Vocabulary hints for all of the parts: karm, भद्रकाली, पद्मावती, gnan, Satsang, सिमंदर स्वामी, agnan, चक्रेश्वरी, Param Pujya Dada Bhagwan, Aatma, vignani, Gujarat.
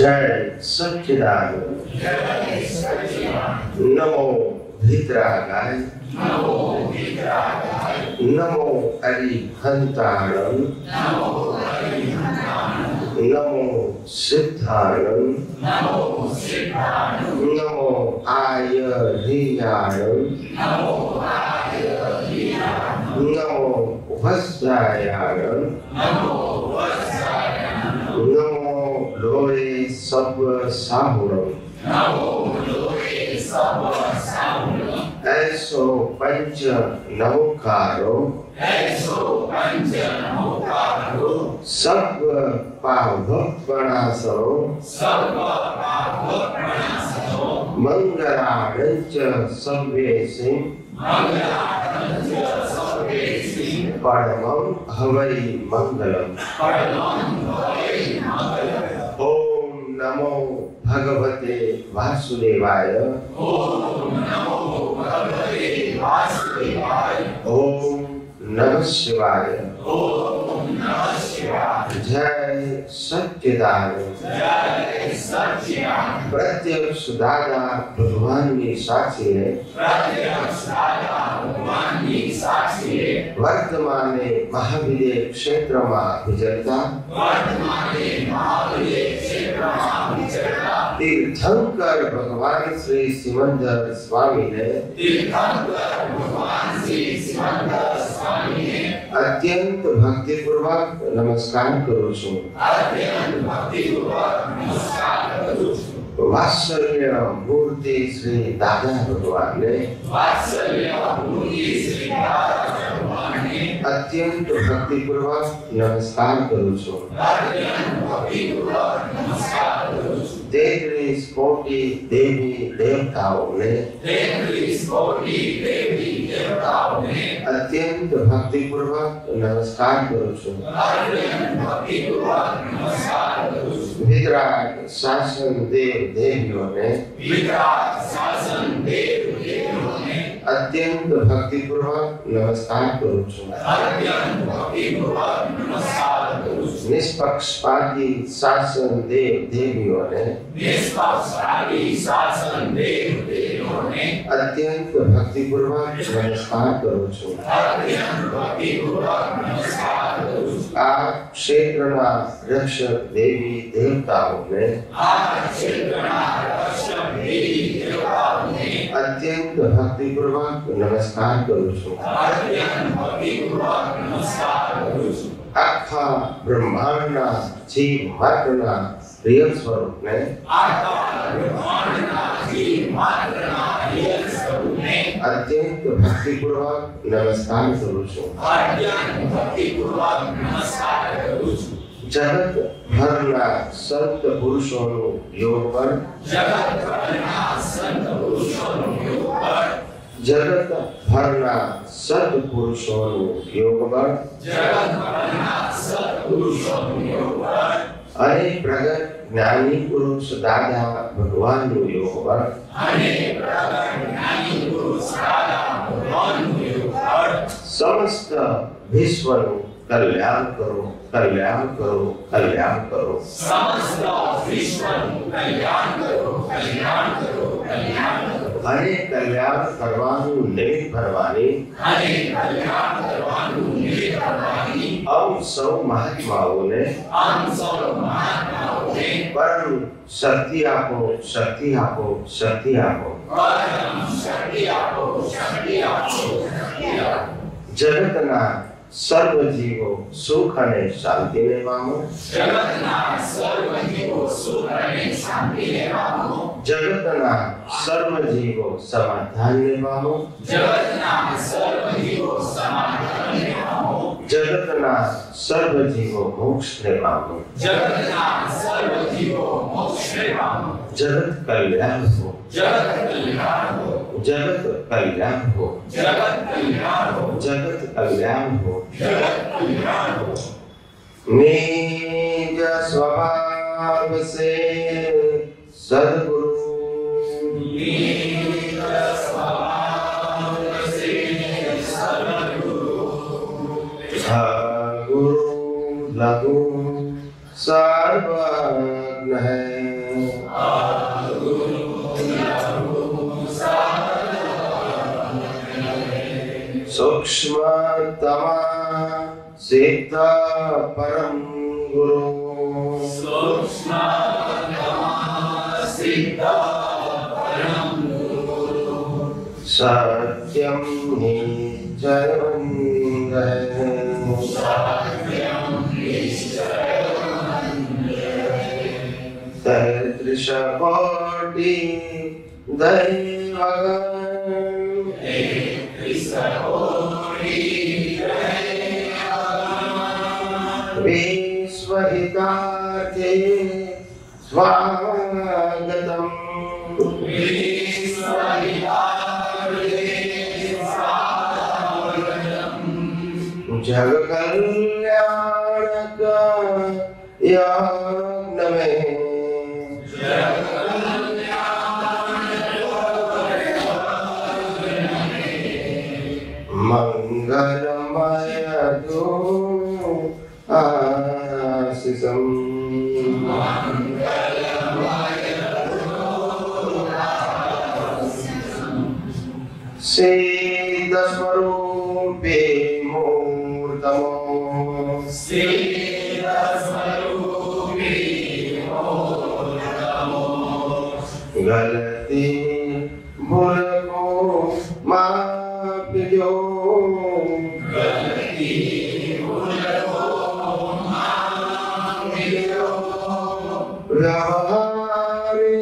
जय सच्चिदाय नमो धित्रागाय नमो अरिहंताय नमो सिद्धाय नमो आयधियाय नमो वस्ताय नमो लोए सब साहुरम ऐसो पंच नवकारो सब पाव प्रणासो मंगलारंच संवेशि परमं हवै मंगलम ओम नमो भगवते वासुदेवाय ओम नमः शिवाय जय सच्चिदानंद प्रत्यक्ष दादा भगवान की साक्षी है वर्तमान महाविद्य क्षेत्र में विचरता तीर्थंकर भगवान श्री सिमंदर स्वामी ने अत्यंत भक्तिपूर्वक नमस्कार करूं छूं वात्सल्य मूर्ति श्री दादा भगवान ने अत्यंत भक्तिपूर्वक नमस्कार करूं छूं तेत्रीस कोटि देवी देवताओं ने अत्यंत भक्तिपूर्वक नमस्कार करूं छूं विराट शासन देव देवियों ने अत्यंत भक्तिपूर्वक नमस्कार करूं छूं निष्पक्षपाती शासन देव देवियों ने अत्यंत भक्तिपूर्वक नमस्कार करूं छूं आ क्षेत्रमा रक्षक देवी देवताओं ने अत्यंत भक्तिपूर्वक नमस्कार करूं छूं आखा ब्रह्मांड जीव मात्रना प्रिय स्वरूप ने अत्यंत भक्तिपूर्वक नमस्कार करूं छूं जगत भरना संत पुरुषों योग पर जगत भरना सत पुरुषों योग पर अरे प्रगट ज्ञानी पुरुष दादा भगवान योग पर समस्त विश्व कल्याण करो कल्याण करो कल्याण करो समस्त विश्व कल्याण करो अरे कल्याण करवानु निमित्त भरवानी अरे कल्याण करवानु निमित्त भरवानी हम सौ महात्माओं ने परम शक्ति आपो शक्ति आपो शक्ति आपो परम शक्ति आपो शक्ति आपो जगतना सर्व जीवो सुख अने शांति लेवामो जगतना सर्व जीवो सुख अने शांति लेवामो जगतना सर्व जीवो समाधान लेवामो जगतना सर्व जीवो समाधान लेवामो जगतना सर्व जीवो मोक्ष लेवामो जगतना सर्व जीवो मोक्ष लेवामो जगत कल्याण हो जगत कल्याण हो जगत कल्याण हो जगत कल्याण हो जगत कल्याण हो जगत कल्याण हो निज स्वभाव से सद्गुरु निज स्वभाव से सद्गुरु गुरु लगु सर्वज्ञ है, सूक्ष्मतम सिद्ध परम गुरु, सत्यम ही तैत्रिशकोटि दैवगण, विश्वहितार्थे स्वागतम्, जग कल्याणक यज्ञ में मंगलमय दो आशिषम, सिद्ध स्वरूपे मूर्तमो, सिद्ध स्वरूपे मूर्तमो, गलती भूल को माप दो, गलती भूल को माप दो, व्यवहारे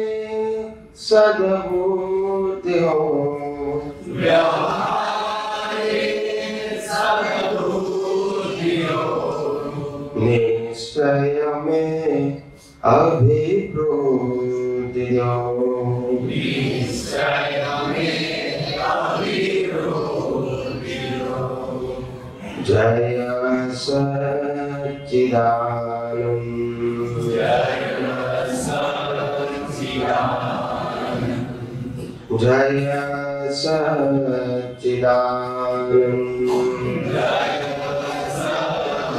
सद्बुद्धि हो, निश्चय में अभिप्रोति दो, निश्चय में अभिप्रोति दो, जय सच्चिदानंद, जय सच्चिदानंद, जय सच्चिदानंद, जय सच्चिदानंद,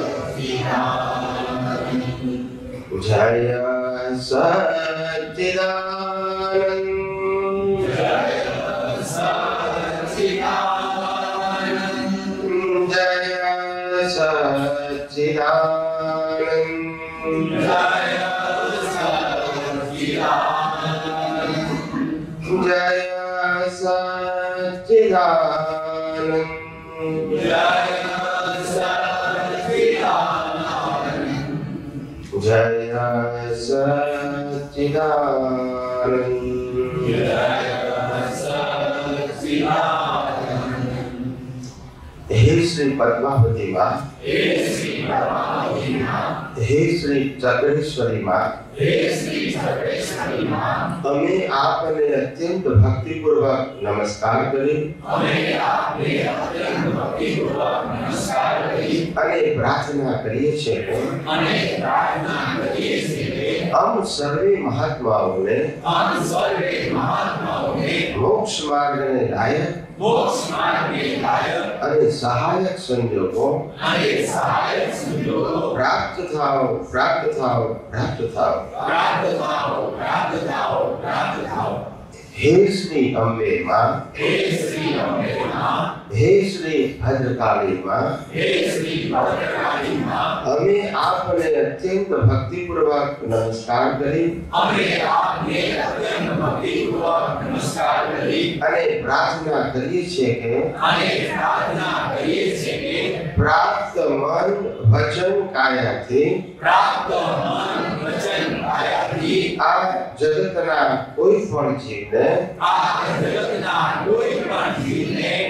जय सच्चिदानंद, जय सच्चिदानंद, जय सच्चिदानंद, जय सच्चिदानंद, जय सच्चिदानंद, जय सच्चिदानंद। हे श्री पद्मावती माँ, हे श्री पद्मावती माँ, हे श्री चक्रेश्वरी माँ, हे श्री चक्रेश्वरी माँ, हमें आपने अत्यंत भक्तिपूर्वक नमस्कार करें, हमें आपने अत्यंत भक्तिपूर्वक नमस्कार करें, अने प्रार्थना करिए शेखों, अने प्रार्थना करिए शेखों, हम सर्वे महात्माओं ने, हम सर्वे महात्माओं ने मोक्ष मार्ग ने लायक, मोक्ष मार्ग ने लायक अने सहायक संयोगों, अने सहायक संयोगों प्राप्त थाओ। हे श्री अम्बे माँ, हे श्री अम्बे माँ, हे श्री भद्रकाली माँ, हे श्री भद्रकाली माँ, हमें आपने अत्यंत भक्तिपूर्वक नमस्कार करी, हमें आपने अत्यंत भक्तिपूर्वक नमस्कार करी, अने प्रार्थना करिए छेके, अने प्रार्थना करिए छेके, प्राप्त मन वचन काया थी, प्राप्त मन वचन काया थी, आ जगत ना कोई फल जीने,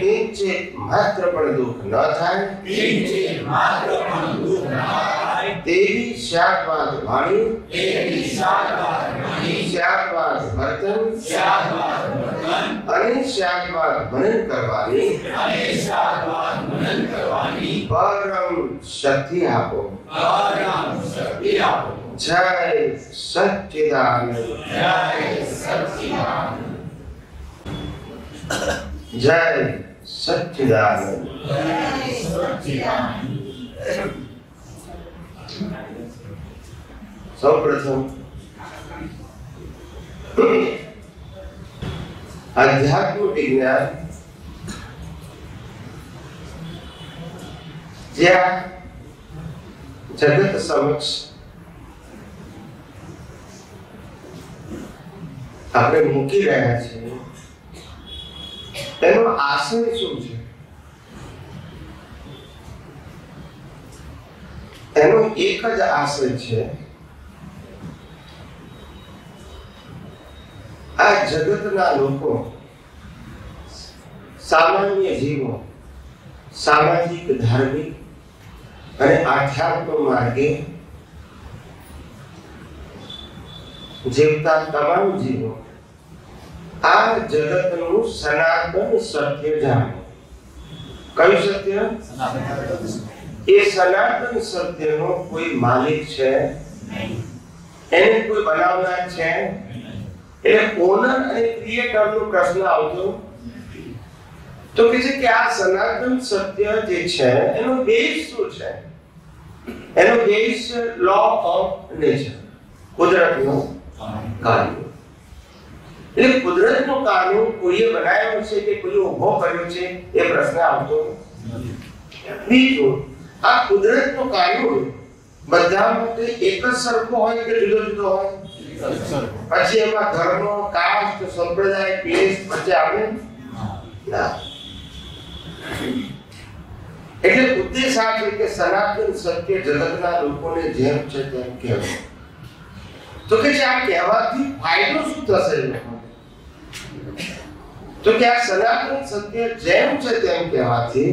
किंचित मात्र पण दुख न थाय, किंचित मात्र पण दुख न थाय, तेरी शाश्वत वाणी, तेरी शाश्वत वाणी, शाश्वत वर्तन, शाश्वत वर्तन, अने शाश्वत मनन करवानी, अने शाश्वत मनन करवानी, परम शक्ति आपो, परम शक्ति आपो। जय सच्चिदानंद, जय सच्चिदानंद, जय सच्चिदानंद, जय सच्चिदानंद। सर्वप्रथम आध्यात्म विज्ञान जगत समक्ष अपने मूकी रहा है तेनो आशय शू है तेनो एक ज आशय है आ जगतना लोको सामान्य जीवों सामाजिक धार्मिक आध्यात्म मार्गे जीवता तमाम जीवों आ जगत नु सनातन सत्य जानो। कई सत्य ये सनातन सत्य नो कोई मालिक है एने कोई बनावनार है एने ओनर अने क्रिएटर नो प्रश्न आवतो तो किसी के आ सनातन सत्य जे छे एनो बेस शू छे एनो बेस लॉ ऑफ नेचर कुदरत नो कानून એટલે કુદરત નો કાનૂન કોઈએ બનાવ્યો છે કે કોઈએ ઉભો કર્યો છે એ પ્રશ્ન આવતો નથી તો આ કુદરત નો કાનૂન બધા માટે એક જ સરખો હોય કે જુદો જુદો હોય પછી એમાં ધર્મ કાસ્ટ સંપ્રદાય પ્લેસ વચ્ચે આવે ના એટલે ઉદ્દેશ આ છે કે સનાતન સત્ય જગતના લોકોને જેમ છે તેમ કહેવું तो के क्या कहवाती फायदो શું થશે तो क्या સનાતન સત્ય જેમ છે તેમ કહેવાથી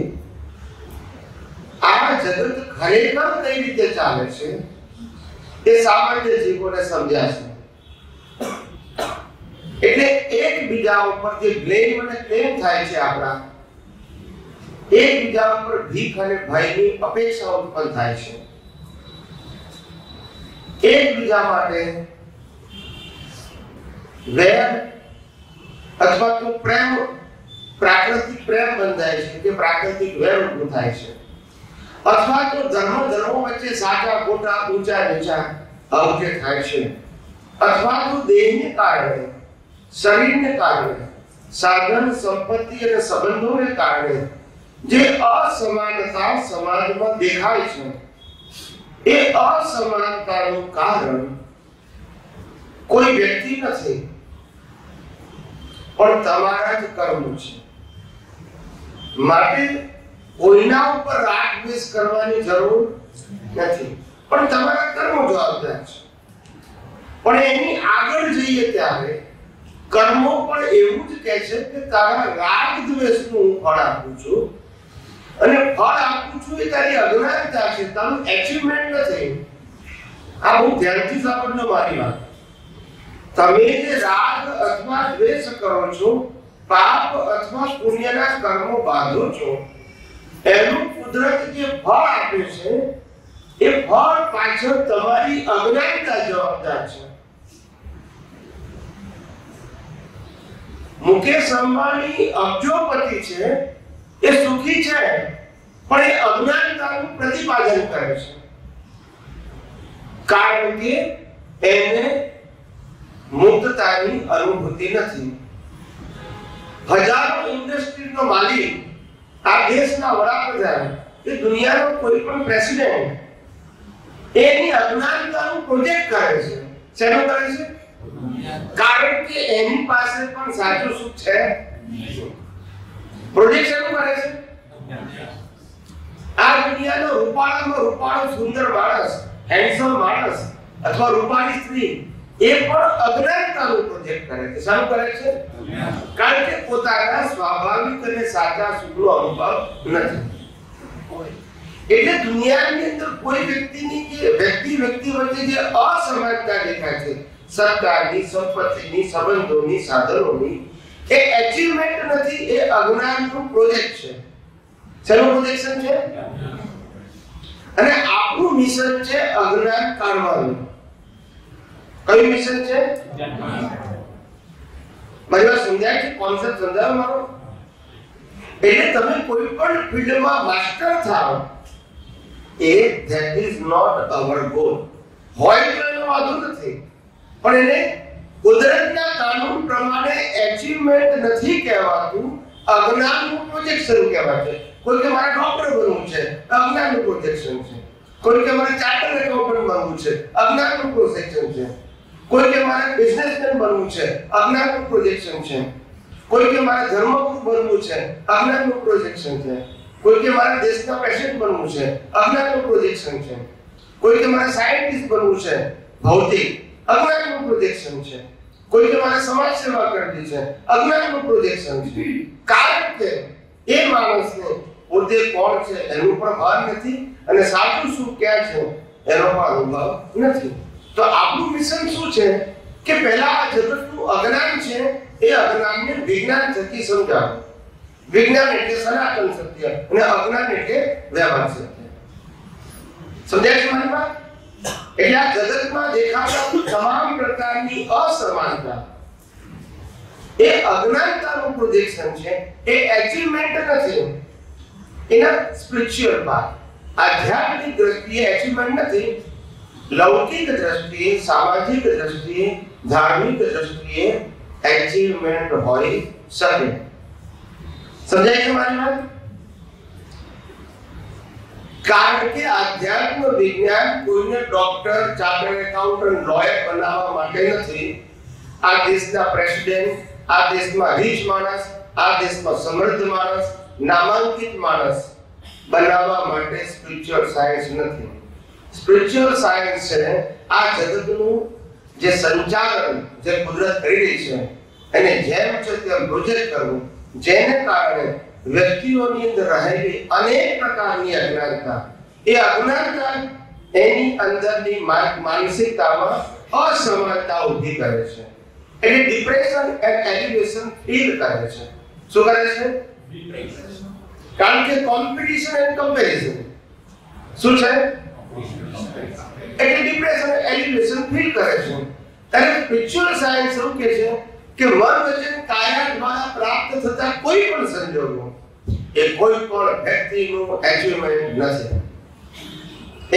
આ જગત ખરેખર કઈ રીતે ચાલે છે એ સામાન્ય જીવોને સમજાશે એટલે એકબીજા ઉપર જે બ્લેમ અને ક્લેમ થાય છે આપડા એકબીજા ઉપર ભીખ અને ભયની અપેક્ષાઓ ઉત્પન્ન થાય છે एक बीजा माटे वेर अथवा तो प्रेम प्राकृतिक प्रेम बंधाय छे के प्राकृतिक वेर उत्पन्न થાય છે अथवा तो धर्म धर्मो વચ્ચે સાચા ખોટા ઊંચા નીચા અવકે થાય છે अथवा तो દેહને કારણે શરીરને કારણે સાધન સંપત્તિ અને સંબંધોને કારણે જે અસમાનતા સમાજમાં દેખાય છે એ અસમાનતાનું કારણ કોઈ વ્યક્તિ નથી પણ તમારા જ કર્મ છે માટે કોઈના ઉપર રાગ દ્વેષ કરવાની જરૂર નથી પણ તમારા કર્મો જવાબદાર છે પણ એની આગળ જઈએ ત્યારે કર્મો પણ એવું જ કહે છે કે તારા રાગ દ્વેષનું ફળ આપું છું અને ફળ આપું છું એ તારી અગુણાતા છે તારું અચીવમેન્ટ નથી આ હું ધ્યાનથી સાંભળજો મારી વાત તમે જે રાગ અથવા દ્વેષ કરો છો પાપ અથવા પુણ્યના કર્મો બાંધો છો એનું કુદરત જે ફળ આપે છે એ ફળ પાછળ તમારી અગુણાતા જવાબદાર છે મુકેશ અંબાણી અબજોપતિ છે ये सुखी छे पण ये अज्ञानतानु प्रतिपादन करे छे कारण के एने मुक्ततानी अनुभूति नथी हजारों इंडस्ट्री नो मालिक आ देशना वडाप्रधान ये दुनियानो कोई पण प्रेसिडेंट एनी अज्ञानतानु प्रोजेक्ट करे छे सेनो करे छे कारण के एनी पासे पण साचो सुख छे प्रोजेक्शन करे छे आ दुनिया नो रूपाळामा रूपाळो सुंदर माणस हैंडसम माणस अथवा रूपाळी स्त्री એ પણ અજ્ઞાનતાનો પ્રોજેક્ટ કરે છે શું કરે છે કારણ કે પોતાના સ્વાભાવિક અને સાચા સુખનો અનુભવ નથી એટલે દુનિયાની અંદર કોઈ વ્યક્તિની કે વ્યક્તિ વચ્ચે જે અસમાનતા દેખાય છે સત્તાની સંપત્તિની સંબંધોની સાધનોની એ અચીવમેન્ટ નથી એ અજ્ઞાનનું પ્રોજેક્ટ છે ચલો પ્રોજેક્શન છે અને આપણું મિશન છે અજ્ઞાન કાઢવાનું કયું મિશન છે બરાબર સમજાય છે કોન્સેપ્ટ સમજાવ મારો એટલે તમે કોઈ પણ ફિલ્ડમાં માસ્ટર થાઓ એ that is not our goal હોય તો मौजूद थे पण એને કુદરતના કાનૂન પ્રમાણે અચીવમેન્ટ નથી કહેવાતું, અજ્ઞાનનું પ્રોજેક્શન કહેવાય છે। કોઈ કે મારા ડોક્ટર બનવું છે, અજ્ઞાનનું પ્રોજેક્શન છે। કોઈ કે મારા ચાર્ટર્ડ એકાઉન્ટન્ટ બનવું છે, અજ્ઞાનનું પ્રોજેક્શન છે। કોઈ કે મારા બિઝનેસમેન બનવું છે, અજ્ઞાનનું પ્રોજેક્શન છે। કોઈ કે મારા ધર્મગુરુ બનવું છે, અજ્ઞાનનું પ્રોજેક્શન છે। કોઈ કે મારા દેશના પેશન્ટ બનવું છે, અજ્ઞાનનું પ્રોજેક્શન છે। કોઈ કે મારા સાયન્ટિસ્ટ બનવું છે, ભૌતિક अज्ञानનું પ્રોજેક્શન છે। કોઈ કે મારા સમાજ સેવા કરવી છે, અજ્ઞાનનું પ્રોજેક્શન છે। કારણ કે એ માણસને પોતે કોણ છે એનું પણ ભાન નથી અને સાચું શું ક્યાં છે એનો પણ અનુભવ નથી। તો આપણું મિશન શું છે કે પહેલા આ જગતનું અજ્ઞાન છે એ અજ્ઞાનને વિજ્ઞાન થકી સમજાવો। વિજ્ઞાન એટલે સનાતન સત્ય અને અજ્ઞાન એટલે વ્યવહાર સત્ય। સમજાય છે મારી વાત? એટલે આ જગતમાં દેખાતા તમામ પ્રકારની અસમાનતા એ અજ્ઞાનતાનું પ્રોજેક્શન છે, એ અચીવમેન્ટ નથી। એના સ્પિરિચ્યુઅલ પાથ આધ્યાત્મિક દ્રષ્ટિએ અચીવમેન્ટ નથી, લૌકિક દ્રષ્ટિએ, સામાજિક દ્રષ્ટિએ, ધાર્મિક દ્રષ્ટિએ અચીવમેન્ટ હોઈ શકે। સમજાય છે મારી વાત? कारण के आध्यात्म विज्ञान कोईने डॉक्टर, चार्टर्ड एकाउंटंट, लॉयर बनावा माटे नथी। आ देशना प्रेसिडेंट, आ देशमा रिच माणस, आ देशमा समृद्ध माणस, नामांकित माणस बनावा माटे स्पिरिच्युअल सायंस नथी। स्पिरिच्युअल सायंस छे आ जगतनु जे संचालन जे कुदरत करी रही छे अने जेम छे तेम प्रोजेक्ट करवू, जेने कारणे व्यक्तियों ની અંદર રહેલી અનેક પ્રકારની અજ્ઞાનતા એ અજ્ઞાનતા એની અંદરની માનસિકતામાં અસમાનતા ઊભી કરે છે। એટલે ડિપ્રેશન એન્ડ એલિવેશન ફીલ કરે છે। શું કરે છે? ડિપ્રેશન। કારણ કે કોમ્પિટિશન એન્ડ કમ્પેરિઝન શું છે? એટલે ડિપ્રેશન એલિવેશન ફીલ કરે છે। ત્યારે સ્પિરિચ્યુઅલ સાયન્સ શું કહે છે કે મન વચન કાયા દ્વારા પ્રાપ્ત થતા કોઈ પણ સંજોગો એ કોઈ પણ વ્યક્તિનું અચીવમેન્ટ નથી,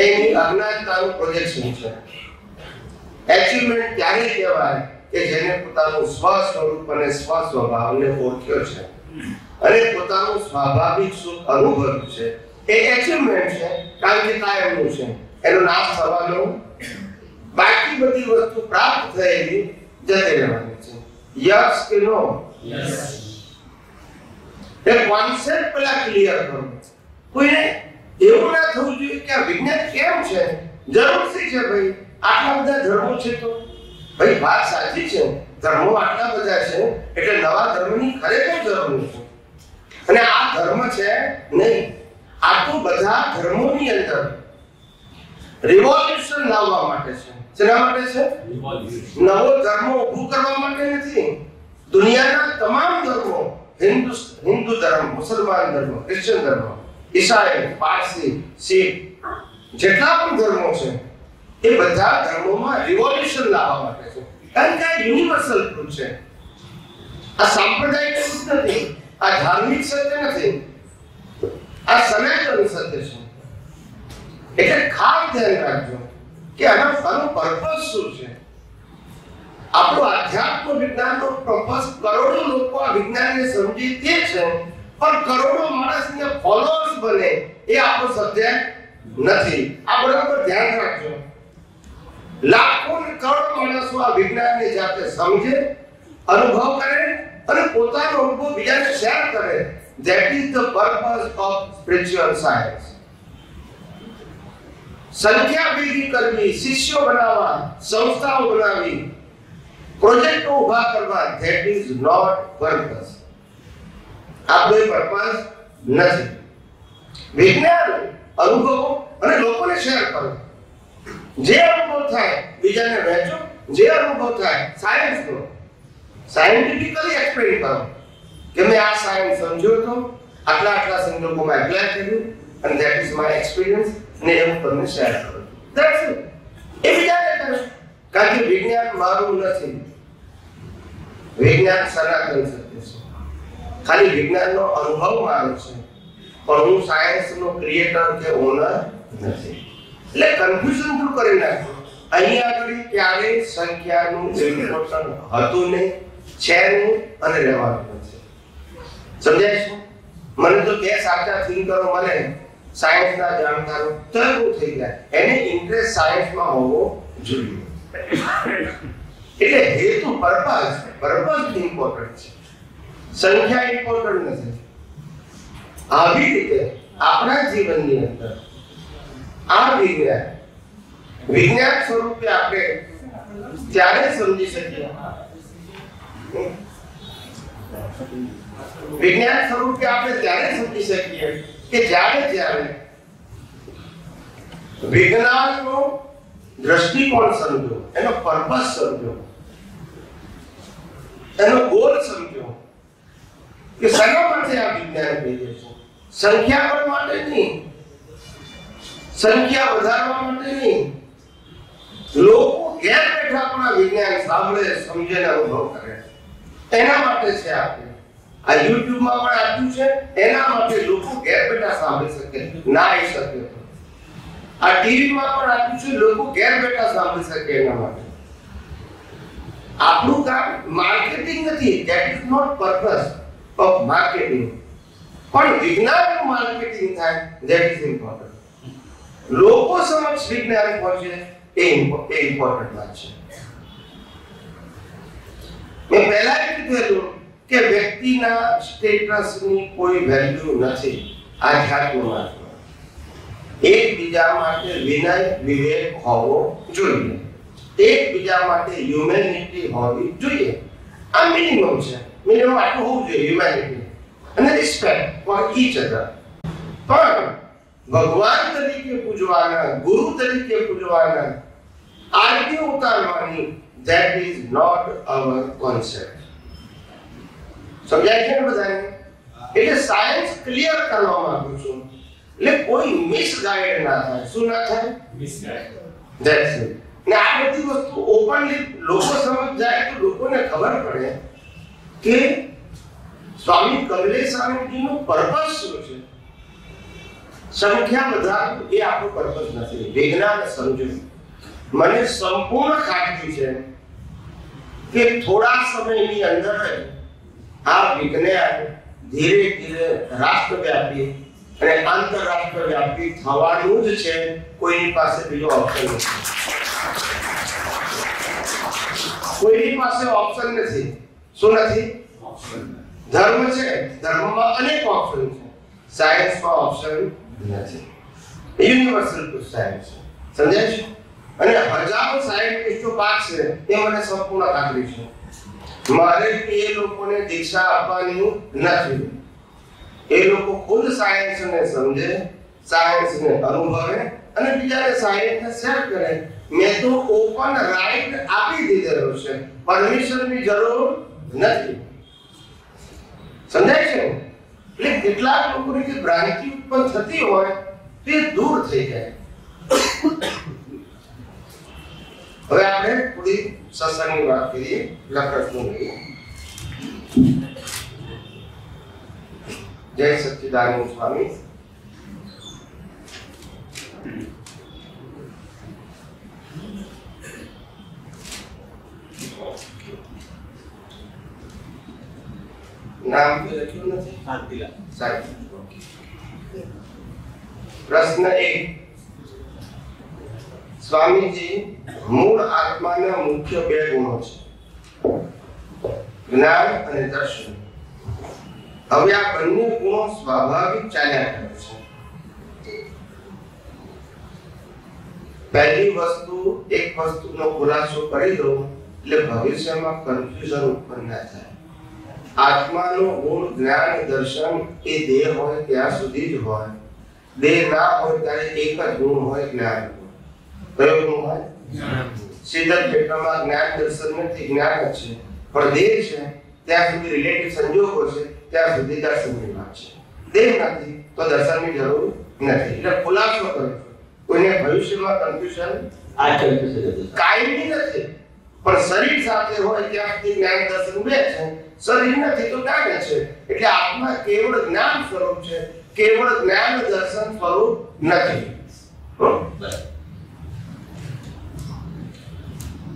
એની અજ્ઞાનતાનું પ્રોજેક્શન છે। અચીવમેન્ટ ત્યારે કહેવાય કે જેને પોતાનું સ્વ સ્વરૂપ અને સ્વ સ્વભાવને ઓળખ્યો છે અને પોતાનું સ્વાભાવિક સુખ અનુભવ્યું છે, એ અચીવમેન્ટ છે। કારણ કે કાયમનું છે, એનો નાશ થવાનો, બાકી બધી વસ્તુ પ્રાપ્ત થયેલી જતી રહેવાની છે। यस के नो? यस। ये कॉन्सेप्ट पहला क्लियर करो। कोई ने એવું ના થવું જોઈએ કે વિજ્ઞાન કેમ છે, જરૂર છે ભાઈ, આટલા બધા ધર્મો છે તો ભાઈ વાત સાચી છે, ધર્મો આટલા બધા છે એટલે નવા ધર્મની ખરેખર જરૂર નથી અને આ ધર્મ છે નહીં। આ તો બધા ધર્મોની અંદર રિવોલ્યુશન લાવવા માટે છે। धार्मिक सत्य नहीं, आ सनातन सत्य है। खास ध्यान रखो કે આનો ફરો પર્પસ શું છે? આપણો આધ્યાત્મિક વિજ્ઞાનનો પર્પસ કરોડો લોકો આ વિજ્ઞાનને સમજી તે છે પણ કરોડો માણસને ફોલોઅર્સ બને એ આપણો સબ્જેક્ટ નથી। આ બરાબર ધ્યાન રાખજો। લાખો કરોડો માણસો આ વિજ્ઞાનને જાતે સમજે, અનુભવ કરે અને પોતાનો અનુભવ બીજાને શેર કરે। That is the purpose of spiritual science. संख्या भेगी करवी, शिष्यों बनावा, संस्थाओं बनावी, प्रोजेक्टों उभा करवा, that is not purpose। आपको ये purpose नहीं। विज्ञान अनुभवों अने लोगों ने शेयर करो। जे अनुभव था विज्ञान ने वहचो, जे अनुभव था साइंस करो, साइंटिफिकली एक्सपेरिमेंट करो कि मैं आ साइंस समझो तो आटला आटला संजोगों में एप्लाय करूं and that is my experience। Name share करो। That's it. ये विचार करो कि विज्ञान मारू नहीं, विज्ञान सनातन सत्य है। खाली विज्ञान नो अनुभव मारू छे पर हूँ सायंस नो क्रिएटर के ओनर नहीं। એટલે કન્ફ્યુઝન દૂર કરી નાખો। संख्या इम्पोर्टंट नहीं। આવી રીતે આપણા જીવનની અંદર આ વિજ્ઞાન સ્વરૂપે આપણે ત્યારે સમજી શકીએ, વિજ્ઞાન સ્વરૂપે આપણે ત્યારે સમજી શકીએ કે જ્યારે જ્યારે વિજ્ઞાનનો દ્રષ્ટિકોણ સમજો, એનો પર્પસ સમજો, એનો ગોલ સમજો કે સનો માટે આ વિજ્ઞાન ભેજે છે। સંખ્યા પર માટે નહીં, સંખ્યા વધારવા માટે નહીં, લોકો ઘેર બેઠા પણ વિજ્ઞાન સાંભળે, સમજે અને અનુભવ કરે એના માટે છે આપણે આ YouTube માં પણ આપ્યું છે એના માટે લોકો ઘેર બેઠા સાંભળી શકે ના આવી શકે, આ ટીવી માં પણ આપ્યું છે લોકો ઘેર બેઠા સાંભળી શકે એના માટે। આપણું કામ માર્કેટિંગ નથી, that is not purpose of marketing, પણ વિજ્ઞાનનું માર્કેટિંગ થાય ધેટ ઇઝ ઇમ્પોર્ટન્ટ। લોકો સમક્ષ વિજ્ઞાન પહોંચે એ ઇમ્પોર્ટન્ટ વાત છે। મેં પહેલા જ કીધું કે વ્યક્તિના સ્ટેટસની કોઈ વેલ્યુ નથી આધ્યાત્મમાં, એકબીજા માટે વિનય વિવેક હોવો જોઈએ, એકબીજા માટે હ્યુમેનિટી હોવી જોઈએ, આ મિનિમમ છે, મિનિમમ આટલું હોવું જોઈએ, હ્યુમેનિટી અને રિસ્પેક્ટ ફોર ઈચ અધર। પણ ભગવાન તરીકે પૂજવાના, ગુરુ તરીકે પૂજવાના, આરતી ઉતારવાની, that is not our concept। સમજાય છે ને બધાને? એટલે સાયન્સ ક્લિયર કરવા માંગુ છું, એટલે કોઈ મિસગાઈડ ના થાય। શું ના થાય? Misguide, that's it. ને આ બધી વસ્તુ ઓપનલી લોકો સમજ જાય તો લોકોને ખબર પડે કે સ્વામી કમલેશાનંદજીનો પર્પસ શું છે। संख्या बधारવું એ આપણો પર્પસ નથી, વિજ્ઞાન સમજવું। મને સંપૂર્ણ ખાતરી છે કે થોડા સમયની અંદર આ વિજ્ઞાન ધીરે ધીરે રાષ્ટ્રવ્યાપી અને આંતરરાષ્ટ્રવ્યાપી થવાનું જ છે, કોઈની પાસે બીજો ઓપ્શન નથી, કોઈની પાસે ઓપ્શન નથી। શું નથી? ઓપ્શન। ધર્મ છે, ધર્મમાં અનેક ઓપ્શન છે, સાયન્સમાં ઓપ્શન यूनिवर्सल टू साइंस समझाय छे અને હજારો સાયન્ટિસ્ટો પાસે તે મને સંપૂર્ણ ખાતરી છે। મારે એ લોકોને દીક્ષા આપવાની નથી, એ લોકો ખુદ સાયન્સને સમજે, સાયન્સને અનુભવે અને બીજાને સાયન્સને શેર કરે। મેં તો ઓપન રાઇટ આપી દીધેલો છે, પરમિશનની જરૂર નથી। સમજાય છે? એટલે કેટલાક લોકોની જે ભ્રાંતિ ઉત્પન્ન થતી હોય તે દૂર થઈ જાય। હવે આપણે થોડી સત્સંગની વાત કરીએ, લખડતું નહીં। જય સચ્ચિદાનંદ સ્વામી। नाम पे रखियो ना शांतिला साहिब। प्रश्न 1। स्वामी जी मूल आत्मा ना मुख्य बे गुणों छे, ज्ञान अने दर्शन। हवे आ बन्ने गुणों स्वाभाविक चाल्या करे छे। पहली वस्तु एक वस्तु नो खुलासो करी दो એટલે ભવિષ્યમાં કન્ફ્યુઝન ઉત્પન્ન ના થાય। आत्मानो गुण ज्ञान दर्शन ए देह होय त्यां सुधी ज होय, देह ना होय त्यारे एक ज गुण होय ज्ञान। कयो गुण होय? ज्ञान। सिद्धांत क्षेत्रमा ज्ञान दर्शन में ते ज्ञान छे, पर देह छे त्यां सुधी रिलेटिव संजोगो छे त्यां सुधी दर्शन में बात छे। देह नथी तो दर्शन की जरूर नथी। એટલે ખુલાસો કરો, કોઈને ભવિષ્યમાં કન્ફ્યુઝન આ કન્ફ્યુઝન કાયમી નથી, પણ શરીર સાથે હોય ત્યાં સુધી જ્ઞાન દર્શન બે છે। શરીર નથી તો જ્ઞાન છે, એટલે આત્મા કેવળ જ્ઞાન સ્વરૂપ છે, કેવળ જ્ઞાન દર્શન સ્વરૂપ નથી।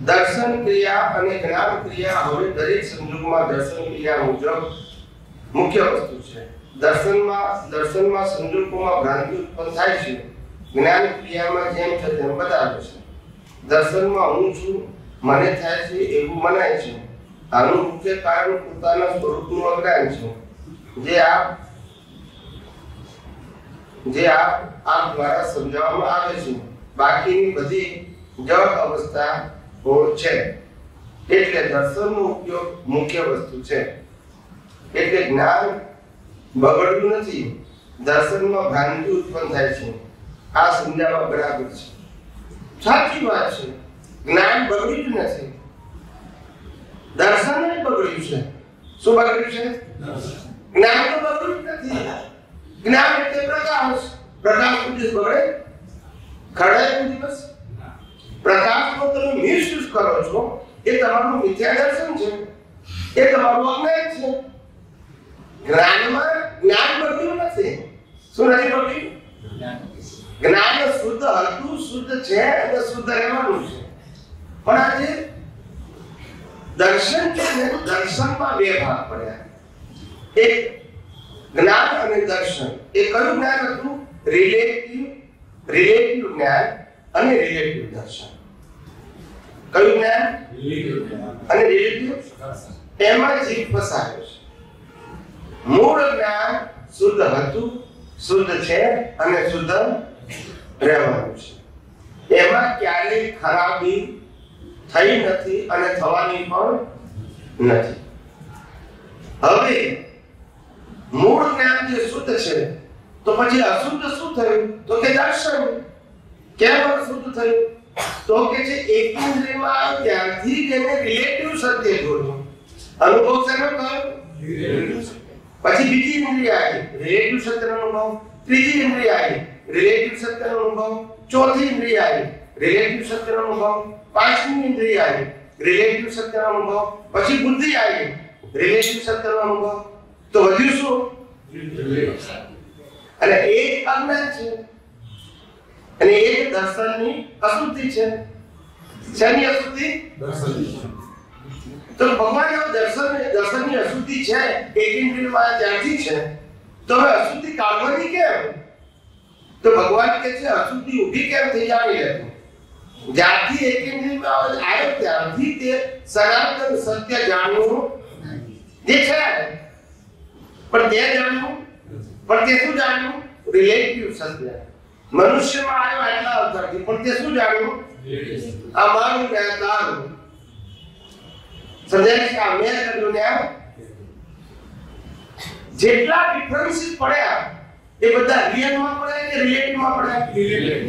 दर्शन क्रिया અને જ્ઞાન ક્રિયા હવે દરેક સંજોગમાં દર્શન ક્રિયા મુજબ મુખ્ય વસ્તુ છે। દર્શનમાં સંજોગોમાં ભ્રાંતિ ઉત્પન્ન થાય છે, જ્ઞાન ક્રિયામાં જેમ છે તેમ બતાવે છે। દર્શનમાં હું છું મને થાય છે એવું મનાય છે। આનું મુખ્ય કારણ પોતાના સ્વરૂપનું અજ્ઞાન છે, જે આપ દ્વારા સમજાવવામાં આવે છે। બાકીની બધી જળ અવસ્થા છે, એટલે દર્શનનો ઉપયોગ મુખ્ય વસ્તુ છે, એટલે જ્ઞાન બગડતું નથી। દર્શનમાં ભ્રાંતિ ઉત્પન્ન થાય છે, આ સમજાવવા બરાબર છે। સાચી વાત છે, જ્ઞાન બગડ્યું નથી, દર્શન જ બગડ્યું છે। શું બગડ્યું છે? જ્ઞાન તો બગડ્યું નથી। જ્ઞાન એટલે પ્રકાશ ઉદ્દેશ બગડે ખડાય દિવસ प्रकाश को तुम मिसयूज करो छो, ये तुम्हारो मिथ्या दर्शन छे, ये तुम्हारो अज्ञान छे। ज्ञान में ज्ञान बगड़ू नथी, शुं नथी बगड़ू? ज्ञान शुद्ध हतु, शुद्ध छे अने शुद्ध रहेवानुं छे। पण आज दर्शन छे, दर्शन में बे भाग पड्या, एक ज्ञान अने दर्शन। ए कयुं ज्ञान हतुं? रिलेटिव ज्ञान અને રિલેટિવ દર્શન। કયું જ્ઞાન? અને રિલેટિવ એમાં જીવ ફસાયો છે। મૂળ જ્ઞાન શુદ્ધ હતું, શુદ્ધ છે અને શુદ્ધ રહેવાનું છે। એમાં ક્યારેય ખરાબી થઈ નથી અને થવાની પણ નથી। હવે મૂળ જ્ઞાન જે શુદ્ધ છે, તો પછી અશુદ્ધ શું થયું? તો કે દર્શન। કેમ શુદ્ધ થયું? તો કે જે એક ઇન્દ્રિયમાં ત્યારથી જેને રિલેટિવ સત્ય જોયું, અનુભવ સેનો કર્યો રિલેટિવ, પછી બીજી ઇન્દ્રિય આવી રિલેટિવ સત્યનો અનુભવ, ત્રીજી ઇન્દ્રિય આવી રિલેટિવ સત્યનો અનુભવ, ચોથી ઇન્દ્રિય આવી રિલેટિવ સત્યનો અનુભવ, પાંચમી ઇન્દ્રિય આવી રિલેટિવ સત્યનો અનુભવ, પછી બુદ્ધિ આવી રિલેટિવ સત્યનો અનુભવ। તો વધ્યું શું? અને એક અજ્ઞાન છે અને એક દર્શનની અશુદ્ધિ છે। શેની અશુદ્ધિ? દર્શનની। તો ભગવાન આ દર્શનની અશુદ્ધિ છે, એક ઇન્દ્રિયમાં જાણતી છે, તો હવે અશુદ્ધિ કાઢવાની કેમ? તો ભગવાન કહે છે અશુદ્ધિ ઊભી કેમ થઈ જાવી હતી? જ્યારથી એક ઇન્દ્રિયમાં આવ્યો ત્યારથી તે સનાતન સત્ય જાણવું જે છે, પણ તે જાણવું, પણ તે શું જાણવું? રિલેટિવ સત્ય। मनुष्य में आयो आटला अवतार थी, पण ते શું જાણ્યું? આ મારું જ્ઞાન તારું સમજાય છે, આ મેં કર્યું ને આ જેટલા ડિફરન્સીસ પડ્યા એ બધા રિયલમાં પડ્યા કે રિલેટિવમાં પડ્યા? રિલેટિવ।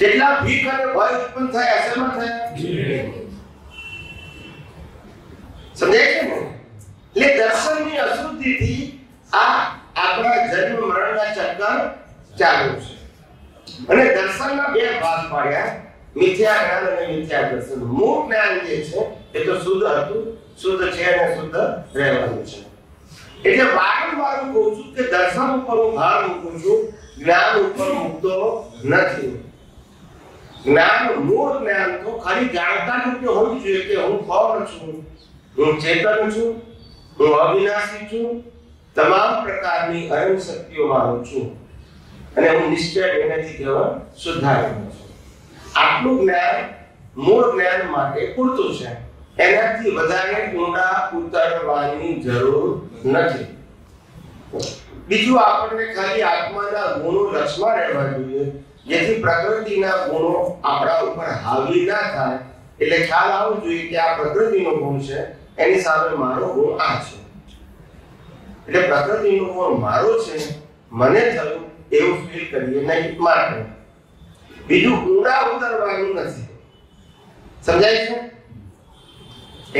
જેટલા ભીખ અને ભય ઉત્પન્ન થાય અસરમાં થાય રિલેટિવ, સમજાય છે ને? એટલે દર્શનની અશુદ્ધિથી આ આપણા જન્મ મરણના ચક્કર ચાલુ છે। અને દર્શનના બે ભાગ પાડ્યા, મિથ્યા જ્ઞાન અને મિથ્યા દર્શન। મૂળ જ્ઞાન જે છે એ તો શુદ્ધ હતું, શુદ્ધ છે અને શુદ્ધ રહેવાનું છે। એટલે વારંવાર હું કહું છું કે દર્શન ઉપર હું ભાર મૂકું છું, જ્ઞાન ઉપર મૂકતો નથી। જ્ઞાન, મૂળ જ્ઞાન તો ખાલી જાણકારી હોવી જોઈએ કે હું કોણ છું, હું ચેતન છું, હું અવિનાશી છું, તમામ પ્રકારની અનંત શક્તિઓ મારું છું અને હું નિશ્ચય એનાથી કેવા સુધારેલો છું। આટલું જ્ઞાન મૂળ જ્ઞાન માટે પૂરતું છે, એનાથી વધારે ઊંડા ઉતરવાની જરૂર નથી। બીજું, આપણને ખાલી આત્માના ગુણો રસમાં રહેવા જોઈએ, જેથી પ્રકૃતિના ગુણો આપણા ઉપર હાવી ના થાય। એટલે ખ્યાલ આવવો જોઈએ કે આ પ્રકૃતિનો ગુણ છે, એની સામે મારો ગુણ આ છે, એટલે પ્રકૃતિનો ગુણ મારો છે, મને થયું એવું ફીલ કરીએ નહીં માત્ર। બીજું, ઊંડા ઉતરવાનું નથી, સમજાય છે?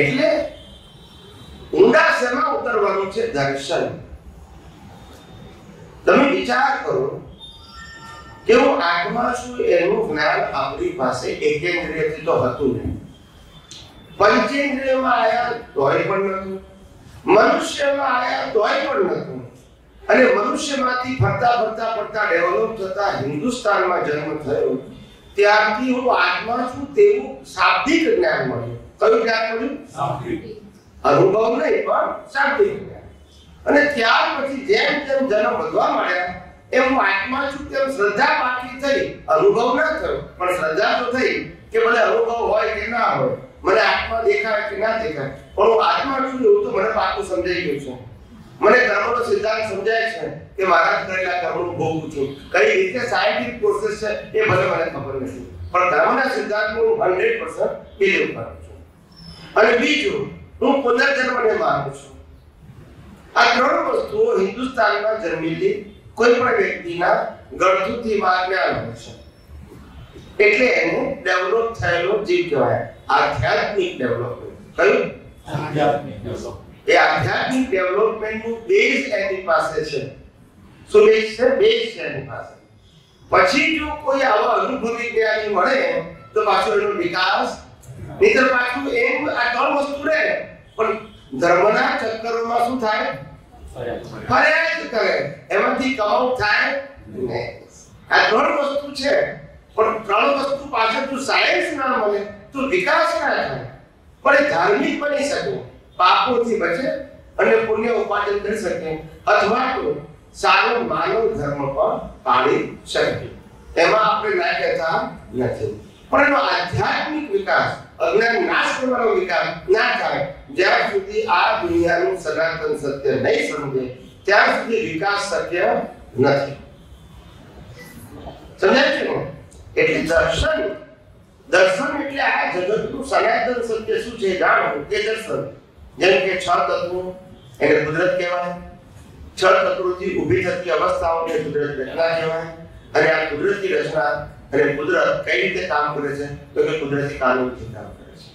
એટલે ઊંડા સેમાં ઉતરવાનું છે? દર્શન। તમે વિચાર કરો કે હું આત્મા છું એનું જ્ઞાન આપણી પાસે એકેન્દ્રિયથી તો હતું નહીં, પંચેન્દ્રિયમાં આવ્યા તોય પણ નહોતું, મનુષ્યમાં આવ્યા તોય પણ નહોતું। અને મનુષ્યમાંથી ફરતા ફરતા ફરતા ડેવલપ થતા હિન્દુસ્તાનમાં જન્મ થયો, ત્યારથી હું આત્મા છું તેવું શાબ્દિક જ્ઞાન મળ્યું. કયું જ્ઞાન મળ્યું? શાબ્દિક. અનુભવ નહીં પણ શાબ્દિક જ્ઞાન. અને ત્યાર પછી જેમ જેમ જન્મ વધવા માંડ્યા એમ હું આત્મા છું તેમ શ્રદ્ધા પાકી થઈ. અનુભવ ન થયો પણ શ્રદ્ધા તો થઈ કે મને અનુભવ હોય કે ના હોય, મને આત્મા દેખાય કે ના દેખાય, પણ હું આત્મા છું એવું તો મને પાકું સમજાઈ ગયું છે. મને કર્મનો સિદ્ધાંત સમજાય છે કે મારા કરેલા કર્મનું ભોગવું છું. કઈ રીતે સાયન્ટિફિક પ્રોસેસ છે એ મને ખબર નથી, પણ કર્મના સિદ્ધાંતનું 100% બિલીવ કરું છું. અને બીજું, હું પુનર્જન્મને માનું છું. આ ત્રણ વસ્તુઓ હિન્દુસ્તાનમાં જન્મેલી કોઈ પણ વ્યક્તિના ગળથૂથી જ્ઞાન હોય છે, એટલે એને ડેવલપ થયેલો જીવ કહેવાય. આધ્યાત્મિક ડેવલપમેન્ટ. કયું? આધ્યાત્મિક ડેવલપમેન્ટ. એ આધ્યાત્મિક ડેવલપમેન્ટનું બેઝ એની પાસે છે. શું બેઝ છે? બેઝ છે એની પાસે. પછી જો કોઈ આવા અનુભવી જ્ઞાની મળે તો પાછો એનો વિકાસ, નહીતર પાછું એમ આ ત્રણ વસ્તુ રહે પણ ધર્મના ચક્કરોમાં શું થાય? ફર્યા જ કરે. એમાંથી કમાઉટ થાય નહીં. આ ત્રણ વસ્તુ છે, પણ ત્રણ વસ્તુ પાછળ જો સાયન્સ ના મળે તો વિકાસ ના થાય, પણ એ ધાર્મિક બની શકે, પાપોથી બચે અને પુણ્ય ઉપાર્જન કરી શકે, અથવા તો સારો માનવ ધર્મ પણ પાળી શકે. એમાં આપણે લાયક હતા નથી, પણ એનો આધ્યાત્મિક વિકાસ, અજ્ઞાન નાશ કરવાનો વિકાસ ના થાય. જ્યાં સુધી આ દુનિયાનું સનાતન સત્ય નહીં સમજે ત્યાં સુધી વિકાસ શક્ય નથી. સમજાય છે ને? એટલે દર્શન, દર્શન એટલે આ જગતનું સનાતન સત્ય શું છે જાણવું કે દર્શન. જેમ કે છ તત્વો એને કુદરત કહેવાય, છ તત્વોથી ઊભી થતી અવસ્થાઓને કુદરત રચના કહેવાય. અને આ કુદરતી રચના અને કુદરત કઈ રીતે કામ કરે છે તો કે કુદરતી કાનૂનથી કામ કરે છે.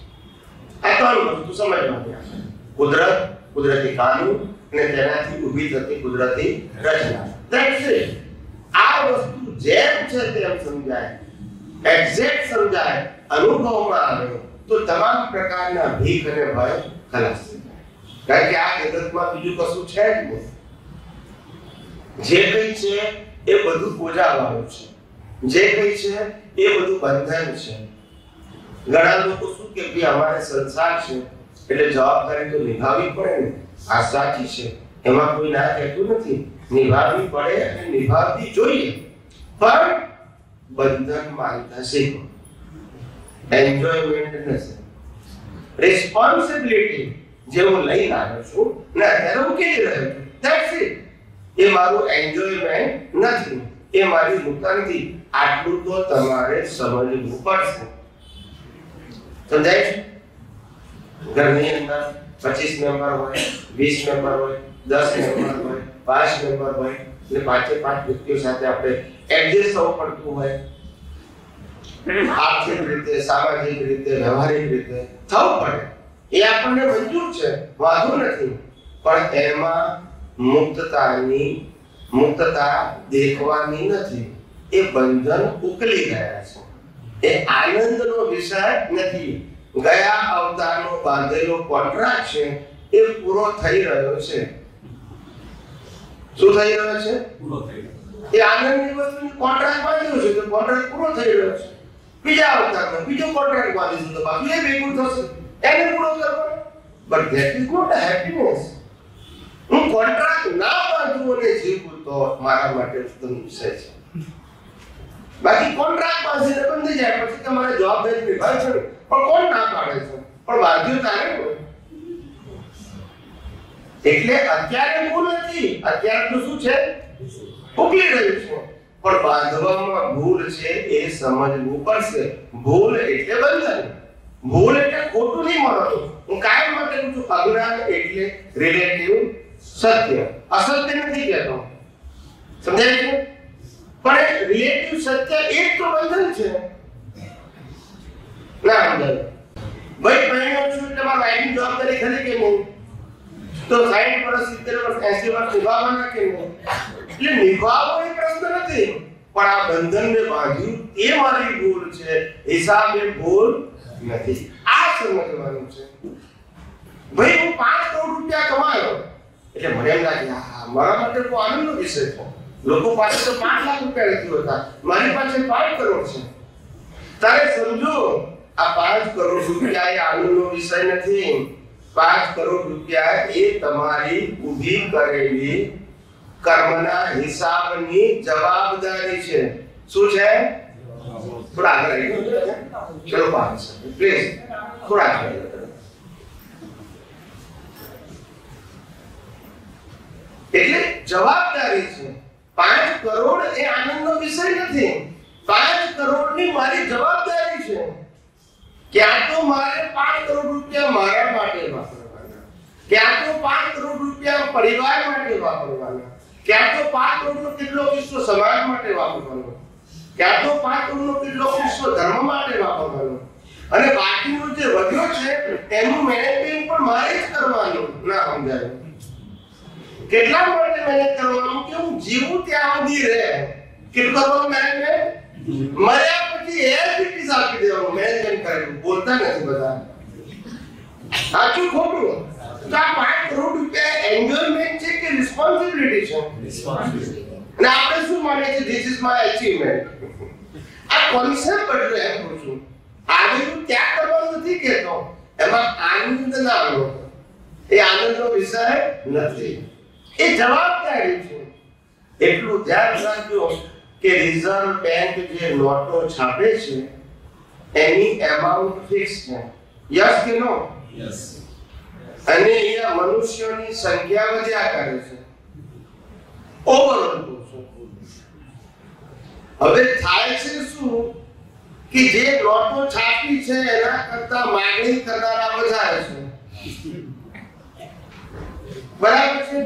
આ ત્રણ વસ્તુ સમજવાની આવે. કુદરત, કુદરતી કાનૂન અને તેનાથી ઊભી થતી કુદરતી રચના. That's it. આ વસ્તુ જેમ છે તેમ સમજાય, એક્ઝેક્ટ સમજાય, અનુભવમાં આવે તો તમામ પ્રકારના ભીખ અને ભય ખલાસ થઈ જાય. કારણ કે આ જગતમાં બીજું કશું છે જ નહીં. જે કંઈ છે એ બધું પૂજાવાળું છે, જે કંઈ છે એ બધું બંધન છે. ઘણા લોકો શું કે ભાઈ અમારે સંસાર છે એટલે જવાબદારી તો નિભાવવી પડે ને. આ સાચી છે, એમાં કોઈ ના કહેતું નથી. નિભાવવી પડે અને નિભાવવી જોઈએ, પણ બંધન માનતા શીખો. એન્જોયમેન્ટ નથી. રિસ્પોન્સિબિલિટી જે હું લઈ આવ્યો છું ને અત્યારે હું કેવી રહ્યો છું, ધેટ્સ ઇટ. એ મારું એન્જોયમેન્ટ નથી, એ મારી મુક્તિ. આટલું તો તમારે સમજવું પડશે. સમજાય છે? ઘરની અંદર 25 મેમ્બર હોય, 20 મેમ્બર હોય, 10 મેમ્બર હોય, 5 મેમ્બર હોય, એટલે પાંચે પાંચ વ્યક્તિઓ સાથે આપણે એડજસ્ટ થવું પડતું હોય. આર્થિક રીતે, સામાજિક રીતે, વ્યવહારિક રીતે થવું પડે. એ આપણને મંજૂર છે, વાંધો નથી, પણ એમાં મુક્તતા દેખવાની નથી. એ બંધન ઉકલી ગયા છે. એ આનંદનો વિષય નથી. ગયા અવતારનો બાંધેલો કોન્ટ્રાક્ટ છે એ પૂરો થઈ રહ્યો છે. શું થઈ રહ્યો છે? પૂરો થઈ રહ્યો છે. એ આનંદની વસ્તુનો કોન્ટ્રાક્ટ બાંધ્યો છે તો કોન્ટ્રાક્ટ પૂરો થઈ રહ્યો છે. બીજા અવતારમાં બીજો કોન્ટ્રાક્ટ બાંધીશું તો બાકી એ ભેગું થશે, એને પૂરો કરવાનો. But that is not happiness. હું કોન્ટ્રાક્ટ ના બાંધું અને જીવું તો મારા માટે ઉત્તમ વિષય છે. બાકી કોન્ટ્રાક્ટ બાંધીને બંધી જાય પછી તમારે જવાબદારી નિભાવી છે, પણ કોણ ના પાડે છે? પણ બાંધ્યું તારે. એટલે અત્યારે ભૂલ નથી, અત્યારે તો શું છે ઉકલી રહ્યું છે, પણ બાંધવામાં ભૂલ છે એ સમજવું પડશે. ભૂલ એટલે બંધન. ભૂલ એટલે ખોટું નહીં માનતું. હું કાયમ માટે કહું છું, અજ્ઞાન એટલે રિલેટિવ સત્ય. અસત્ય નથી કહેતો, સમજાય છે? પણ રિલેટિવ સત્ય એ તો બંધન છે. ના સમજાય ભાઈ, બહેનો છું એટલે મારા વાઇફની જવાબદારી ખરી કે નહીં? તો 60 વર્ષ, 70 વર્ષ, 80 વર્ષ નિભાવવાના કે નહીં? એટલે નિભાવવાનો પ્રશ્ન નથી, પણ આ બંધનને બાંધ્યું એ મારી ભૂલ છે. હિસાબે ભૂલ નથી. આ સમજવાનું છે. ભાઈ હું 5 કરોડ રૂપિયા કમાયો એટલે મને એમ લાગે હા મારા માટે તો આનંદનો વિષય છે. લોકો પાસે તો 5 લાખ રૂપિયા નથી હોતા, મારી પાસે 5 કરોડ છે. તારે સમજો આ 5 કરોડ રૂપિયા એ આનું વિષય નથી। 5 કરોડ રૂપિયા એ તમારી ઊભી કરેલી કર્મના હિસાબની જવાબદારી છે। શું છે? થોડા આગળ આવી ચલો પાસ પ્લીઝ થોડા આગળ એટલે જવાબદારી છે। 5 કરોડ એ આનંદનો વિષય નથી। 5 કરોડની મારી જવાબદારી છે કે આ તો મારે 5 કરોડ રૂપિયા મારા માટે વાપરવાના, કે આ તો 5 કરોડ રૂપિયા પરિવાર માટે વાપરવાના, કે આ તો 5 કરોડનો કેટલો વિશ્વ સમાજ માટે વાપરવાનો, કે આ તો 5 કરોડનો કેટલો વિશ્વ ધર્મ માટે વાપરવાનો, અને બાકીનો જે વધ્યો છે તેનું મેનેજમેન્ટ પણ મારે જ કરવાનું। ના સમજાય કેટલા માટે મહેનત કરવાનું કે હું જીવું ત્યાં સુધી રહે। કેટલો કરવાનું મેનેજમેન્ટ મર્યા પછી એલપીટી આપી દેવાનું મેનેજમેન્ટ કરેલું બોલતા નથી બધા। સાચું ખોટું તો આ 5 કરોડ રૂપિયા એન્ગેજમેન્ટ છે કે રિસ્પોન્સિબિલિટી છે? રિસ્પોન્સિબિલિટી। અને આપણે શું માનીએ છીએ ધીસ ઇઝ માય અચીવમેન્ટ? આ કોન્સેપ્ટ બદલો એમ કહું છું। આજે હું ત્યાં કરવાનું નથી કહેતો, એમાં આનંદ ના લો, એ આનંદનો વિષય નથી। ये जवाबदारी है। એટલું ધ્યાન રાખજો કે રિઝર્વ બેંક જે નોટો છાપે છે એની અમાઉન્ટ ફિક્સ છે। યસ કે નો? યસ। અને અહીંયા મનુષ્યોની સંખ્યા વધ્યા કરે છે ઓવરઓલ। હવે થાય છે શું કે જે નોટો છાપી છે એના કરતા માંગણી કરનારા વધારે છે, બરાબર છે?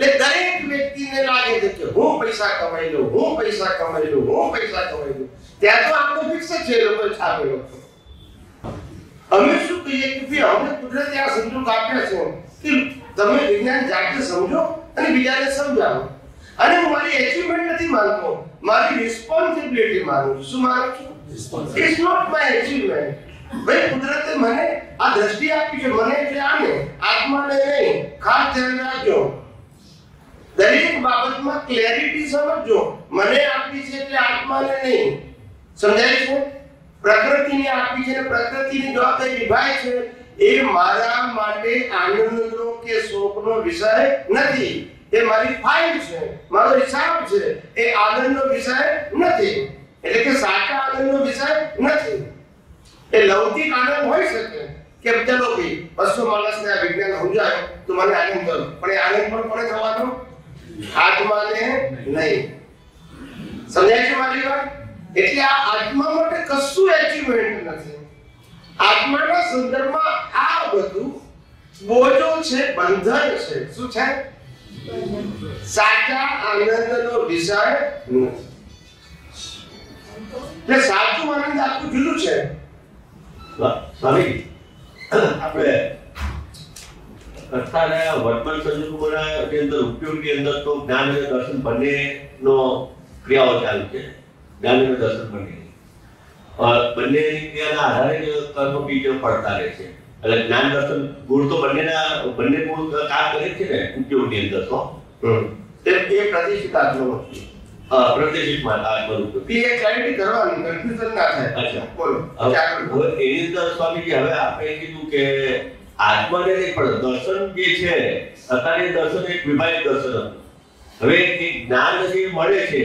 ले दरेक व्यक्ति ने लागे देखे हूं पैसा कमाई लो, हूं पैसा कमाई लो, हूं पैसा कमाई लो। त्या तो आपको फिक्स छे लोको छापे लो। અમે શું કહીએ કે ભઈ અમને કુદરતે આ સંજોગ આપ્યા છે કે તમે વિજ્ઞાન જાતે સમજો અને બીજાને સમજાવો। અને હું મારી અચીવમેન્ટ નથી માનતો, મારી રિસ્પોન્સિબિલિટી માનું। શું માનું છું? Responsibility. It's not my achievement. ભાઈ કુદરતે મને આ દ્રષ્ટિ આપી છે, મને એટલે આને આત્માને નહીં। ખાસ ધ્યાન રાખજો દરેક બાબતમાં ક્લેરિટી સમજો। મને આપી છે એટલે આત્માને નહીં, સમજાય છે? પ્રકૃતિને આપી છે અને પ્રકૃતિની જવાબદારી નિભાય છે। એ મારા માટે આનંદનો કે શોકનો વિષય નથી, એ મારી ફાઇલ છે, મારો હિસાબ છે। એ આનંદનો વિષય નથી, એટલે કે સાચા આનંદનો વિષય નથી। એ લૌકિક આનંદ હોઈ શકે કે ચલો ભાઈ 200 માણસને આ વિજ્ઞાન સમજાય તો મને આનંદ થયો, પણ એ આનંદ પણ કોને થવાનો? आत्मा ने नहीं। समझाय छे मारी बात? એટલે આ આત્મા માટે કશું અચીવમેન્ટ નથી। આત્માના સંદર્ભમાં આ બધું બોજો છે, બંધન છે। શું છે? સાચા આનંદનો વિષય નથી। જે સાચું આનંદ આપતું જુદું છે। સ્વામી આપણે અર્થાના વર્તમાન સંજોગોના કે અંદર ઉપયોગની અંદર તો જ્ઞાન અને દર્શન બંનેનો ક્રિયાઓ ચાલુ છે। જ્ઞાન અને દર્શન બંનેની ક્રિયાના આધારે કર્મ બીજો પડતા રહે છે। એટલે જ્ઞાન દર્શન ગુણ તો બંને ગુણ કામ કરે છે ને ઉપયોગની અંદર તો એ પ્રતિષ્ઠિતાત્મક છે। પ્રતિષ્ઠિત માનવું ક્લિયર ક્લેરિટી કરવાની કન્ફ્યુઝન ના થાય। અચ્છા બોલો હવે એની અંદર સ્વામીજી હવે આપણે કીધું કે આત્માને નહીં પણ દર્શન જે છે અત્યારે દર્શન એક વિભાજિત દર્શન હતું। હવે એ જ્ઞાન જે મળે છે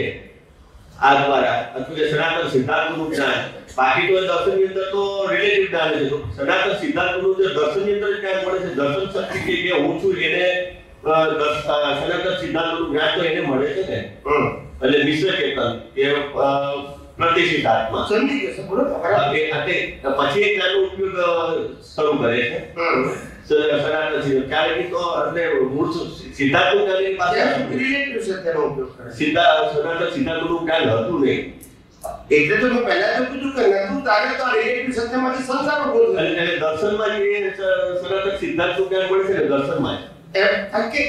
આ દ્વારા અથવા સનાતન સિદ્ધાંતનું જ્ઞાન, બાકી તો દર્શનની અંદર તો રિલેટિવ જ્ઞાન છે। તો સનાતન સિદ્ધાંતનું જે દર્શનની અંદર જ્ઞાન મળે છે, દર્શન શક્તિ કે જે હું છું એને સનાતન સિદ્ધાંતનું જ્ઞાન તો એને મળે છે ને, એટલે મિશ્ર ચેતન કે પ્રતિષ્ઠિત આત્મા સમજી ગયો બોલો આપણે આતે પછી એક નાનો ઉપયોગ શરૂ કરે છે। સનાતન સિદ્ધાંત કારણ કે તો એટલે મૂળ સિદ્ધાંતની પાસે રિલેટિવ છે તેનો ઉપયોગ કરે સિદ્ધાંત સનાતન સિદ્ધાંતનું જ્ઞાન હતું નહીં, એટલે તો મેં પહેલા તો કીધું કે નતું તારે તો રિલેટિવ સત્યમાંથી સંસાર બોલ છે એટલે દર્શનમાં જે સનાતન સિદ્ધાંતનું જ્ઞાન મળે છે દર્શનમાં એમ કે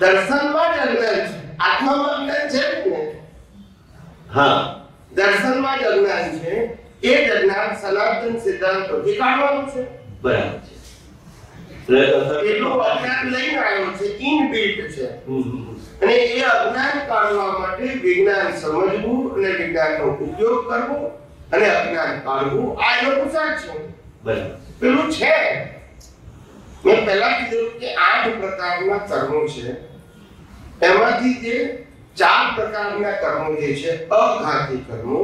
દર્શનમાં જ અજ્ઞાન છે, આત્મામાં અજ્ઞાન છે ને? હા दर्शन में जगनान है। ये जगनान सनातन सिद्धांत को विकाडवानु छे, बराबर छे। એટલે દર્શન એટલો અજ્ઞાન લઈને આવ્યો છે, ઇનબિલ્ટ છે। અને એ અજ્ઞાન કાઢવા માટે વિજ્ઞાન સમજવું અને વિજ્ઞાનનો ઉપયોગ કરવો અને અજ્ઞાન કાળવું આ એનો પુસાક છે બરાબર પેલું છે મેં પહેલા કીધું કે 8 પ્રકારના કર્મો છે એમાંથી જે 4 પ્રકારના કર્મો જે છે અઘાતી કર્મો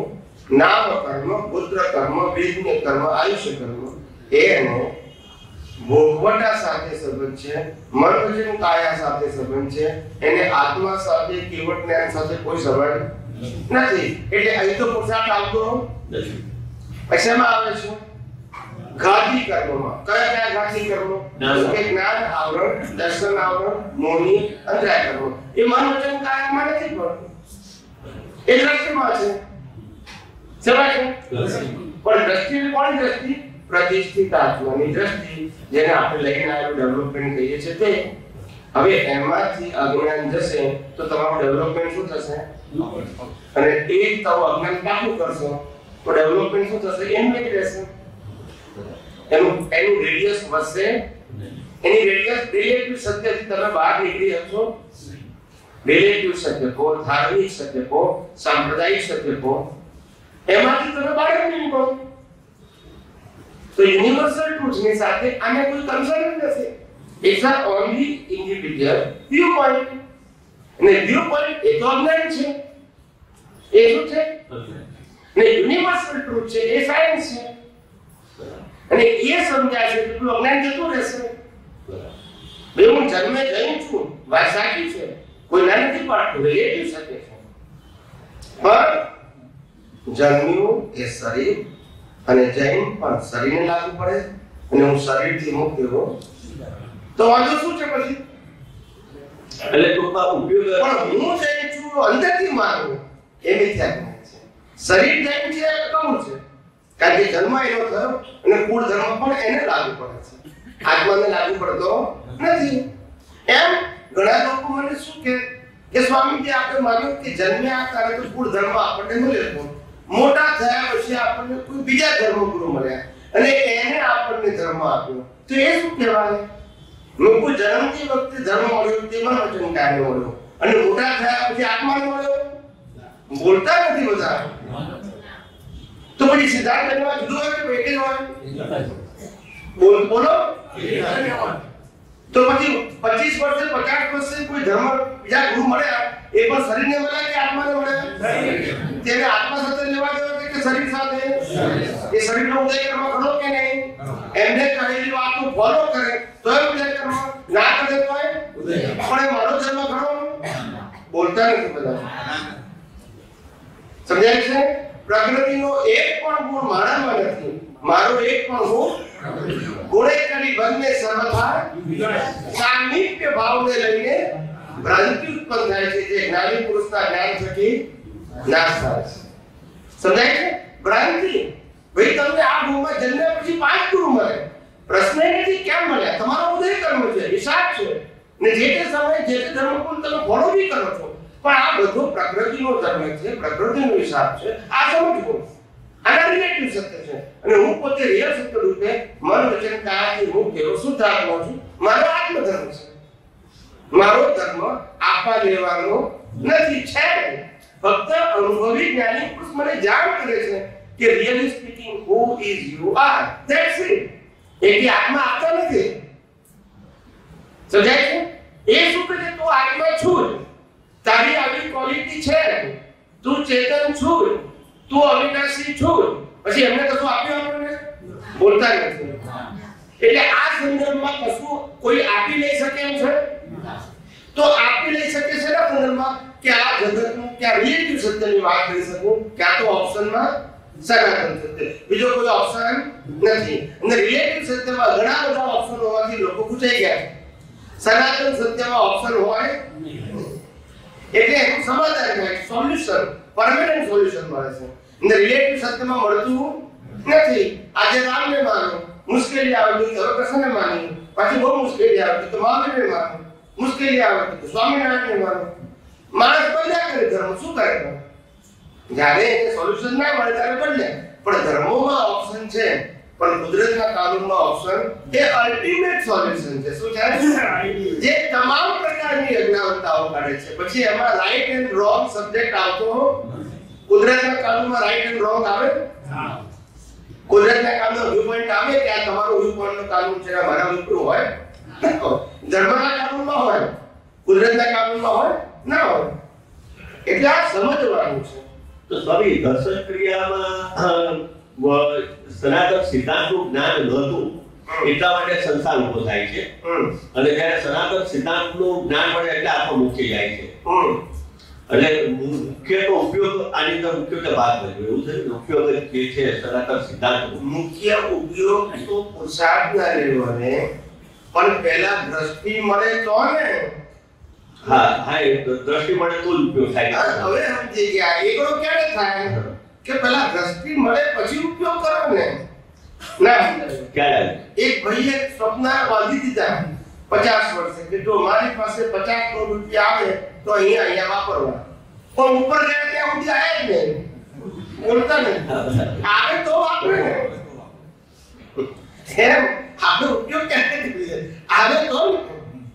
નામ કર્મ પુત્ર કર્મ વિજ્ઞ કર્મ આયુષ કર્મ એનો भोगवटा साथे संबंध छे मनोजन काया साथे संबंध छे એને આત્મા સાથે કેવળ જ્ઞાન સાથે કોઈ સંબંધ નથી એટલે અહીં તો પુરસાદ આવતો નથી પછીમાં આવે છે ઘાતી કર્મમાં કયા કયા ઘાતી કર્મો કે જ્ઞાન આવરણ દર્શન આવરણ મોહની અંતરાય કર્મો એ મનોજન કાયામાં નથી પડતું એ દ્રષ્ટિમાં છે સમજાય પણ દ્રષ્ટિ કોણ દ્રષ્ટિ प्रतिष्ठित आत्मानी दृष्टि जेने આપણે લઈને આયો ડેવલપમેન્ટ કહીએ છે તે હવે એમાંથી અજ્ઞાન જશે તો તમારું ડેવલપમેન્ટ શું થશે અને એક તવ અજ્ઞાન કાઢું કરશો તો ડેવલપમેન્ટ શું થશે એમ જ રહેશે એનું રેડિયસ વધશે એની રેડિયસ રિલેટિવ સત્યથી તમે બહાર નીકળી જશો રિલેટિવ સત્ય કો ધાર્મિક સત્ય કો સાંપ્રદાયિક સત્ય કો એમાંથી તમે બહાર નીકળો तो यूनिवर्सल ट्रूथ में साथे आने कोई कंसर्न नसे it's are only individual view point ने व्यू पॉइंट एक ऑर्गनाइज छे ए શું છે ને યુનિવર્સલ ટ્રુથ છે એ સાયન્સ છે અને એ સમજાય છે કે તું ઓર્ગનાઇજ જતું રહેશે બે હું જન્મે જઈ છું વાસાકી છે કોઈ નાની પાર્ટ રિલેટિવ શકે છે પણ જન્મ્યું એ શરીર અને જૈન પણ શરીરને લાગુ પડે અને હું શરીરથી મુક્ત થયો તો વાંધો શું છે પછી એટલે ટૂંકમાં ઉપયોગ પણ હું જૈન છું અંદરથી માનું એ મિથ્યા જ્ઞાન છે શરીર જૈન છે કહું છે કારણ કે જન્મ એનો થયો અને કુળ ધર્મ પણ એને લાગુ પડે છે આત્માને લાગુ પડતો નથી એમ ઘણા લોકો મને શું કહે કે સ્વામીજી આપણે માન્યું કે જન્મ્યા ત્યારે તો કુળ ધર્મ આપણને મળ્યો મોટા થયા પછી આપણને કોઈ બીજા ધર્મગુરુ મળ્યા અને એને આપણને ધર્મ આપ્યો તો એ શું કહેવાય લોકો જન્મથી વખતે ધર્મ મળ્યો તેમાં વચન કાર્ય મળ્યો અને મોટા થયા પછી આત્મા મળ્યો બોલતા નથી બધા તો પછી સિદ્ધાંત કરવા જુદો હોય કે બેઠે હોય બોલ બોલો તો પછી 25 વર્ષે 50 વર્ષે કોઈ ધર્મ બીજા ગુરુ મળ્યા એ પણ શરીરને મળ્યા કે આત્માને મળ્યા तेरे आत्मा सत्य लेवा देवे के शरीर साथे ये शरीर नो उदय कर्म करो के नहीं एमने कहेली बात को फॉलो करे तो उदय कर्म ना करे तो है उदय अपने मारो जन्म करो बोलता नहीं बता समझाय से प्रकृति नो एक पण गुण मारा में नहीं मारो एक पण हो गुणे करी बनने सर्वथा सामीप्य भाव ने लईने भ्रांति उत्पन्न થાય છે જે ज्ञानी पुरुष का ज्ञान थकी નાસ સમજાય છે ભ્રાંતિ ભઈ તમને આ ભૂમાં જન્મ્યા પછી 5 ગુરુ મળે પ્રશ્ન એ નથી કેમ મળ્યા તમારો ઉદય કર્મ છે હિસાબ છે ને જે તે સમયે જે તે ધર્મકુલ તમે ફોલો બી કરો છો પણ આ બધો પ્રકૃતિનો ધર્મ છે પ્રકૃતિનો હિસાબ છે આ સમજવું આના રિલેટિવ સત્ય છે અને હું પોતે રિયલ સત્ય રૂપે મન વચન કાયાથી હું કેવો શુદ્ધ આત્મા છું મારો આત્મધર્મ છે મારો ધર્મ આપવા લેવાનો નથી છે फक्त अनुभवी ज्ञानी पुरुष मने जान करे छे के really speaking who is you are that's it एकी आत्मा आता नथी समजाय छे ए सुके जे तू आत्मा छू तारी आवी क्वॉलिटी छे तू चेतन छू तू अविनाशी छू પછી એમને કશું આપ્યું આપણને બોલતા નથી એટલે આ સંદર્ભમાં કશું કોઈ આપી લઈ શકે એમ છે તો આપી લઈ શકે છે ને સંદર્ભમાં क्या जगत में क्या रिलेटिव सत्य की बात कर सकूं क्या तो ऑप्शन में सनातन सत्य बीजो कोई ऑप्शन नहीं ने रिलेटिव सत्य में घणा बड़ा ऑप्शन होवा की लोग पूछाई गया सनातन सत्य में ऑप्शन होए એટલે એનું સમાધાન હોય સોલ્યુશન પરમેનન્ટ સોલ્યુશન મળે છે ને रिलेटिव सत्य में મળતું નથી આજે રામને માનો મુશ્કેલી આવતી તો કૃષ્ણને માની પછી બહુ મુશ્કેલી આવતી તો મહાવીરને માનો મુશ્કેલી આવતી તો સ્વામિનારાયણને માનો માણસ બદલ્યા કરે ધર્મ શું કરે જ્યારે એને સોલ્યુશન ના મળે ત્યારે બદલે પણ ધર્મોમાં ઓપ્શન છે પણ કુદરતના કાનૂનમાં ઓપ્શન એ અલ્ટિમેટ સોલ્યુશન છે શું છે જે તમામ પ્રકારની અજ્ઞાનતાઓ કાઢે છે પછી એમાં રાઈટ એન્ડ રોંગ સબ્જેક્ટ આવતો કુદરત ના કાનૂન માં રાઈટ એન્ડ રોંગ આવે ના કુદરત ના કાનૂન નો વ્યૂ પોઈન્ટ આવે કે આ તમારો વ્યૂ પોઈન્ટ નો કાનૂન છે મારા મિત્રો હોય ધર્મ ના કાનૂન માં હોય કુદરત ના કાનૂન માં હોય ના હોય એટલે આ સમજવાનું છે तो सभी दर्शन क्रिया में वो सनातन सिद्धांत નું જ્ઞાન નહોતું એટલા માટે સંસાર ઉભો થાય છે અને જ્યારે સનાતન સિદ્ધાંત નું જ્ઞાન મળે એટલે આખો મુક્તિ જાય છે એટલે મુખ્ય તો ઉપયોગ આની અંદર મુખ્ય વાત છે એવું છે મુખ્ય જે છે સનાતન સિદ્ધાંત મુખ્ય ઉપયોગ તો પુરુષાર્થ ના લેવાને પણ પહેલા દ્રષ્ટિ મળે તો ને દ્રષ્ટિ મળે તો ઉપયોગ થાય હવે સમજી ગયા એકરો કેડે થાય કે પહેલા દ્રષ્ટિ મળે પછી ઉપયોગ કરો ને ના કેડે એક ભાઈએ સ્વપ્ન બાંધી દીધા 50 વર્ષે કે જો મારી પાસે 50 કરોડ રૂપિયા આવે તો અહીંયા વાપરવા પણ ઉપર ગયા ત્યાં સુધી આયા જ નહીં બોલતા નહીં આવે તો વાપરે ને તેમ આપણો ઉપયોગ ક્યારે કરીએ આવે તો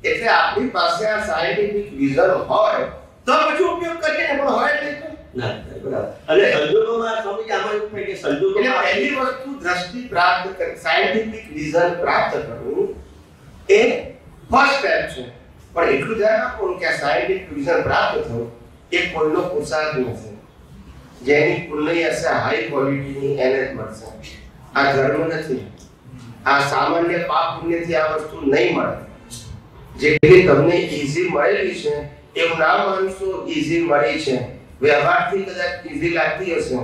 એટલે આપણી પાસે આ સાયન્ટિફિક વિઝન હોય તો પછી ઉપયોગ કરીએ પણ હોય એટલે ના બરાબર અને સંજોગોમાં સમજી આમાં એવું થાય કે સંજોગોમાં પહેલી વસ્તુ દ્રષ્ટિ પ્રાપ્ત કર સાયન્ટિફિક વિઝન પ્રાપ્ત કરવું એ ફર્સ્ટ સ્ટેપ છે પણ એટલું ધ્યાન રાખો કે સાયન્ટિફિક વિઝન પ્રાપ્ત થવું એ કોઈનો પુરુષાર્થ નથી જેની પૂર્ણય હશે હાઈ ક્વોલિટીની એનર્જી મળશે આ ધર્મ નથી આ સામાન્ય પાપ પુણ્યથી આ વસ્તુ નહીં મળે જેટલી તમને ઈઝી મળેલી છે એવું ના માનશો ઈઝી મળી છે વ્યવહારથી કદાચ ઈઝી લાગતી હશે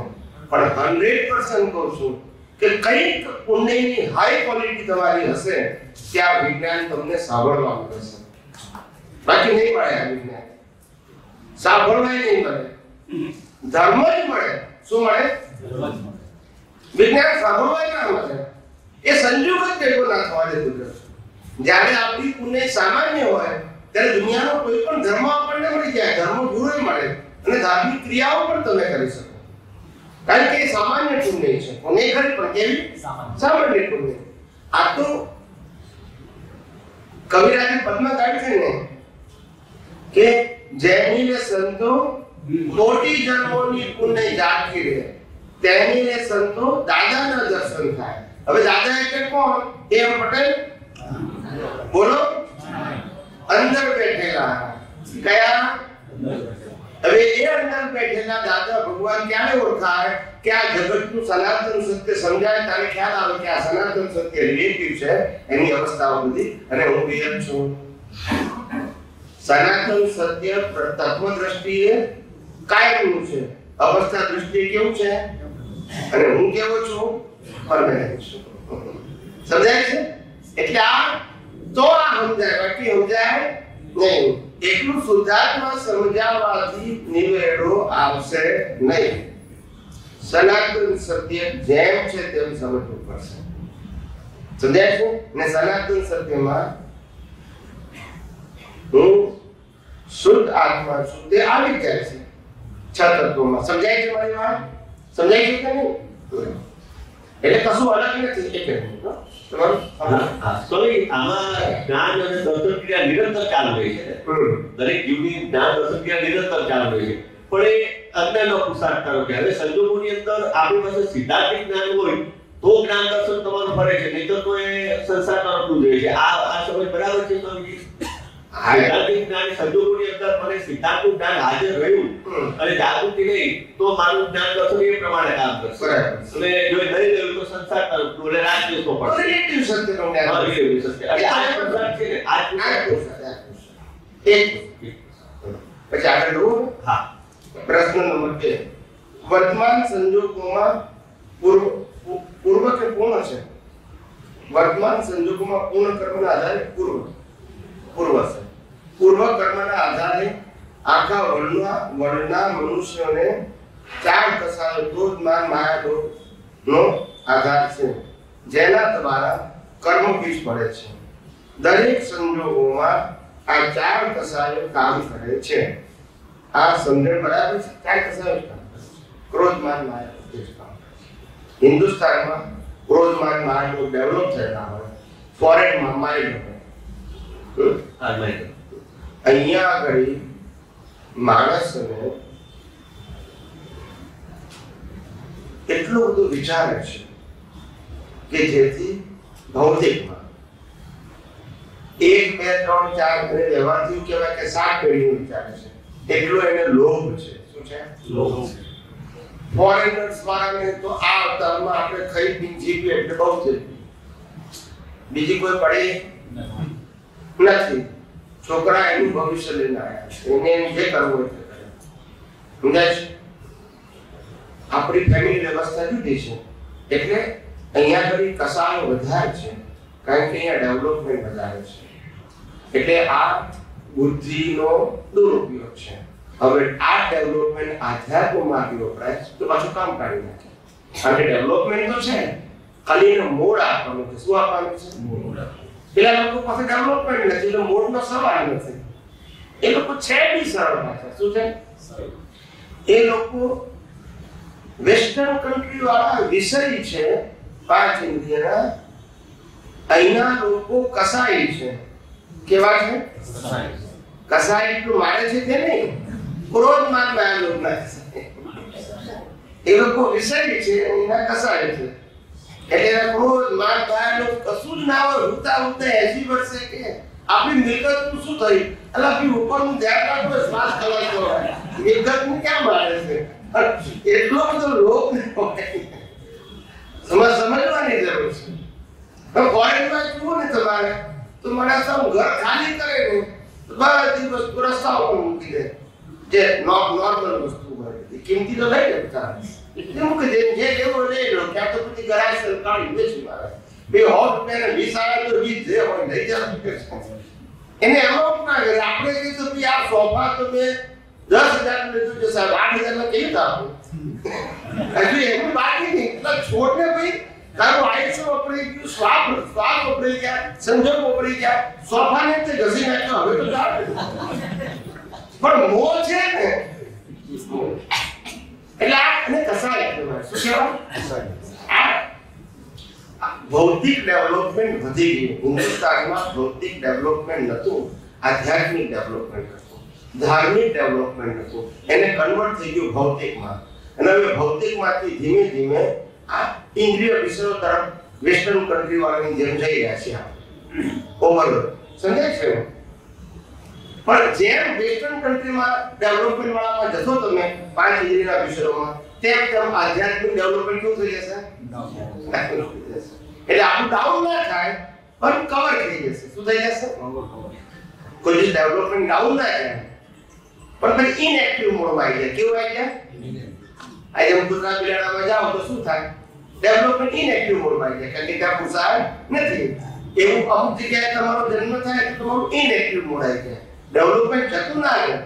પણ 100% કહું છું કે કંઈક પુણ્યની હાઈ ક્વોલિટી તમારી હશે ત્યાં વિજ્ઞાન તમને સાંભળવા મળશે બાકી નહીં મળે આ વિજ્ઞાન સાંભળવા નહીં મળે ધર્મ જ મળે શું મળે વિજ્ઞાન સાંભળવા ના મળે એ સંજોગ જ ભેગો ના થવા દેતું જ્યારે આપણી પુણ્ય સામાન્ય હોય ત્યારે દુનિયાનો કોઈ પણ ધર્મ આપણને મળી જાય ધર્મ પૂરો મળે અને ધાર્મિક ક્રિયાઓ પણ તમે કરી શકો કારણ કે સામાન્ય પુણ્ય છે પુણ્ય ખરી પણ કેવી સામાન્ય પુણ્ય આ તો કવિરાજે પદમાં કાઢી છે કે જેનીને સંતો કોટી જન્મોની પુણ્ય જાગી રહે તેનીને સંતો દાદાના દર્શન થાય હવે દાદા એટલે કોણ એમ પટેલ बोलो अंदर बैठेला क्या अब ये अंदर बैठेला दादा भगवान क्या ने ओरखा है क्या जगत नु सनातन सत्य समझाए ताने ख्याल आवे क्या सनातन सत्य रिलेटिव छे एनी अवस्था बदी अरे हूं बेयर छु सनातन सत्य तत्व दृष्टि है काय नु छे अवस्था दृष्टि केउ छे अरे हूं केवो छु परमेश्वर छु समझाय छे એટલે આ તો આ સમજાય બાકી સમજાય નહીં એટલું સુધાર્થમાં સમજાવવાથી નિવેડો આવશે નહીં સનાતન સત્ય જેમ છે તેમ સમજવું પડશે સમજાય છે ને સનાતન સત્યમાં હું શુદ્ધ આત્મા છું તે આવી જાય છે છ તત્વોમાં સમજાય છે મારી વાત સમજાય છે કે નહીં એટલે કશું અલગ નથી એટલે જાગૃતિ નહીં તો મારું જ્ઞાન દર્શન એ પ્રમાણે કામ કરશે संसार पर बोले राज्य को पढ़ रिलेटिव सत्य को ज्ञान और रिलेटिव सत्य आज प्रसाद के आज प्रसाद एक पचास लो हां प्रश्न नंबर 1 वर्तमान संजोगों पूर्व के पूर्ण है वर्तमान संजोगों में पूर्ण कर्म का आधार पूर्व है पूर्व कर्म का आधार है आखा वर्णना मनुष्य ने चार कसा क्रोध मान माया लोभ नो आधार से जेना द्वारा कर्म बीज पड़े छे दरेक संजोगों आ चार कसायो काम करे छे आ संदर्भ बराबर छे चार कसायो क्रोध मान माया लोभ हिंदुस्तान में क्रोध मान माया लोभ डेवलप થયેલા હોય ફોરેન માં માય લોભ આ માય અહીંયા આગળ માણસને એટલું બધું વિચારે છે કે જેથી ભૌતિકમાં 1 2 3 4 કરે વ્યવહારથી કહેવાય કે 7 પેઢીઓ વિચારે છે, એટલો એને લોભ છે. શું છે? લોભ. ફોરેનર્સ વાળાને તો આ અવતારમાં આપણે ખાઈ પી જીવી એટલે બહુ છે, બીજી કોઈ પડે નથી. છોકરા એનું ભવિષ્ય લઈને આવ્યા છે, એને એમ જે કરવું એટલે કરે. સમજાય છે? આપણી ફેમિલી વ્યવસ્થા જુદી છે એટલે અહીંયા ઘણી કસારો વધારે છે, કારણ કે અહીંયા ડેવલપમેન્ટ વધારે છે. એટલે આ બુદ્ધિનો દુરુપયોગ છે. હવે આ ડેવલપમેન્ટ આધ્યાત્મમાં આવી વપરાય તો પાછું કામ કાઢી નાખે. કારણ કે ડેવલપમેન્ટ તો છે, ખાલી એને મોડ આપવાનું છે. શું આપવાનું છે? મોડ. પેલા લોકો પાસે ડેવલપમેન્ટ નથી એટલે મોડનો સવાલ નથી. એ લોકો છે બી સરળ ભાષા. શું છે? એ લોકો વેસ્ટર્ન કન્ટ્રી વાળા વિષય છે 5 ઇન્ડિયાના. અહીંના લોકો કસાઈ છે. કેવા છે? કસાઈ. એટલું મારે છે તે નહીં, ક્રોધમાન માયા લોકના એ લોકો વિષય છે, એના કસાઈ છે. એટલે ક્રોધમાન માયા લોક કશું જ ના હોય. ઉતા ઉતા 80 વર્ષે કે આપણી મિલકતનું શું થયું? એટલે આપણી ઉપરનું ધ્યાન રાખો, શ્વાસ ખબર કરો મિલકતનું ક્યાં મારે છે. એટલો બધો લોભ સમજવાની જરૂર છે. ફોરેનમાં જુઓ ને તમારે તો માણસ આમ ઘર ખાલી કરે ને તો બધી વસ્તુ રસ્તાઓ પર મૂકી દે, જે નોર્મલ વસ્તુ હોય કિંમતી તો લઈ લે તારે મૂકી દે, જે લેવો લઈ લો. ક્યાં તો બધી ગરાજ સરકારી વેચી મારે 200 રૂપિયાને 20 આવે તો 20 જે હોય લઈ જાય. એને એમાઉન્ટ ના કરે. આપણે કહીશું ભાઈ આ સોફા તો મેં 10,000 में जो साहब 8,000 में कहीं था ऐसी एक भी बात ही नहीं। मतलब छोड़ने भाई करो आई से ऊपरी की स्वाप ऊपरी क्या संजोग ऊपरी क्या सोफा ने ते गसी में तो हमें तो जा पर मोह छे ने એટલે આપણે કસાય કહેવાય. શું કહેવાય? આ ભૌતિક ડેવલપમેન્ટ વધી ગયું. હિન્દુસ્તાનમાં ભૌતિક ડેવલપમેન્ટ નતું, આધ્યાત્મિક ડેવલપમેન્ટ હતું, धार्मिक डेवलपमेंट को एने कन्वर्ट થઈ ગયો ભૌતિક માં. અને હવે ભૌતિક માંથી ધીમે ધીમે આ ઇન્દ્રિય વિષયો તરફ વેસ્ટર્ન કન્ટ્રી વાળાની જેમ જઈ રહ્યા છે. ઓવરલોડ સંદેશ છે. પણ જેમ વેસ્ટર્ન કન્ટ્રી માં ડેવલપમેન્ટ વાળામાં જશો તમે 5 ડિગ્રીના વિષયોમાં તેમ તેમ આધ્યાત્મિક ડેવલપમેન્ટ કેવું થઈ જશે? એટલે આપણું ડાઉન ના થાય પણ કવર થઈ જશે. શું થઈ જશે? કોઈ ડેવલપમેન્ટ ડાઉન ના થાય પણ પછી ઇનએક્ટિવ મોડમાં આવી જાય. કેવું આવી જાય? આજે હું ગુજરાત બિલાડામાં જાઉં તો શું થાય? ડેવલપમેન્ટ ઇનએક્ટિવ મોડમાં આવી જાય, કારણ કે ત્યાં પુરસાય નથી. એવું અમુક જગ્યાએ તમારો જન્મ થાય તો તમારું ઇનએક્ટિવ મોડ આવી જાય. ડેવલપમેન્ટ જતું ના આવે,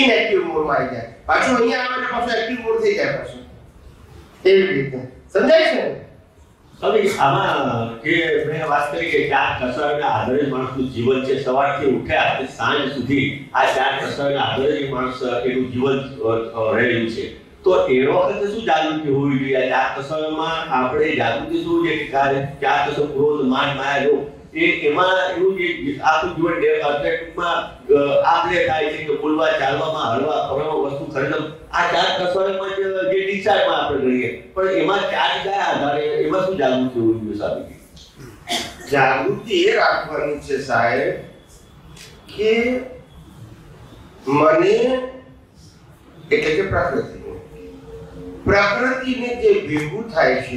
ઇનએક્ટિવ મોડમાં આવી જાય. પાછું અહીંયા આવે એટલે પાછું એક્ટિવ મોડ થઈ જાય પાછું. એવી રીતે સમજાય છે? હવે આમાં કે મેં વાત કરી કે 4 કસાયોના આધારે માણસનું જીવન છે. સવારથી ઉઠ્યા તે સાંજ સુધી આ 4 કસાયોના આધારે માણસ એનું જીવન રહેલું છે. તો એ વખતે શું જાગૃતિ હોવી જોઈએ? 4 કસાયોમાં આપણે જાગૃતિ શું છે? 4 કસાયો ક્રોધ માન માયા લોભ એમાં એવું જે આખું જીવન ડેવલપમેન્ટમાં આપણે થાય છે કે બોલવા ચાલવામાં હળવા ફરવા વસ્તુ ખરીદવા આ 4 કસાયોમાં જે ડિસ્ચાર્જમાં આપણે ગણીએ પણ એમાં ચાર્જ કયા આધારે એમાં શું જાગૃતિ હોવી જોઈએ સાહેબ? જાગૃતિ એ રાખવાની છે સાહેબ કે મને એટલે કે પ્રકૃતિને જે ભેગું થાય છે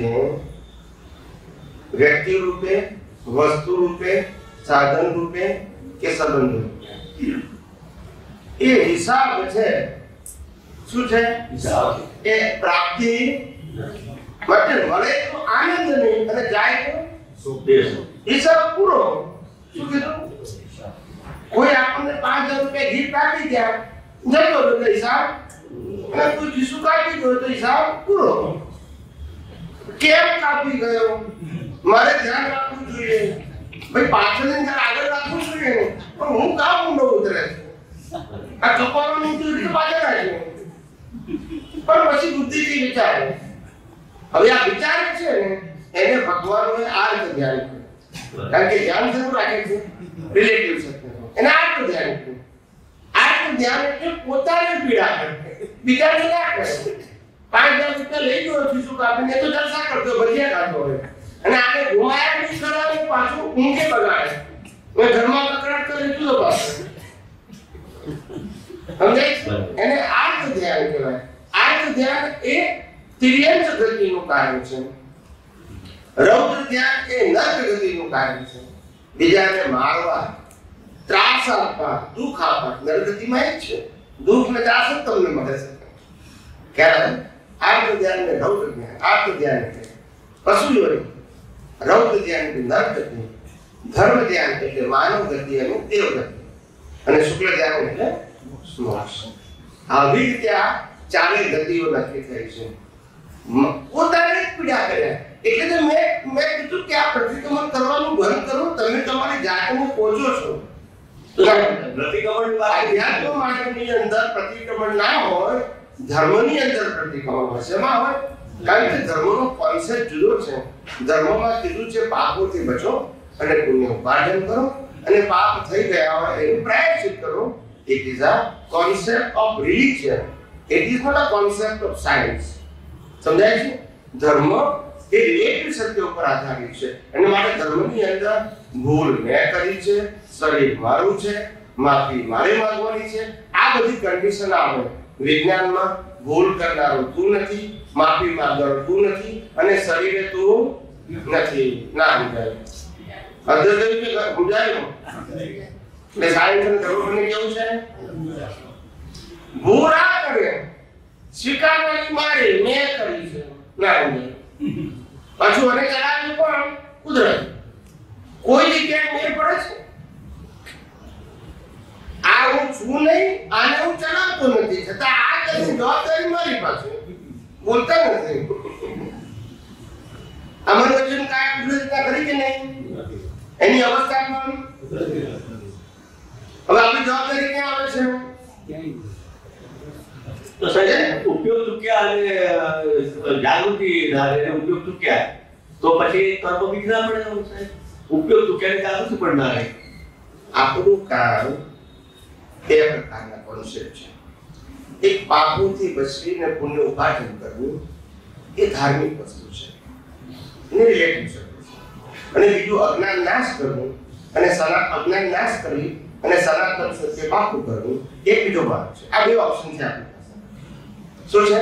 વ્યક્તિ રૂપે, વસ્તુ રૂપે, સાધન રૂપે કે સંબંધ રૂપે એ હિસાબ છે. શું છે? એ પ્રાપ્તિ માટે મળે તો આનંદ નહીં અને જાય તો હિસાબ પૂરો. શું કીધું? કોઈ આપણને 5,000 રૂપિયા ગીફ્ટ આપી ગયા જતો તો હિસાબ અને તું જીસુ કાપી ગયો તો હિસાબ પૂરો. કેમ કાપી ગયો? મારે ધ્યાન રાખવું જોઈએ ભાઈ, પાછળની ધ્યાન આગળ રાખવું જોઈએ ને. પણ હું કામ ઊંડો ઉતરે આ કપાળની ઊંચી પાછળ આવી પણ પછી બુદ્ધિથી વિચારે. હવે આ વિચાર છે ને એને ભગવાનને આ રીતે ધ્યાન કર્યું, કારણ કે ધ્યાન શું રાખે છે? રિલેટિવ સત્યનો એને આ રીતે ધ્યાન કર્યું. આ રીતે ધ્યાન એટલે પોતાને પીડા કરે, બીજાને ના કરે. 5-10 લઈ ગયો કાપીને તો જલસા કરતો ભજીયા ખાતો હોય અને આને ઘુમાયા નહીં કરાવે પાછું ઊંઘે બગાડે મે ઘરમાં બકરાટ કરે તો બસ સમજાય એને આર્ત ધ્યાન કહેવાય આર્ત ધ્યાન એ તિર્યંત ગતિનું કાર્ય છે રૌદ્ર ધ્યાન એ નર્ક ગતિનું કાર્ય છે બીજાને મારવા ત્રાસ આપવા દુઃખ આપવા નર્ક ગતિમાં એ છે દુઃખ ને ત્રાસ જ તમને મળે છે ક્યારે आर्त ध्यान में रौद्र ध्यान आर्त ध्यान में पशु योनि रौद्र ध्यान में नर्क गति धर्म ध्यान એટલે માનવ ગતિ અને દેવ ગતિ અને શુક્લ ध्यान એટલે મોક્ષ આવી રીતે આ ચારે ગતિઓ નક્કી થઈ છે પોતાને પીડા કરે એટલે કે મેં કીધું કે આ પ્રતિક્રમણ કરવાનું બંધ કરો તમે તમારી જાતને પોજો છો તો પ્રતિક્રમણ વાળી ધ્યાન તો માનવની અંદર પ્રતિક્રમણ ના હોય ધર્મની અંદર પ્રતિક્રમણ હશેમાં હોય કારણ કે ધર્મનો કોન્સેપ્ટ જુદો છે ધર્મમાં કીધું છે પાપોથી બચો અને પુણ્ય ઉપાર્જન કરો અને પાપ થઈ ગયા હોય એનું પ્રાયશ્ચિત કરો it is a concept of religion it is not a concept of science સમજાય છે ધર્મ એ રિલેટિવ સત્ય ઉપર આધારિત છે અને માટે ધર્મની અંદર ભૂલ મેં કરી છે શરીર મારું છે માફી મારે માંગવાની છે આ બધી કન્ડિશન આવે विज्ञान में भूल करनारो तू नहीं माफी मांगनारो तू नहीं અને શરીરે તું નથી ના સમજાય અધર્મ કે સમજાય ને સાયન્સને ધર્મને કેવું છે બુરા કરે સ્વીકારવાની મારી મે કરી છે ના સમજાય પાછું અને કરાવ્યું પણ કુદરત કોઈ કે મેર પડે છે આ હું છું નહીં આને હું ચલાવતો નથી છતાં આ કદી જવાબદારી મારી પાસે બોલતા નથી અમારું વચન કાંઈ પૂર્ણતા કરી કે નહીં એની અવસ્થામાં હવે આપણી જવાબદારી ક્યાં આવે છે તો સજે ઉપયોગ તો ક્યાં અને જાગૃતિ ધારે ઉપયોગ તો ક્યાં તો પછી કર્મ વિઘ્ન પડે સાહેબ ઉપયોગ તો ક્યાં જાગૃતિ પડના રહે આપણું કામ ये प्रकार का कॉन्सेप्ट है एक पापों से बचने पुण्य उपार्जन करना ये धार्मिक वस्तु है ने रिलेटेड है અને બીજો અજ્ઞાન નાશ કરવો અને સનાતન અજ્ઞાન નાશ કરી અને સનાતન સત્ય પાકું કરવું એ બીજો ભાગ છે આ બે ઓપ્શન છે આપણી પાસે શું છે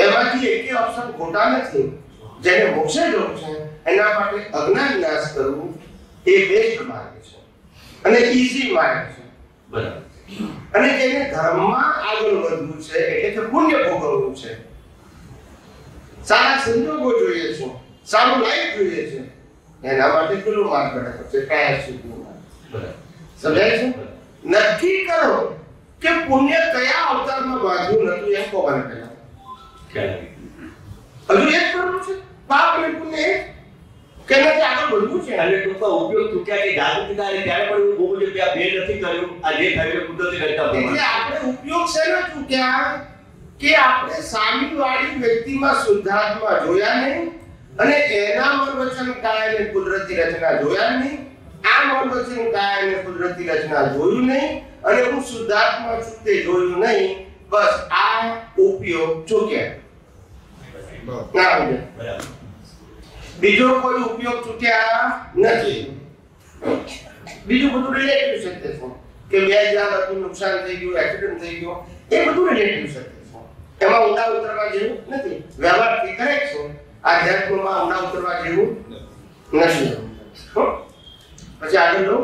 બેમાંથી એક ઓપ્શન ખોટા નથી જેને મોક્ષ જોવું છે એના માટે અજ્ઞાન નાશ કરવું એ બેસ્ટ માર્ગ છે અને ઈઝી માર્ગ છે બરાબર અને જેને ધર્મમાં આગળ વધવું છે એટલે કે પુણ્ય ભોગવવું છે સારા સંજોગો જોઈએ છે સારું લાઈફ જોઈએ છે એના માટે કેટલું માર્ગ કાઢવો છે કયા સુધી બરાબર સમજાય છે નક્કી કરો કે પુણ્ય કયા અવતારમાં બાંધવું નથી એમ કોને પહેલા હજુ એક કરવું છે પાપ અને પુણ્ય કેનાથી આગળ વધવું છે એટલે ટૂંકા ઉપયોગ ચૂક્યા કે જાગૃતિદારે ત્યારે પણ બહુ જ કે આ બે નથી કર્યું આ જે થાય કુદરતી કરતા એટલે આપણે ઉપયોગ છે ને ચૂક્યા કે આપણે સામીવાળી વ્યક્તિમાં શુદ્ધાત્મા જોયા નહીં અને એના મનવચન કાયને કુદરતી રચના જોયા નહીં આ મનવચન કાયને કુદરતી રચના જોયું નહીં અને હું શુદ્ધાત્મા છું તે જોયું નહીં બસ આ ઉપયોગ ચૂક્યા બરાબર બીજો કોઈ ઉપયોગ ચૂક્યા નથી બીજો બધું રિલેટિવ સત્ય છે કે બે જણા હતું નુકસાન થઈ ગયું એક્સિડન્ટ થઈ ગયો એ બધું રિલેટિવ સત્ય છે એમાં ઊંડા ઉતરવા જેવું નથી વ્યવહારથી કરેક્ટ છે આધ્યાત્મમાં ઊંડા ઉતરવા જેવું નથી પછી આગળ લો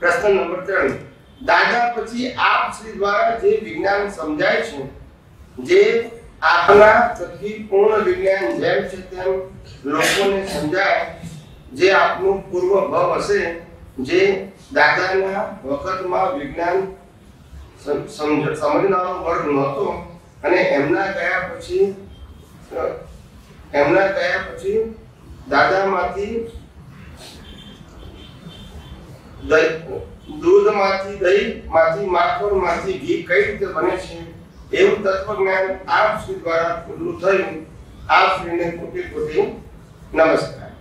પ્રશ્ન નંબર 3 દાદા પછી આપ શ્રી દ્વારા જે વિજ્ઞાન સમજાય છે જે આપના તત્વી પૂર્ણ વિજ્ઞાન જેમ છે તેમ લોકોને સમજાય જે આપનું પૂર્વ ભવ હશે જે દાદાના વખતમાં વિજ્ઞાન સમજનારો વર્ગ નહોતો અને એમના ગયા પછી દાદામાંથી દૂધમાંથી દહીંમાંથી માખણમાંથી ઘી કઈ રીતે બને છે એવું તત્વજ્ઞાન આપ શ્રી દ્વારા પૂરું થયું આપ શ્રીને કોટી કોટી નમસ્કાર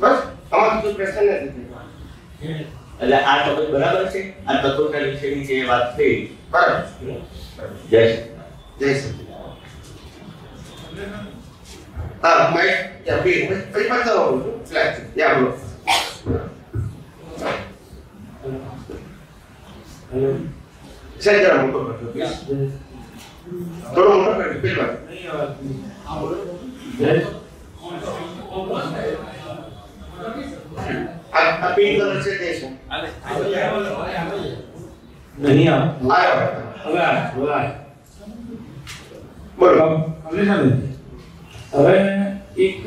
બસ અમારું તો પ્રશ્ન નથી એટલે આ ટોપિક બરાબર છે આ તત્વના વિશેની જે વાત થઈ બરાબર જય જય સચિદાનંદ Mike, yeah, wait, wait, wait, wait, flat, yeah, bro. Send your motor, please. Don't motor, please. I paint the recitation. I हमें एक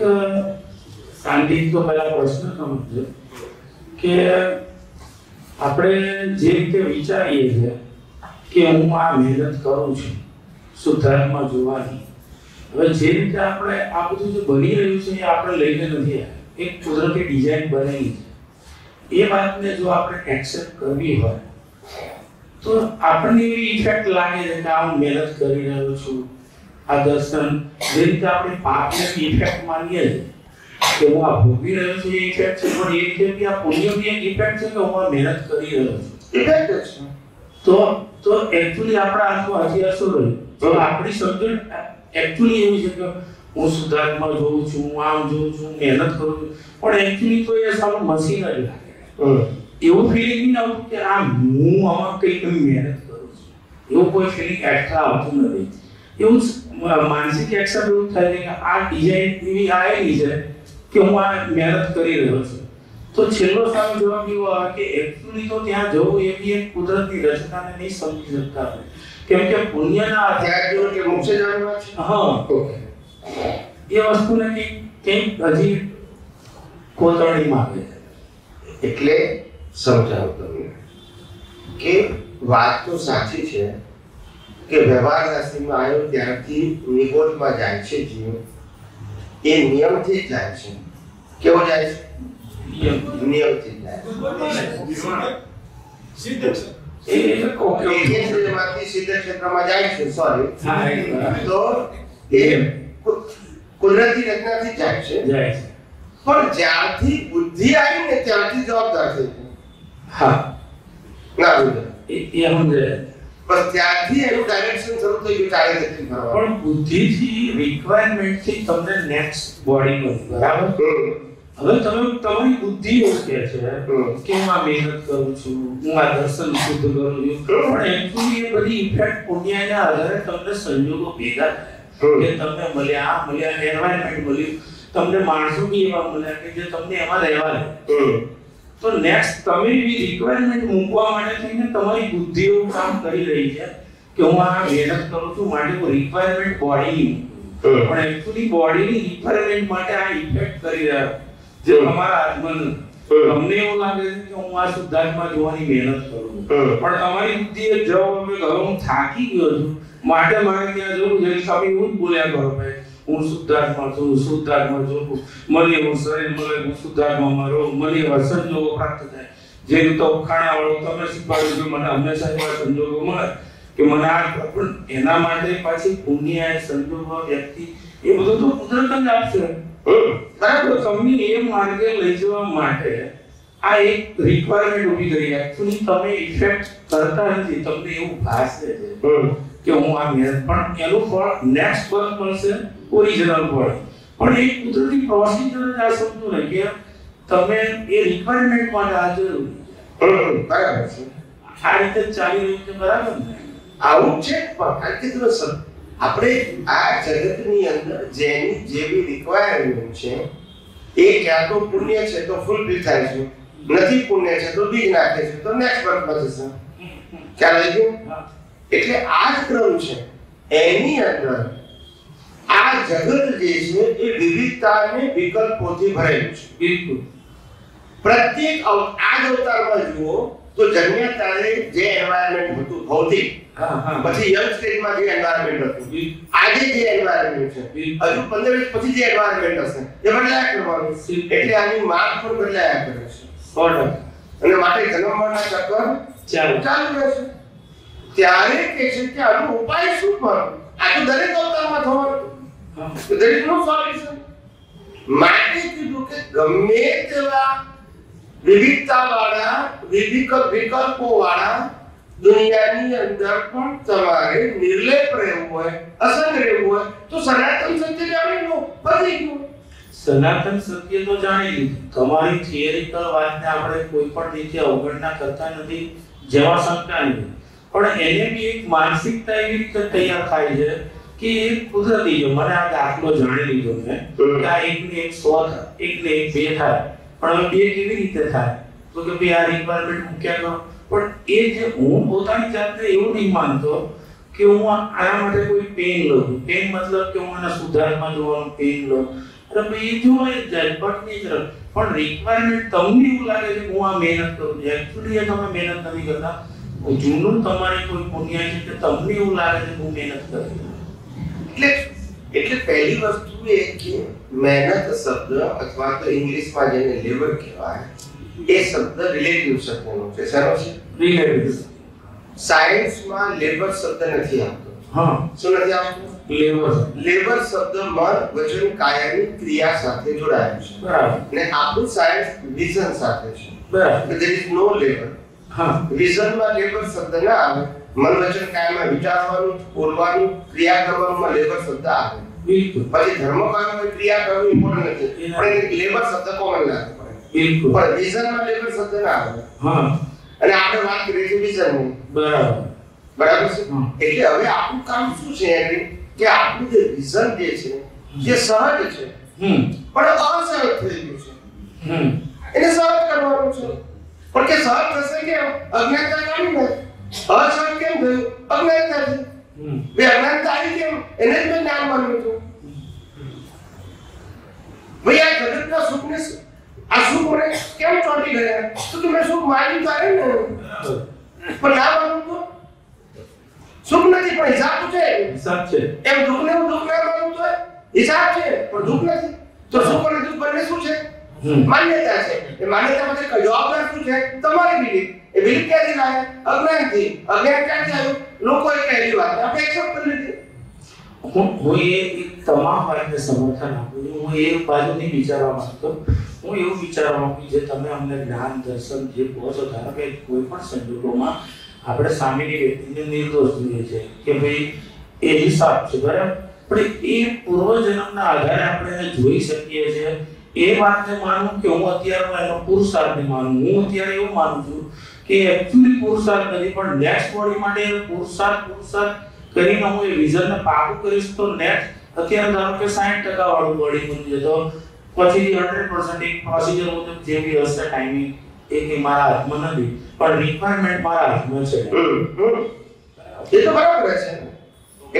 सांदिक तो मेरा प्रश्न समझे कि अपने जेब के विचार ये है कि अनुमाह मेहनत करूं चीं सुधार में जुवानी हमें जेब के अपने आप तो जो बनी रही चीं ये आपने लेने नहीं है एक कुदरती डिजाइन बनेगी ये बात में जो आपने एक्सेप्ट करनी है तो आपने भी इफेक्ट लाने देना हम मेहनत करी रहे हो चीं आदर्शन दिन का अपने पाप में भी इफेक्ट मानिए कि वो आप भोगी रहे हो तो ये इफेक्ट है और ये इफेक्ट भी आप पुण्य भी एक इफेक्ट है कि वो मेहनत कर ही रहे हो इफेक्ट है तो एक्चुअली आपका आत्मा हथियार सो रही तो आपकी समझ एक्चुअली ये है कि वो सुधार में जो हूं आम जो हूं मेहनत करूं और एक्चुअली तो ये सब मशीन है ये फीलिंग ना हो कि आ हूं हम कई मेहनत करूं ये कोई फीलिंग एक्स्ट्रा होती नहीं ये उस मानसिक एक्शन रूप था लेकिन आज डिजाइन भी आए डिजाइन कि हम आज मेहनत कर ही रहे हैं तो छिल्लो साल जो भी हुआ कि एक्चुअली तो यहाँ जो ये भी एक कुदरती रचना ने नहीं समझ सकता है क्योंकि पुण्य ना अध्याय जो के रूप से जाने वाला हाँ ये वस्तु ने कि कहीं अजीब कोतरणी मांगे इतने समझाओ तुमने कि बात तो साची है के व्यवहार राशि में आयो त्यारथी निकोट में जाय छे जीव ये नियम थी जाय छे केवो जाय नियम थी जाय सिद्ध से ये सेवाती सिद्ध क्षेत्र में जाय छे सॉरी तो ये कुदरती रचना थी जाय छे पर ज्यारथी बुद्धि आई ने त्यारथी जवाबदार छे हां ना बुद्धि ये हम जे बस त्यागी है वो डायरेक्शन जरूर तो ये चाहे देती है पर बुद्धि थी रिक्वायरमेंट थी तुमने नेक्स्ट बॉडी में बराबर अगर तुम्हें तुम्हारी बुद्धि हो क्या चाहे कि मैं मेहनत करूं चुनूं मैं दर्शन शुद्ध करूं ये पर एक्चुअली ये बड़ी इफेक्ट पुण्य ना अगर तुमने संयोग को भेजा कि तुमने मलिया एनवायरनमेंट बोली तुमने मानसू की एवं मलिया के जो तुमने हमारा रहवा है तो नेक्स्ट तुम्हें भी रिक्वायरमेंट मुंबा माने थी ना तुम्हारी बुद्धियों काम कर ही रही है कि हम वहां मेहनत करो तो माने को रिक्वायरमेंट बॉडी और एक्चुअली बॉडी ने रिक्वायरमेंट माटे आ इफेक्ट कर रहा जो हमारा आत्मन हमने वो लागे कि हम वहां सुधारमा जोवानी मेहनत करो पर तुम्हारी बुद्धि जब हमें घरों थाकी गयो माटे माने क्या जरूर जैसे कभी वो बोलया करो मैं सुधार मजो मले वसरे मले सुधार मरो मले वसन जो प्राप्त થાય જે તો ખાણા વાળો તમે શીખવાડ્યું કે મને હંમેશા એવા સંજોગો મળે કે મને આ પણ એના માટે પાછી પુણ્યય સંજોગો વ્યક્તિ એ બધું તો કુદરત જ આપશે બરાબર તમને એ માર્ગે લઈ જવા માટે આ એક રિક્વાયરમેન્ટ ઊભી કરી એક્ચ્યુઅલી તમે ઇફેક્ટ કરતા નથી તમને એવું ભાસ છે કે હું આ મહેનત પણ એનું ફળ નેક્સ્ટ વર્ક મળશે ओरिजिनल बॉडी और एक कुदरती प्रोसीजर जा समझो ने कि તમે એ રિક્વાયરમેન્ટ માં હાજર બરાબર છે આ રીતે ચાલી રહ્યું છે બરાબર ને આવું છે પણ આ કેટલો આપણે આ જગતની અંદર જેની જેવી રિક્વાયરમેન્ટ છે એ ક્યાં તો પુણ્ય છે તો ફૂલફિલ થાય છે નથી પુણ્ય છે તો બીજ નાખે છે તો નેક્સ્ટ વર્ક બચશે ખ્યાલ આવી ગયો એટલે આ જ ક્રમ છે એની અંદર આ જગત જે છે એ વિવિધતાને વિકલ્પોથી ભરેલું છે બિલકુલ પ્રત્યેક અવતારમાં જુઓ તો જન્મ્યાતારે જે એન્વાયરમેન્ટ હતું ભૌતિક પછી યંગ સ્ટેજમાં જે એન્વાયરમેન્ટ હતું આજે જે એન્વાયરમેન્ટ છે હજુ 15 વર્ષ પછી જે એન્વાયરમેન્ટ હશે એ બદલાયા કરવાનું એટલે આની માર્ગ પર બદલાયા કરે છે 100% અને માટે જન્મવાના ચક્કર ચાલુ રહે છે ત્યારે કે છે કે આનો ઉપાય શું કરવો આ તો દરેક અવતારમાં થવાનું तो there is no solution. माने कि दुखे गम्मेतला विविधता वाला, विविध विकल्पों वाला દુનિયાની અંદર પણ તમારે નિર્લેપ રહેવું હોય, અસંગ રહેવું હોય તો સનાતન સત્ય જાણી લો, પછી ગયું સનાતન સત્ય તો જાણી લીધું। તમારી થિયરીકલ વાતને આપણે કોઈ પણ રીતે અવગણના કરતા નથી, જેવા શંકા નહીં, પણ એને બી એક માનસિકતા એવી રીતે તૈયાર થાય છે કે એ કુદરતી જો મને આ દાખલો જાણી લીધો છે કે આ 1 ને 100 થાય, 1 ને 1 2 થાય, પણ બે કેવી રીતે થાય તો કે ભાઈ આ રિક્વાયરમેન્ટ મૂક્યા ન पर ये जो हूं પોતાની જાતે એવું નહીં માનતો કે હું આ માટે કોઈ પેન લઉં, પેન मतलब કે હું આના સુધારમાં જોવાનું પેન લઉં, એટલે એ જો એ જડબટની જ પણ રિક્વાયરમેન્ટ તમને એવું લાગે છે હું આ મહેનત કરું, એક્ચ્યુઅલી એ તમે મહેનત નથી કરતા, જૂનું તમારે કોઈ પુણ્ય છે કે તમને એવું લાગે છે હું મહેનત કરું। એટલે પહેલી વસ્તુ એ કે મહેનત શબ્દ અથવા તો ઇંગ્લિશમાં જેને લેબર કહેવાય ये शब्द रिलेटिव शब्द नो छे, सरो छे रिलेटिव। साइंस માં લેબર શબ્દ નથી આવતો। હા શું નથી આવતો? લેબર। લેબર શબ્દ માં વજન કાયાની ક્રિયા સાથે જોડાયેલું છે, બરાબર, ને આપણું સાયન્સ વિઝન સાથે છે, બરાબર, ધેર ઇઝ નો લેબર। હા વિઝન માં લેબર શબ્દ ના આવે, મન વચન કાયામાં વિચારવાનું, બોલવાનું, ક્રિયા કરવાનું લેબર શબ્દ આવે, બિલકુલ। પછી ધર્મ કાયામાં ક્રિયા કરવું ઇમ્પોર્ટન્ટ નથી, પણ લેબર શબ્દ કોમન લાગે बिल्कुल, पर विजन में लेबर शब्द ना आवे। हां અને આપણે વાત કરી છે વિઝન, બરાબર બરાબર છે। એટલે હવે આપણું કામ શું છે કે આપણું જે વિઝન જે છે જે સહજ છે પણ અસહજ થઈ ગયું છે, એટલે સહજ કરવાનું છે, પણ કે સહજ થશે કે અજ્ઞાનતા કાઢી લે, અસહજ કેમ થયું? અજ્ઞાનતા છે, વે અજ્ઞાનતા આવી કેમ? એને જ મેં જ્ઞાન માન્યું હતું, વે આ જગતના સુખને आसुक रे केम चोटी गया तो तुम्हें सुख मानी तो आए ना, पर ना मानू तो सुख नहीं, पर हिसाब पूछे हिसाब छे एम दुख ने दुख ना मानू तो हिसाब छे, पर दुख नहीं तो सुख ने दुख बनने શું છે? માન્યતા છે। એ માન્યતા માટે કયો જવાબદાર શું છે? તમારી બિલીફ। એ બિલીફ ક્યાંથી લાવે? અજ્ઞાનથી। અજ્ઞાન ક્યાંથી આવ્યું? લોકોએ કહેલી વાત આપણે એક્સેપ્ટ કરી લીધી। હું એ તમામ વાતને સમર્થન આપું છું, હું એ બાજુ નહીં વિચારવા માંગતો, હું એવું વિચારવા કે જે તમે અમને જ્ઞાન દર્શન જે કહો છો, ધારો કે કોઈ પણ સંજોગોમાં આપણે સામેની વ્યક્તિને નિર્દોષ જોઈએ છે કે ભાઈ એ હિસાબ છે, બરાબર, પણ એ પૂર્વજન્મના આધારે આપણે જોઈ શકીએ છીએ। એ વાતને માનું કે હું અત્યારનો એનો પુરુષાર્થને માનું, હું અત્યારે એવું માનું છું કે એક્ચ્યુઅલી પુરુષાર્થ નથી, પણ નેક્સ્ટ બોડી માટે પુરુષાર્થ કરીને હું એ વિઝનને પાકું કરીશ તો નેક્સ્ટ અત્યારે ધારો કે 60% વાળું બોડી બની જાય તો પછી 100% એક પ્રોસિજર મુજબ જે બી હશે ટાઈમિંગ એ કે મારા હાથમાં નથી, પણ રિક્વાયરમેન્ટ મારા હાથમાં છે, એ તો બરાબર છે। એટલે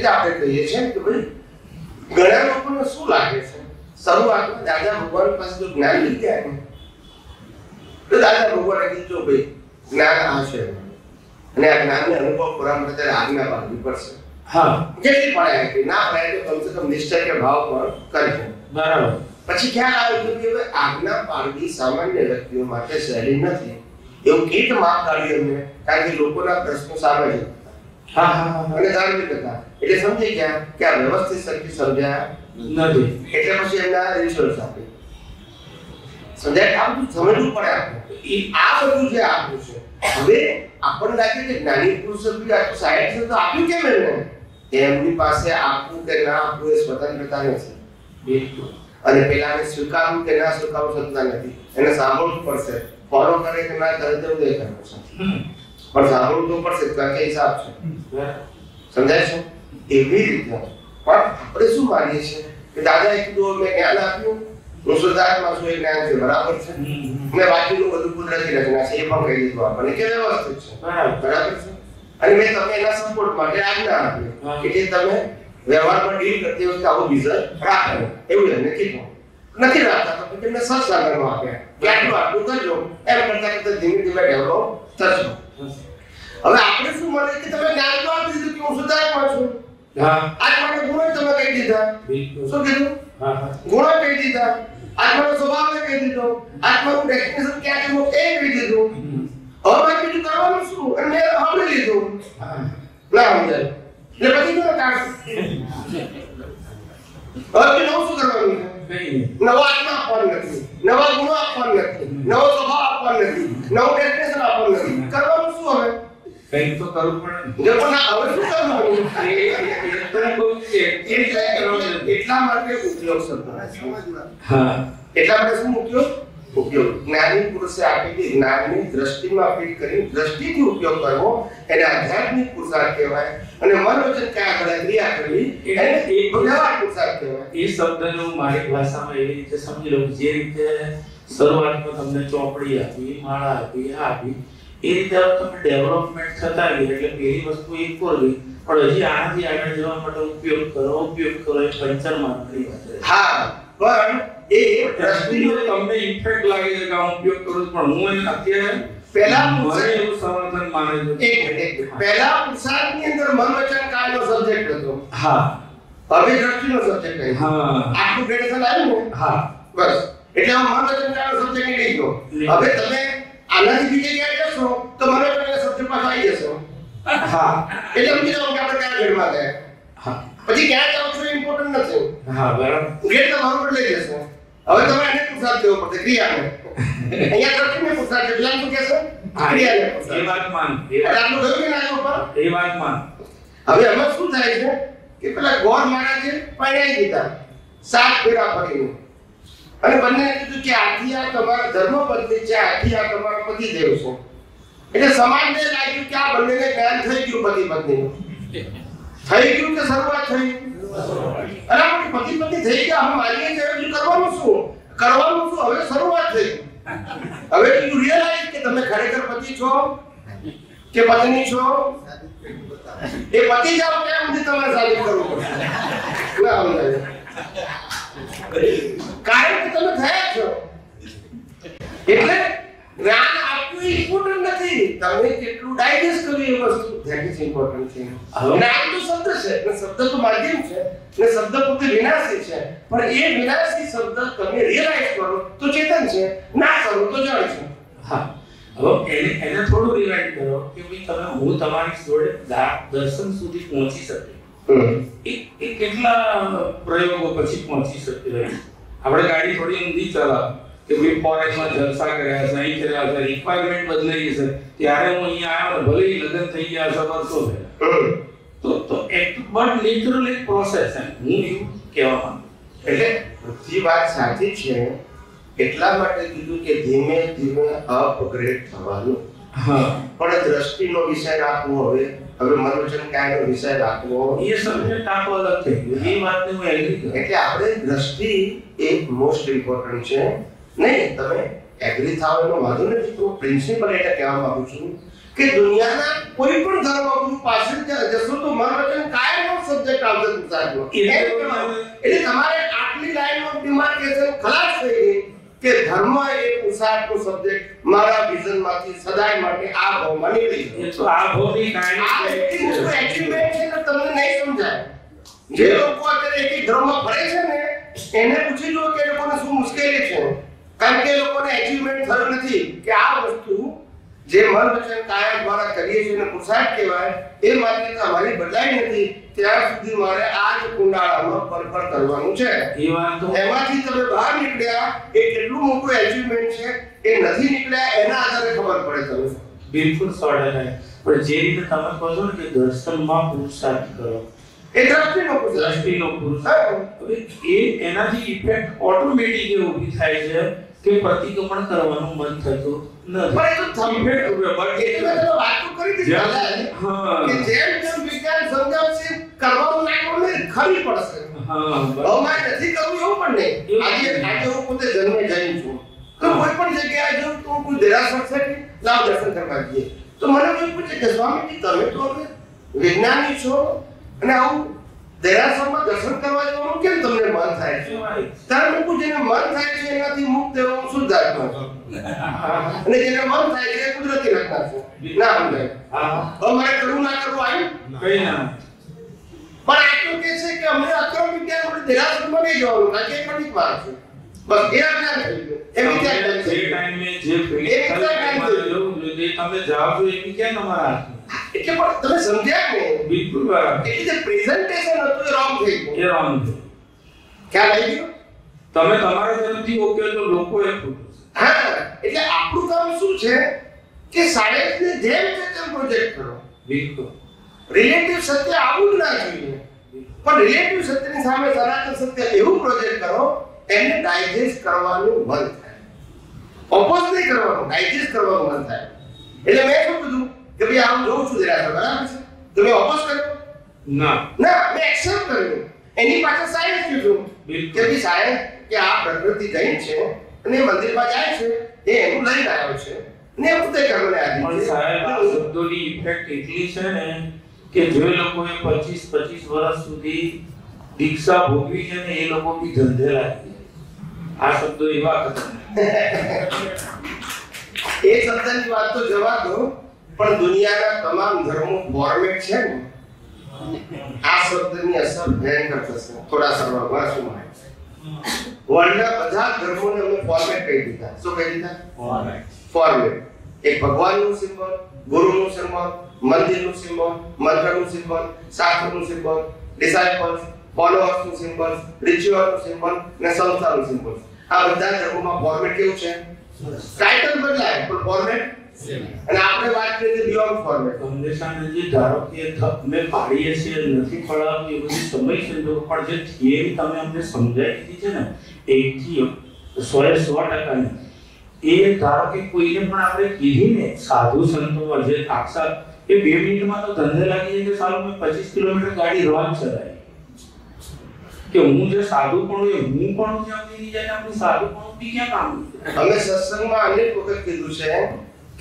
જ આપણે કહીએ છીએ કે ભાઈ ઘણા લોકોને શું લાગે છે, શરૂઆતમાં દાદા ભગવાન પાસે જો જ્ઞાન લઈ ગયા ને તો દાદા ભગવાન કીધું ભાઈ જ્ઞાન આ છે અને આ જ્ઞાનને અનુભવ કરવા માટે આજ્ઞા પાડવી પડશે। हाँ जैसे पढ़ाया कि ना पढ़ाया तो कम से कम निश्चय के भाव पर करें, बराबर। પછી क्या आयो कि वे आज्ञा पाळवी सामान्य व्यक्तियों માટે સહેલી નથી, એવું કેટ માં કાઢ્યું મેં, કારણ કે લોકોના પ્રશ્નો સામે છે। હા હા અને ધાર્મિક હતા એટલે સમજી ગયા કે આ વ્યવસ્થિત શક્તિ સમજાયા નથી, એટલે પછી એના રિસોર્સ આપે સમજાય, આમ સમજવું પડે આપણે એ આ બધું જે આપ્યું છે। હવે આપણને લાગે કે જ્ઞાની પુરુષો બી આ તો સાયન્સ છે તો આપ્યું કેમ એને? એમની પાસે આપવું કે ના આપવું એ સ્વતંત્રતા નથી, બિલકુલ, અને પેલાને સ્વીકારવું કે ના સ્વીકારવું સત્તા નથી, એને સાંભળવું પડશે, ફોલો કરે કે ના કરે તો એ કરવું છે, પણ સાંભળવું તો પડશે, કારણ કે હિસાબ છે, સમજાય છે? એવી રીતે પણ આપણે શું માનીએ છીએ કે દાદા એક દો મેં જ્ઞાન આપ્યું, મુસલધારમાં શું એ જ્ઞાન છે, બરાબર છે, મેં બાકીનું બધું કુદરતી રચના છે, એ પણ કહી દીધું આપણને કે વ્યવસ્થિત છે, બરાબર છે, અને મેં તમને એના સપોર્ટ માટે આજ્ઞા આપી કે તમે વ્યવહારમાં ડીલ કરતી વખતે આવો વિઝન રાખો, એવું એમને કીધું નથી રાખતા તો તમને સત્સંગમાં આપ્યા કે આટલું કરજો, એમ કરતા કરતા ધીમે ધીમે ડેવલપ થશો। હવે આપણે શું માનીએ કે તમે જ્ઞાન તો આપી દીધું કે હું સુધારક છું, આજ માટે ગુણો તમે કહી દીધા, શું કીધું? ગુણો કહી દીધા, આત્માનો સ્વભાવ કહી દીધો, આત્માનું ડેફિનેશન ક્યાં છે હું એ કહી દીધું, હવે બીજું કરવાનું શું? અને મેં સાંભળી લીધું, ના સમજાય એટલે પછી ગયો કાશ, હવે નવું શું કરવાનું છે? નવો આત્મા આપવાનું નથી, નવા ગુણો આપવાનું નથી, નવો સ્વભાવ આપવાનું નથી, નવું ડેફિનેશન આપવાનું નથી, કરવાનું શું હવે? કઈ તો કરું પણ પણ અવશ્ય કરું એ તો બહુ છે એ ટ્રાય કરવાનો એટલા માટે ઉપયોગ સંભાળવા હા એટલા માટે શું ઉપયોગ જ્ઞાની પુરુષે આપેલી જ્ઞાનની દ્રષ્ટિમાં ફીટ કરી દ્રષ્ટિથી ઉપયોગ કરવો એને આધ્યાત્મિક પુરુષાર્થ કહેવાય અને મનોવચન કયા કળા ક્રિયા કરવી એને એક ભગવાન પુરુષાર્થ કહેવાય એ શબ્દનો મારી ભાષામાં એવી રીતે સમજી લો જે રીતે શરૂઆતમાં તમને ચોપડી આપી માળા આપી આ આપી एक तरफ तो मैं डेवलपमेंट करता ही है लेकिन मेरी वस्तु एक कोर भी और जी आज ही आगे जो हम मतलब उपयोग करो एक पंचर मानती है हाँ पर एक दृष्टि में तुमने इम्पैक्ट लगेगा उपयोग करो पर मुझे लगती है पहला मुझे वो समर्थन माने एक पहला पुरुषार्थ के अंदर मनोवचन का जो सब्जेक्ट है तो हाँ अभी दृष्टि का सब्जेक्ट है हाँ आपको ग्रेडेशन आया हो हाँ बस એટલે मनोवचन का सब्जेक्ट नहीं तो अबे तुमने अलग बीजे गया जसो तुम्हारे पहले सबसे पास आई जसो हां એટલે સમજી જાવ કે આપણે કયા ગેડમાં ગયા હા પછી ક્યાં જાવ છો ઇમ્પોર્ટન્ટ નથી હા બરાબર ગેડ તમારું પર લઈ જશો હવે તમે એને પુરસાદ દેવો પડશે ક્રિયાને અહીંયા દ્રષ્ટિને પુરસાદ દેવાનું શું કહેશો ક્રિયાને એ વાત માન એ આપણો ગયો કે ના ઉપર એ વાત માન હવે એમાં શું થાય છે કે પેલા ગોર મહારાજે પરણાઈ દીધા સાત ફેરા ફરીને અને બનને કીધું કે આથી આ તમારો ધર્મ બદલી છે આથી આ તમારો પતિ દેવ છો એટલે સમાજને લાગ્યું કે આ બંનેને જ્ઞાન થઈ ગયું પતિ પત્નીનું થઈ ગયું કે શરૂઆત થઈ અરે આપણે પતિ પત્ની થઈ ગયા હમ આવીએ કે એવું કરવાનું શું હવે શરૂઆત થઈ હવે યુ રિયલાઈઝ કે તમે ખરેખર પતિ છો કે પત્ની છો એ પતિ જાવ કે હું તમારા સાથે કરું ના આવડે કારણ કે તમે થયા છો એટલે જ્ઞાન આપવું ઇમ્પોર્ટન્ટ નથી તમે કેટલું ડાયજેસ્ટ કરી એ વસ્તુ ધેટ ઇઝ ઇમ્પોર્ટન્ટ છે જ્ઞાન તો શબ્દ છે અને શબ્દ તો માધ્યમ છે અને શબ્દ પોતે વિનાશી છે પણ એ વિનાશી શબ્દ તમે રિયલાઈઝ કરો તો ચેતન છે ના કરો તો જળ છે હા હવે એને થોડું રિવાઇન્ડ કરો કે ભઈ તમે હું તમારી જોડે દર્શન સુધી પહોંચી શકે એક કેટલા પ્રયોગો પછી પહોંચી શકે આપણે ગાડી થોડી ઊંધી ચલાવ કે ભાઈ ફોરેસ્ટ માં જલસા કર્યા છે અહીં કર્યા છે રિક્વાયરમેન્ટ બદલાઈ છે ત્યારે હું અહીં આવ્યો ભલે લગન થઈ ગયા છે વર્ષો થયા તો એક બટ લિટરલી પ્રોસેસ છે હું એવું કહેવા માંગુ એટલે જે વાત સાચી છે એટલા માટે કીધું કે ધીમે ધીમે અપગ્રેડ થવાનું હા પણ દ્રષ્ટિનો વિષય રાખવો હવે મનોવચન કાયનો વિષય રાખવો એ સમજણ કાકો અલગ છે એ વાતને હું એગ્રી એટલે આપણે દ્રષ્ટિ એક મોસ્ટ ઇમ્પોર્ટન્ટ છે નહીં તમે એગ્રી થાવ એનો વાંધો નથી તો પ્રિન્સિપલ એટલે કહેવા માંગુ છું કે દુનિયાના કોઈ પણ ધર્મગુરુ પાસે જશો તો મનોવચન કાયનો સબ્જેક્ટ આવશે પૂછાજો એટલે તમારે આટલી લાઈન ઓફ ડિમાર્કેશન ખલાસ થઈ ગઈ કે ધર્મ એ પુરુષાર્થનો સબ્જેક્ટ મારા વિઝનમાંથી સદાય માટે આ ભાવમાં નીકળી ગયો તો આ ભાવની કાયમી છે એક્ટિવેટ છે તો તમને નહીં સમજાય જે લોકો અત્યારે એક ધર્મમાં ભળે છે ને એને પૂછી લો કે લોકોને શું મુશ્કેલી છે કારણ કે લોકોને એચિવમેન્ટ થયું નથી કે આ વસ્તુ જે મન વચન કાયા દ્વારા કરીએ છીએ ને પુરુષાર્થ કહેવાય એ માન્યતા અમારી બદલાઈ નથી ત્યાં સુધી મારે આ જ કુંડાળામાં પરફર કરવાનું છે એ વાત તો એમાંથી તમે બહાર નીકળ્યા એ કેટલું મોટું અચીવમેન્ટ છે એ નથી નીકળ્યા એના આધારે ખબર પડે તમને બિલકુલ સોડા નહીં પણ જે રીતે તમે કહો છો કે દર્શનમાં પુરુષાર્થ કરો એ દ્રષ્ટિનો પુરુષાર્થ એ એનાથી ઇફેક્ટ ઓટોમેટિક એ ઊભી થાય છે કે પ્રતિક્રમણ કરવાનું મન થતું નથી પણ એ તો થંભેટ ઉભે બટ એ તો વાત તો કરી દીધી હા કે જેમ જેમ વિજ્ઞાન સમજાવશે કરવાનું નાખોને ખરી પડશે હા બરાબર મારે નથી કરવું એવું પણ નહીં આજે હું પોતે જન્મે જઈ છું તો કોઈ પણ જગ્યાએ જો તું કોઈ દેરાસર છે કે લાવ દર્શન કરવા જઈએ તો મને કોઈ પૂછે કે સ્વામીજી તમે તો વિજ્ઞાની છો અને આવું દેરાસરમાં દર્શન કરવા જવાનું કેમ તમને મન થાય છે તારું કુજેને મન થાય છે એનાથી મુક્ત થવું શુદ્ધ આત્મા છે અને જેને મન થાય છે કુદરતી રચના છે ના સમજાય હા તો મારે કરવું ના કરવું આવ્યું કઈ ના પણ આટલું કે છે કે અમને અક્રમ વિજ્ઞાન માટે દેરાસરમાં નહીં જવાનું કારણ કે એ પણ એક વાત છે બસ એ આજ્ઞા છે એમ વિચાર છે જે ટાઈમે જે તમે જાઓ છો એ વિજ્ઞાન તમારા હાથમાં એટલે પણ તમે સમજ્યા ને બિલકુલ બરાબર એટલે જે પ્રેઝન્ટેશન હતું એ રોંગ થઈ ગયું એ રોંગ છે ખ્યાલ આવી ગયો તમે તમારા તરફથી ઓકે તો લોકો એ પૂછે હા એટલે આપણું કામ શું છે कि साहेब ने जेल में प्रोजेक्ट करो बिल्कुल रिलेटिव सत्य आउट ना જોઈએ પણ रिलेटिव સત્યની સામે સનાતન સત્ય એવું પ્રોજેક્ટ કરો એને ડાયજેસ્ટ કરવાનું મન થાય ઓપોઝ ન કરવાનું ડાયજેસ્ટ કરવાનું મન થાય એટલે મેં શું કીધું કે ભઈ આમ જોઉં છું જરા તો બરાબર છે તમે ઓપોઝ કરો ના ના મેં એક્સેપ્ટ કર્યું એની પાછળ સાયન્સ કીધું કે ભઈ સાયન્સ કે આ પ્રકૃતિ જૈન છે અને મંદિરમાં જાય છે એ એનું લઈ આવ્યો છે ને ઉતે કરને આજી સાહેબ આ શબ્દોની ઇફેક્ટ એટલી છે ને કે જે લોકોએ 25 વર્ષ સુધી દીક્ષા ભોગવી છે ને એ લોકો બી ધંધેલા છે આ શબ્દો એવા એ શબ્દની વાત તો જવા દો પણ દુનિયાના તમામ ધર્મો ફોર્મેટ છે ને આ શબ્દની અસર ભયંકર થશે થોડા સમયમાં શું થાય વર્લ્ડના બધા ધર્મોને અમે ફોર્મેટ કરી દીધા શું કરી દીધા ફોર્મેટ ફોર્મેટ एक भगवान નું સિમ્બોલ ગુરુ નું સિમ્બોલ મંદિર નું સિમ્બોલ મંત્ર નું સિમ્બોલ શાસ્ત્ર નું સિમ્બોલ ડિસાઇપલ્સ ફોલોઅર્સ નું સિમ્બોલ રિચ્યુઅલ નું સિમ્બોલ ને સંસ્થા નું સિમ્બોલ આ બધા ધર્મોમાં ફોર્મેટ કેવું છે ટાઇટલ બદલાય પણ ફોર્મેટ સેમ અને આપણે વાત કરીએ તો બિયોન્ડ ફોર્મેટ સંદેશાનજી ધારો કે તમે પાડીએ છે નથી પડાવ એ બધી સમય સંજોગો પણ જે થિયરી તમે અમને સમજાવી દીધી છે ને એક થી 100% ની ये धारो के कोई ने पण आपने कीधी ने साधु संतो वर्जे साक्षात ये 2 मिनिट में तो धंधे लागी जे के साल में 25 किलोमीटर गाड़ी रवान चलाए के હું જે સાધુ પણ એ હું પણ જામી ની જાય ને આપણી સાધુ પણ બી ક્યાં કામ અમે સત્સંગ માં અનેક વખત કીધું છે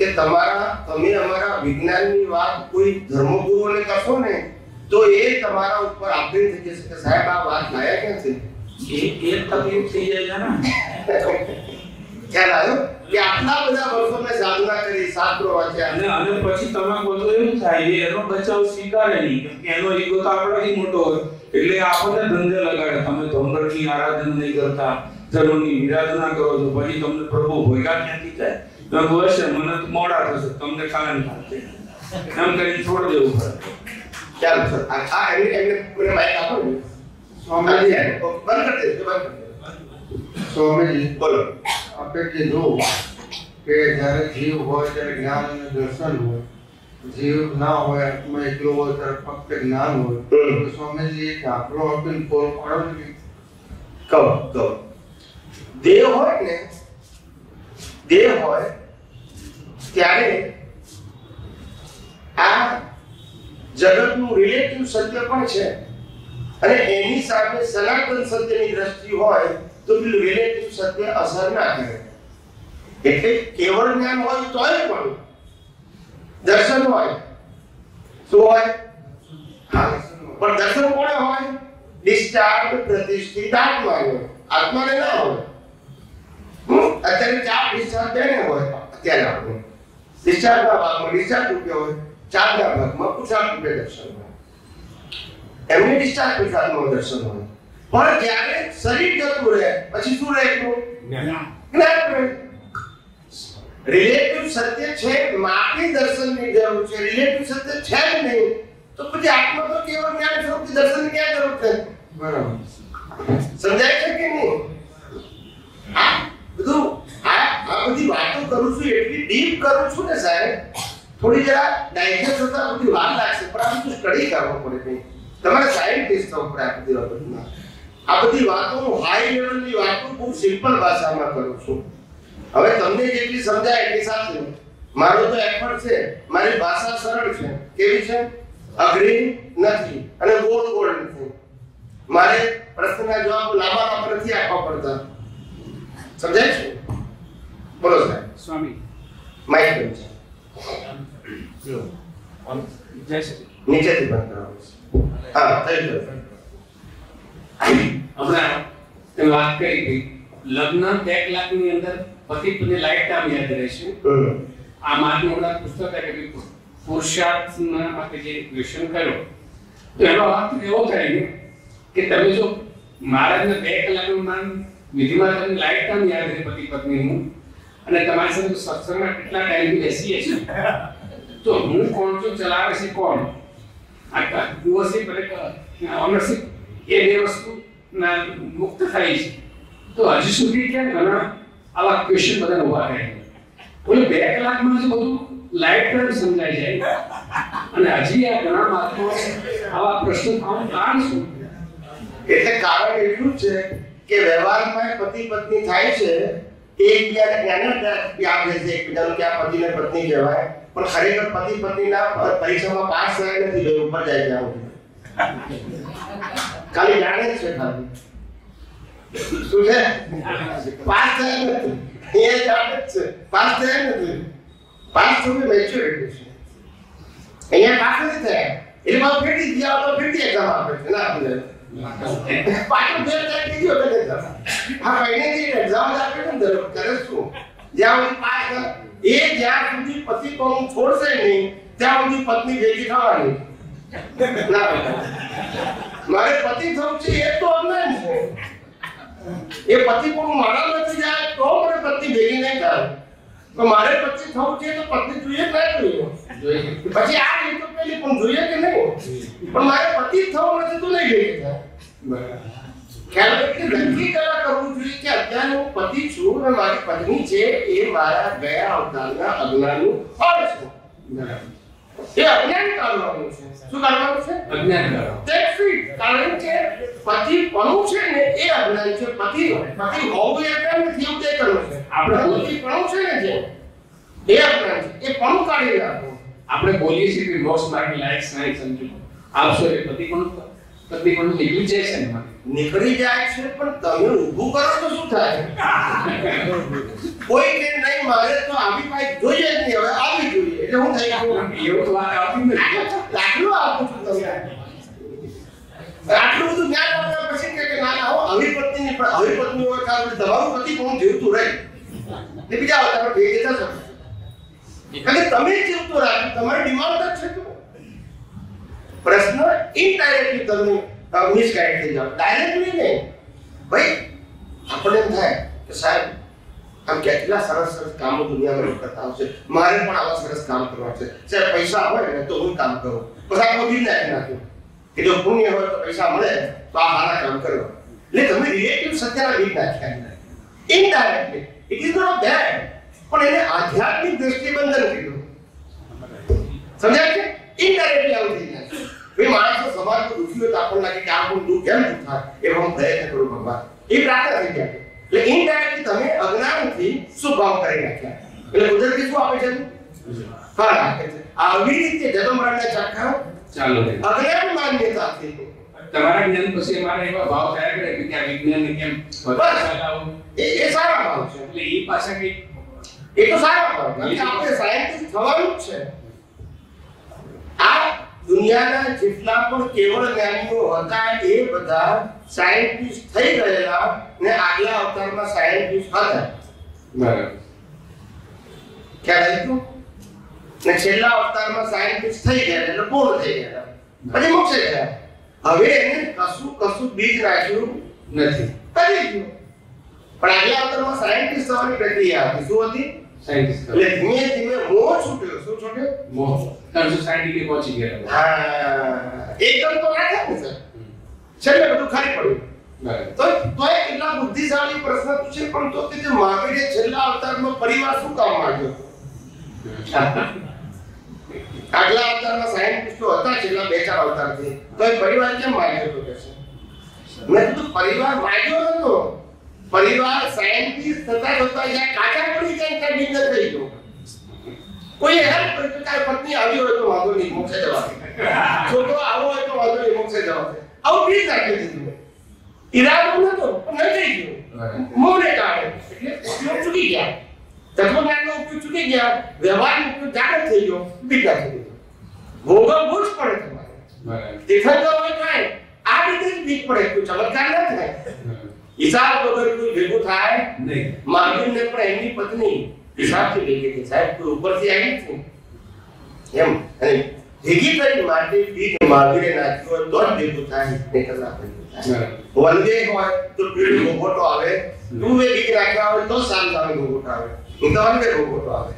કે તમારા તમે અમારા વિજ્ઞાન ની વાત કોઈ ધર્મગુરુ ને કરશો ને તો એ તમારા ઉપર આકરી થઈ જશે કે સાહેબ આ વાત લાયક નથી એ તકલીફ થઈ જાય ને क्या लायो कि आटला बड़ा वर्षों में साधना करी शास्त्रो वाचे અને અને પછી તમે બોલતો એવું થાય કે એનો બચાવ સ્વીકારે નહીં કે એનો ઈગો તો આપણાથી મોટો હોય એટલે આપણે ધંધે લગાડે તમે ધર્મની આરાધના નહીં કરતા ધર્મની વિરાધના કરો તો પછી તમને પ્રભુ ભોગા ક્યાંથી થાય તો વર્ષે મને તો મોડા થશે તમને કારણ થાય કામ કરીને છોડ દેવું પડે ચાલ સર આ એટલે મને માઈક આપો સોમજી બંધ કરી દે સોમજી બોલો आपके जो के जारे जीव हो जारे ज्ञान में दर्शन हो जीव ना हो आत्मा एकलो हो तर फक्त ज्ञान हो तो स्वामी जी एक आकलो अपन को पढ़ो कब देव हो ने देव हो त्यारे आ जगत नु रिलेटिव सत्य पण छे અને એની સામે સનાતન સત્યની દ્રષ્ટિ હોય તો બિલ રિલેટિવ સત્ય અસર ના કરે એટલે કેવળ જ્ઞાન હોય તોય પણ દર્શન હોય શું હોય હા પણ દર્શન કોણે હોય ડિસ્ચાર્જ પ્રતિષ્ઠિત આત્મા હોય આત્માને ના હોય અત્યારે ચાર ડિસ્ચાર્જ બેને હોય અત્યારે આપણે ડિસ્ચાર્જના ભાગમાં ડિસ્ચાર્જ રૂપિયા હોય ચારના ભાગમાં પૂછાર રૂપિયા દર્શન હોય એમની ડિસ્ચાર્જ પ્રસાદનો દર્શન હોય પણ જ્યારે શરીર જતું રહે પછી શું રહે તો જ્ઞાન રિલેટિવ સત્ય છે માટી દર્શનની જરૂર છે રિલેટિવ સત્ય છે જ નહીં તો પછી આત્મા તો કેવળ જ્ઞાન સ્વરૂપથી દર્શનની ક્યાં જરૂર છે બરાબર સમજાય છે કે નહીં આ બધું આ બધી વાતો કરું છું એટલી ડીપ કરું છું ને સાહેબ થોડી જરા ડાયજેસ્ટ થતા બધી વાર લાગશે પણ આમ તો સ્ટડી કરવો પડે ભાઈ તમારે સાયન્ટિસ્ટ તો પ્રાપ્ત દેવા આ બધી વાતો હાઈ લેવલની વાતો બહુ સિમ્પલ ભાષામાં કરું છું હવે તમને જેટલી સમજાય એટલી સાથે મારો તો એફર્ટ છે મારી ભાષા સરળ છે કેવી છે અઘરી નથી અને ગોળ ગોળ નથી મારે પ્રશ્નના જવાબ લાંબા પરથી આપવા પડતા સમજાય છે બોલો સાહેબ સ્વામી માઈક પર છે જો ઓન જય શ્રી નીચેથી બંધ કરાવો हां ठीक है अपना तुम बात करी थी लग्न 1 लाख ની અંદર પતિ પત્ની લાઈફ ટાઈમ યાદ રહેશે આ માનું આપણા પુસ્તક કે બિલકુલ પુરુષાર્થમાં આપણે જે ક્વેશ્ચન કર્યો તો એનો અર્થ એવો થાય કે તમે જો મહારાજને 2 લાખનું માન વિધિમાં તમને લાઈફ ટાઈમ યાદ રહે પતિ પત્નીનું અને તમારી સાથે સત્સંગમાં કેટલા ટાઈમ બેસીએ છે તો હું કોણ છું ચલાવે છે કોણ આકા દિવસે બરેક ઓનરશિપ એ બે વસ્તુ ના મુક્ત થાય છે તો હજી સુધી કે ઘણા આવા ક્વેશ્ચન બધા ઉભા રહે છે કોઈ 2 કલાકમાં જ બધું લાઈટ પણ સમજાઈ જાય અને હજી આ ઘણા માથો આવા પ્રશ્ન આમ કારણ શું? એટલે કારણ એટલું છે કે વ્યવહારમાં પતિ પત્ની થાય છે એકબીજાને જ્ઞાન જ આપે છે એકબીજાને કે આ પતિને પત્ની કહેવાય પણ ખરેખર પતિ પત્નીના પરીક્ષામાં પાસ થયા નથી ગયો ઉપર જાય છે આવું ખાલી જાણે છે ખાલી શું છે પાસ થયા નથી એ જાણે છે પાસ થયા નથી पास तो भी मैच्योरिटी है ये पास नहीं थे इधर बाप फिर दिया तो फिर दिया एग्जाम आप बैठे ना आपने पास तो देर तक नहीं होता था हाँ फाइनल जी एग्जाम जाके तुम दर करें तो जहाँ उनकी पास का एक जहाँ उनकी पति को हम छोड़ से नहीं जहाँ उनकी पत्नी बेटी था नहीं ना हमारे पति था उसे ये तो अब नहीं ये पति को मारा नहीं जाए तो हमारे पति बेटी नहीं था तो मारे पति था उसे तो पति जुए नहीं जुए बच्चे आज ये तो पहले कौन जुए के नहीं पर मारे पति था उसे तो नहीं जुए था ख्याल रखिए लड़की कला करूं जुए के अज्ञान वो पति छू मैं मारी पत्नी छे ये मारा गया अवधारणा अज्ञानू और छू ये अज्ञान करना उसे शु करना उसे अज्ञान करना टेक्स्ट कारण के पति पनुचे ने ये अज्ञान के पति हो गया क्या मैं क्यों दे करूं આપણે બોલી પણ છે ને જે બે આપણે એ પણ કાઢી રાખો આપણે બોલીએ છીએ કે મોસ્ટ માર્કી લાઈક સાઈ સમજો આપસો એ પ્રતિકોણ નીકળી જાય છે ને નીકળી જાય છે પણ તમે ઊભું કરો તો શું થાય કોઈ કે નહીં મારે તો આવી પાઈ જોઈએ જ નહીં હવે આવી જોઈએ એટલે હું થઈ ગયું એવું તો વાત આપી નથી લાગલો આપું છું તમને આટલું બધું જ્ઞાન આપ્યા પછી કે ના ના હું આવી પત્નીની પણ આવી પત્ની હોય કારણ કે તમારું પતિ કોણ જીવતું રહે ને બીજા આવતા બે દેતા છે એટલે તમે જીવતો રાખ તમારી ડિમાન્ડ જ છે તો પ્રશ્ન ઇનડાયરેક્ટલી તમને મિસગાઈડ થઈ જાય ડાયરેક્ટલી નહીં ભાઈ આપણે એમ થાય કે સાહેબ આમ કેટલા સરસ સરસ કામો દુનિયામાં કરતા આવશે મારે પણ આવા સરસ કામ કરવા છે સાહેબ પૈસા હોય ને તો હું કામ કરું પછી આપણો બિઝનેસ નાખ્યો કે જો પુણ્ય હોય તો પૈસા મળે તો આ મારા કામ કરવા એટલે તમે રિલેટિવ સત્યના વિજ્ઞાન છે indirectly It is not bad, but it is आध्यात्मिक दृष्टि बंधन के लिए समझा क्या? Indirectly आउट दिया है। वे मानव समाज को दुखी होता अपन लगे क्या अपन दुख क्या दुखा एवं प्रयत्न करो भगवान ये प्रार्थना है क्या? लेकिन indirectly तमें अज्ञान थी सुभाव करेगा क्या? लेकिन उधर किसको आप जरूर हाँ आविर्भूत जदम रखना चाहता हूँ चालू है अज्ञान मानने चाहते हो તમારા જ્ઞાન પછી અમારે એવા ભાવ થાય કરે કે આ વિજ્ઞાનને કેમ બતાવો એ સારા ભાવ છે એટલે એ પાછા કે એ તો સારા ભાવ એટલે આપણે સાયન્ટિસ્ટ થવાનું જ છે આ દુનિયાના જેટલા પણ કેવળ જ્ઞાનીઓ હતા એ બધા સાયન્ટિસ્ટ થઈ ગયેલા ને આગલા અવતારમાં સાયન્ટિસ્ટ હતા બરાબર ખ્યાલ આવ્યો ને છેલ્લા અવતારમાં સાયન્ટિસ્ટ થઈ ગયા એટલે પૂર્ણ થઈ ગયા પછી મોક્ષે ગયા હવે એને કશું કશું બીજ રાખ્યું નથી કરી ગયો પણ આગલા અવતારમાં સાયન્ટિસ્ટ થવાની પ્રક્રિયા હતી શું હતી સાયન્ટિસ્ટ એટલે ધીમે ધીમે મોહ છૂટ્યો શું છૂટ્યો મોહ કારણ સોસાયટીને પહોંચી ગયા હા એકદમ તો ના થાય સર છેલ્લે બધું ખાલી પડ્યું તો એ કેટલા બુદ્ધિશાળી પ્રશ્ન પૂછે પણ તો કે જે મહાવીરે છેલ્લા અવતારમાં પરિવાર શું કામ માંગ્યો આગલા અવતારમાં સાયન્ટિસ્ટો હતા છેલ્લા બે ચાર અવતારથી તો એ પરિવાર કેમ માંગ્યો તો કે છે મેં તો પરિવાર માંગ્યો નતો પરિવાર સાયન્ટિસ્ટ થતા થતા યા કાચા પડી જાય કે બિંદ થઈ ગયો કોઈ હેલ્પ કરે તો કાય પત્ની આવી હોય તો વાંધો નહીં મોક્ષે જવા છોકરો આવો હોય તો વાંધો નહીં મોક્ષે જવા આવું બી રાખી દીધું ઈરાદો નતો પણ થઈ ગયો મોને કાઢે એટલે ઉપયોગ ચૂકી ગયા તત્વજ્ઞાનનો ઉપયોગ ચૂકી ગયા વ્યવહારનો ઉપયોગ જાણે થઈ ગયો બીટા થઈ ગયો ભોગવ ભૂજ પડે તમારે બરાબર દેખાતો હોય કાંઈ આ રીતે બીજ પડે તો ચમત્કાર ન થાય હિસાબ વગર કોઈ ભેગું થાય નહીં માર્ગને પણ એમની પત્ની હિસાબથી ભેગી થઈ સાહેબ કોઈ ઉપરથી આવી નથી એમ અને ભેગી થઈ માટે બીજ માર્ગને નાખ્યું હોય તો જ ભેગું થાય ને કલા થાય વનવે હોય તો બીજ મોટો આવે તું એ બીજ રાખ્યા હોય તો સાંજ આવે મોટો આવે इंतवान के लोगों को आवे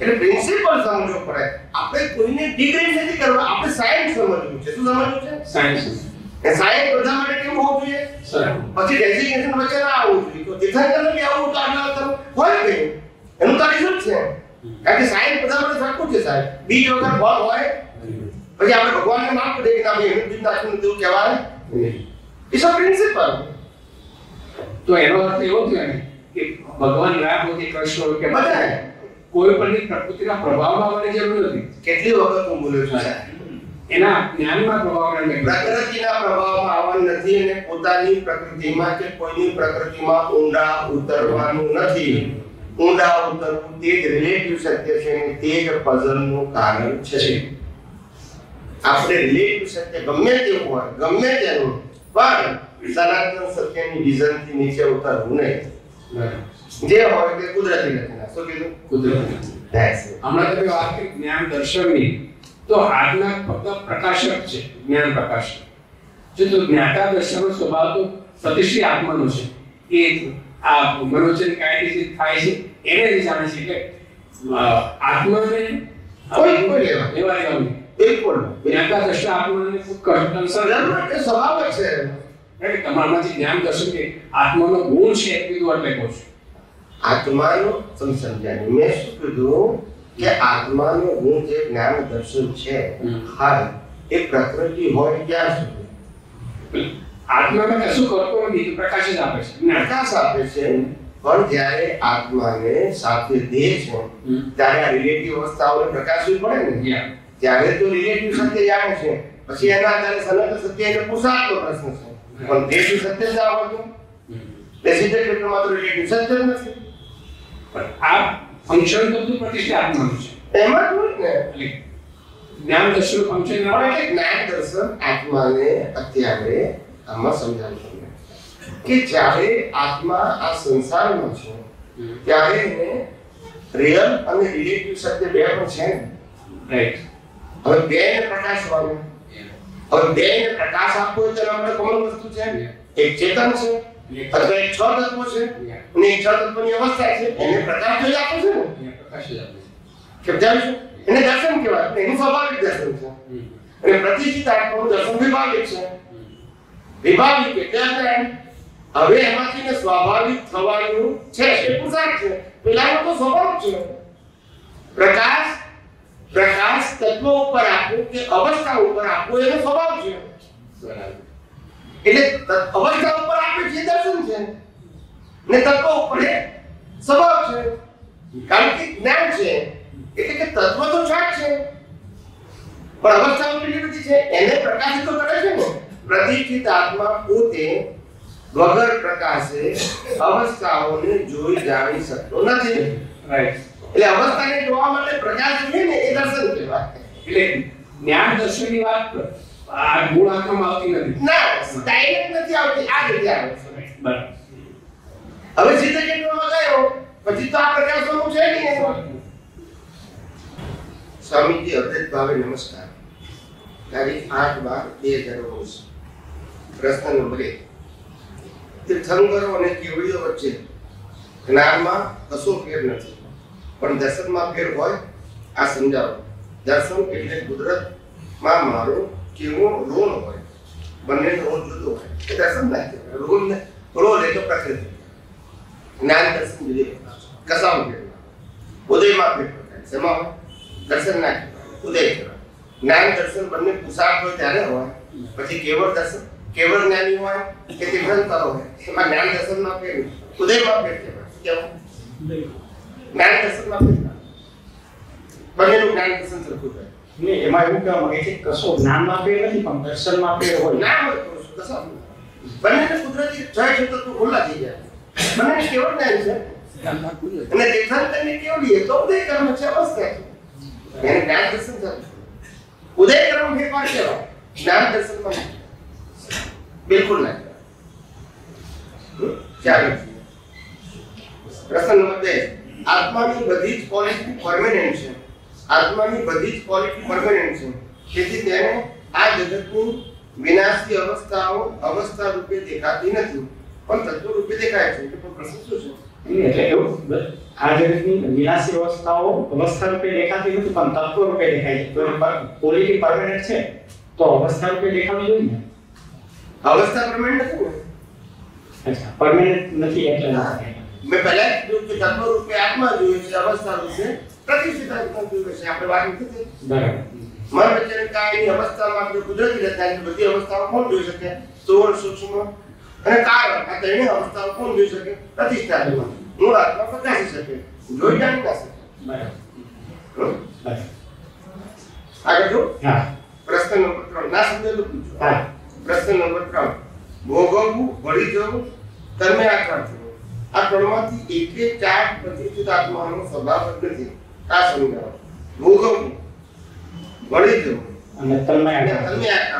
એટલે પ્રિન્સિપલ સમજો પડે આપણે કોઈને ડિગ્રી નથી કરવા આપણે સાયન્સ સમજવું છે શું સમજવું છે સાયન્સ કે સાયન્સ બધા માટે કેમ હોવું જોઈએ પછી ડેઝિગ્નેશન વચ્ચે ના આવવું જોઈએ તો દેખાય કે આવું તો આટલા તો હોય કે એનું તો રિઝલ્ટ છે કારણ કે સાયન્સ બધા માટે है। बीज होकर फल होए और यहां पे भगवान के नाम को देखना भी है, बिन नाम के दूर क्या बात है, इस प्रिंसिपल तो एरो होते हो क्या है कि भगवान राम होते कृष्ण होते पता है कोई पर भी प्रकृति का प्रभाव आवने जरूर होती કેટલી વખત હું બોલ્યો છું એના જ્ઞાનમાં પ્રભાવ ન પ્રકૃતિના પ્રભાવમાં આવન નથી અને પોતાની પ્રકૃતિમાં કે કોઈની પ્રકૃતિમાં ઊંડા ઉતરવાનું નથી। ઊંડા ઉતરવું તે જ રિલેટિવ સત્ય છે અને તે જ પઝલનું કારણ છે। આપણે રિલેટિવ સત્ય ગમે તે હોય ગમે તેનું પણ સનાતન સત્યની વિઝનથી નીચે ઉતરવું નહીં। જે હોય તે કુદરતી નથી। શું કીધું? કુદરતી आत्मा नो गुण है। आत्मा नो समझाने मैं शुरू करूं कि आत्मा नो गुण जे ज्ञान दर्शन छे हर एक प्रकृति होय क्या शुरू आत्मा में कशु करतो नहीं प्रकाश ज आपे छे प्रकाश आपे छे पर જ્યારે आत्मा ने साथे देह छे ત્યારે આ રિલેટિવ અવસ્થાઓને પ્રકાશવી પડે ને ત્યારે તો રિલેટિવ સત્ય જાણે છે પછી એના આધારે સનાતન સત્યને પૂછાતો પ્રશ્ન છે પણ દેહ સત્ય જ આવતું તેથી તે કેટલું માત્ર રિલેટિવ સત્ય નથી। आप फंक्शन तो प्रतिष्ठा आत्मा है एमत होत ने એટલે જ્ઞાન દર્શન ફંક્શન ના હોય એટલે જ્ઞાન દર્શન આત્માને અત્યારે આમાં સમજાવી કે જ્યારે આત્મા આ સંસારમાં છે ત્યારે એને રીઅલ અને રિલેટિવ સત્ય બે પણ છે રાઈટ। હવે બેને પ્રકાશ વાળું હવે બેને પ્રકાશ આપો તો આપણે કોમન વસ્તુ છે એક ચેતન છે એટલે એક છ તત્વો છે અને એક છ તત્વની અવસ્થા છે એને પ્રકાશ જોઈ આપે છે ને પ્રકાશ જોઈ આપે છે કે જાણો એને દર્શન કહેવાય એટલે એનું સ્વાભાવિક દર્શન છે અને પ્રતિષ્ઠિત આત્માનું દર્શન વિભાવિક છે વિભાવિક એટલે હવે એમાંથી ને સ્વાભાવિક થવાનું છે એ પુરસાદ છે પેલાનો તો સ્વભાવ છે પ્રકાશ પ્રકાશ તત્વ ઉપર આપો કે અવસ્થા ઉપર આપો એનો સ્વભાવ છે બરાબર એટલે અવસ્થા ઉપર આપે જે દર્શન છે ને તત્વ ઉપર સ્વભાવ છે કારણ કે જ્ઞાન છે એટલે કે તત્વ તો છાટ છે પણ અવસ્થા ઉપર જે છે એને પ્રકાશિત તો કરે છે ને પ્રતિષ્ઠિત આત્મા પોતે વગર પ્રકાશે અવસ્થાઓને જોઈ જાણી શકતો નથી રાઈટ। એટલે અવસ્થાને જોવા માટે પ્રકાશ જોઈએ ને એ દર્શન કહેવાય એટલે જ્ઞાન દર્શનની વાત પર આ ગુણાત્મક આવતી નથી ના ડાયરેક્ટ નથી આવતી આ રીતે આવે છે બરાબર। હવે સીધે કેન્દ્રમાં ગયો પછી તો આ પ્રકાશનું છે નહીં સ્વામીજી અદ્વૈત ભાવે નમસ્કાર તારીખ 8/12/2019 પ્રશ્ન નંબર 1 તીર્થંકરો અને કેવડીઓ વચ્ચે જ્ઞાનમાં કશો ફેર નથી પણ દર્શનમાં ફેર હોય આ સમજાવો। દર્શન એટલે કુદરતમાં મારો कि वो रोल होए बनने रोल जो होए ये दर्शन नहीं रोल रोल है तो प्रकृति ज्ञान दर्शन जो है कसम के उदय मापे है समा दर्शन ना उदय ज्ञान दर्शन बनने पुसाक हो जाने हो પછી केवल दर्शन केवल ज्ञानी हो के तिग्रन करो है समा ज्ञान दर्शन ना पे उदय मापे है क्या ज्ञान दर्शन ना बनने ज्ञान दर्शन से खुद ને એમાં એવું કેવા માંગે છે કશો જ્ઞાનમાં ફેર નથી પણ દર્શનમાં ફેર હોય ના કશો બંનેને કુદરતી જય છે તો તું ખુલ્લા થઈ જાય બંને કેવો થાય છે કામના કુદરત અને દેખાતને કેવડી એ તો ઉદય કર્મ છે અવસ્થા છે એને જ્ઞાન દર્શન છે ઉદય કર્મ ફેર પાડ દેવા જ્ઞાન દર્શનમાં બિલકુલ ના ચાલે। પ્રશ્ન નંબર 2 આત્માની બધી જ ક્વોલિટી પરમેનન્ટ છે आत्माની બધી જ ક્વોલિટી પરમેનન્ટ છે તેથી તેને આ જગતની વિનાશી અવસ્થાઓ અવસ્થા રૂપે દેખાતી નથી પણ તત્વ રૂપે દેખાય છે એટલે પ્રશ્ન શું છે એટલે એવું આ જગતની વિનાશી અવસ્થાઓ અવસ્થા રૂપે દેખાતી નથી પણ તત્વ રૂપે દેખાય છે તો ક્વોલિટી પરમેનન્ટ છે તો અવસ્થા રૂપે દેખાવી જોઈએ ને અવસ્થા પરમેનન્ટ છે અચ્છા પરમેનન્ટ નથી એટલે મેં પહેલા જ કીધું કે તત્વ રૂપે આત્મા જોઈએ છે અવસ્થા રૂપે प्रश्न नंबर 3 भोगवू वड़ी जवू कर्मे आकर्षण आ कर्माती एके चार प्रतिष्ठित आत्मानो स्वभाव बदलते का समझाओ भोगवू वड़ी जवू અને તન્મય આકર્ષણ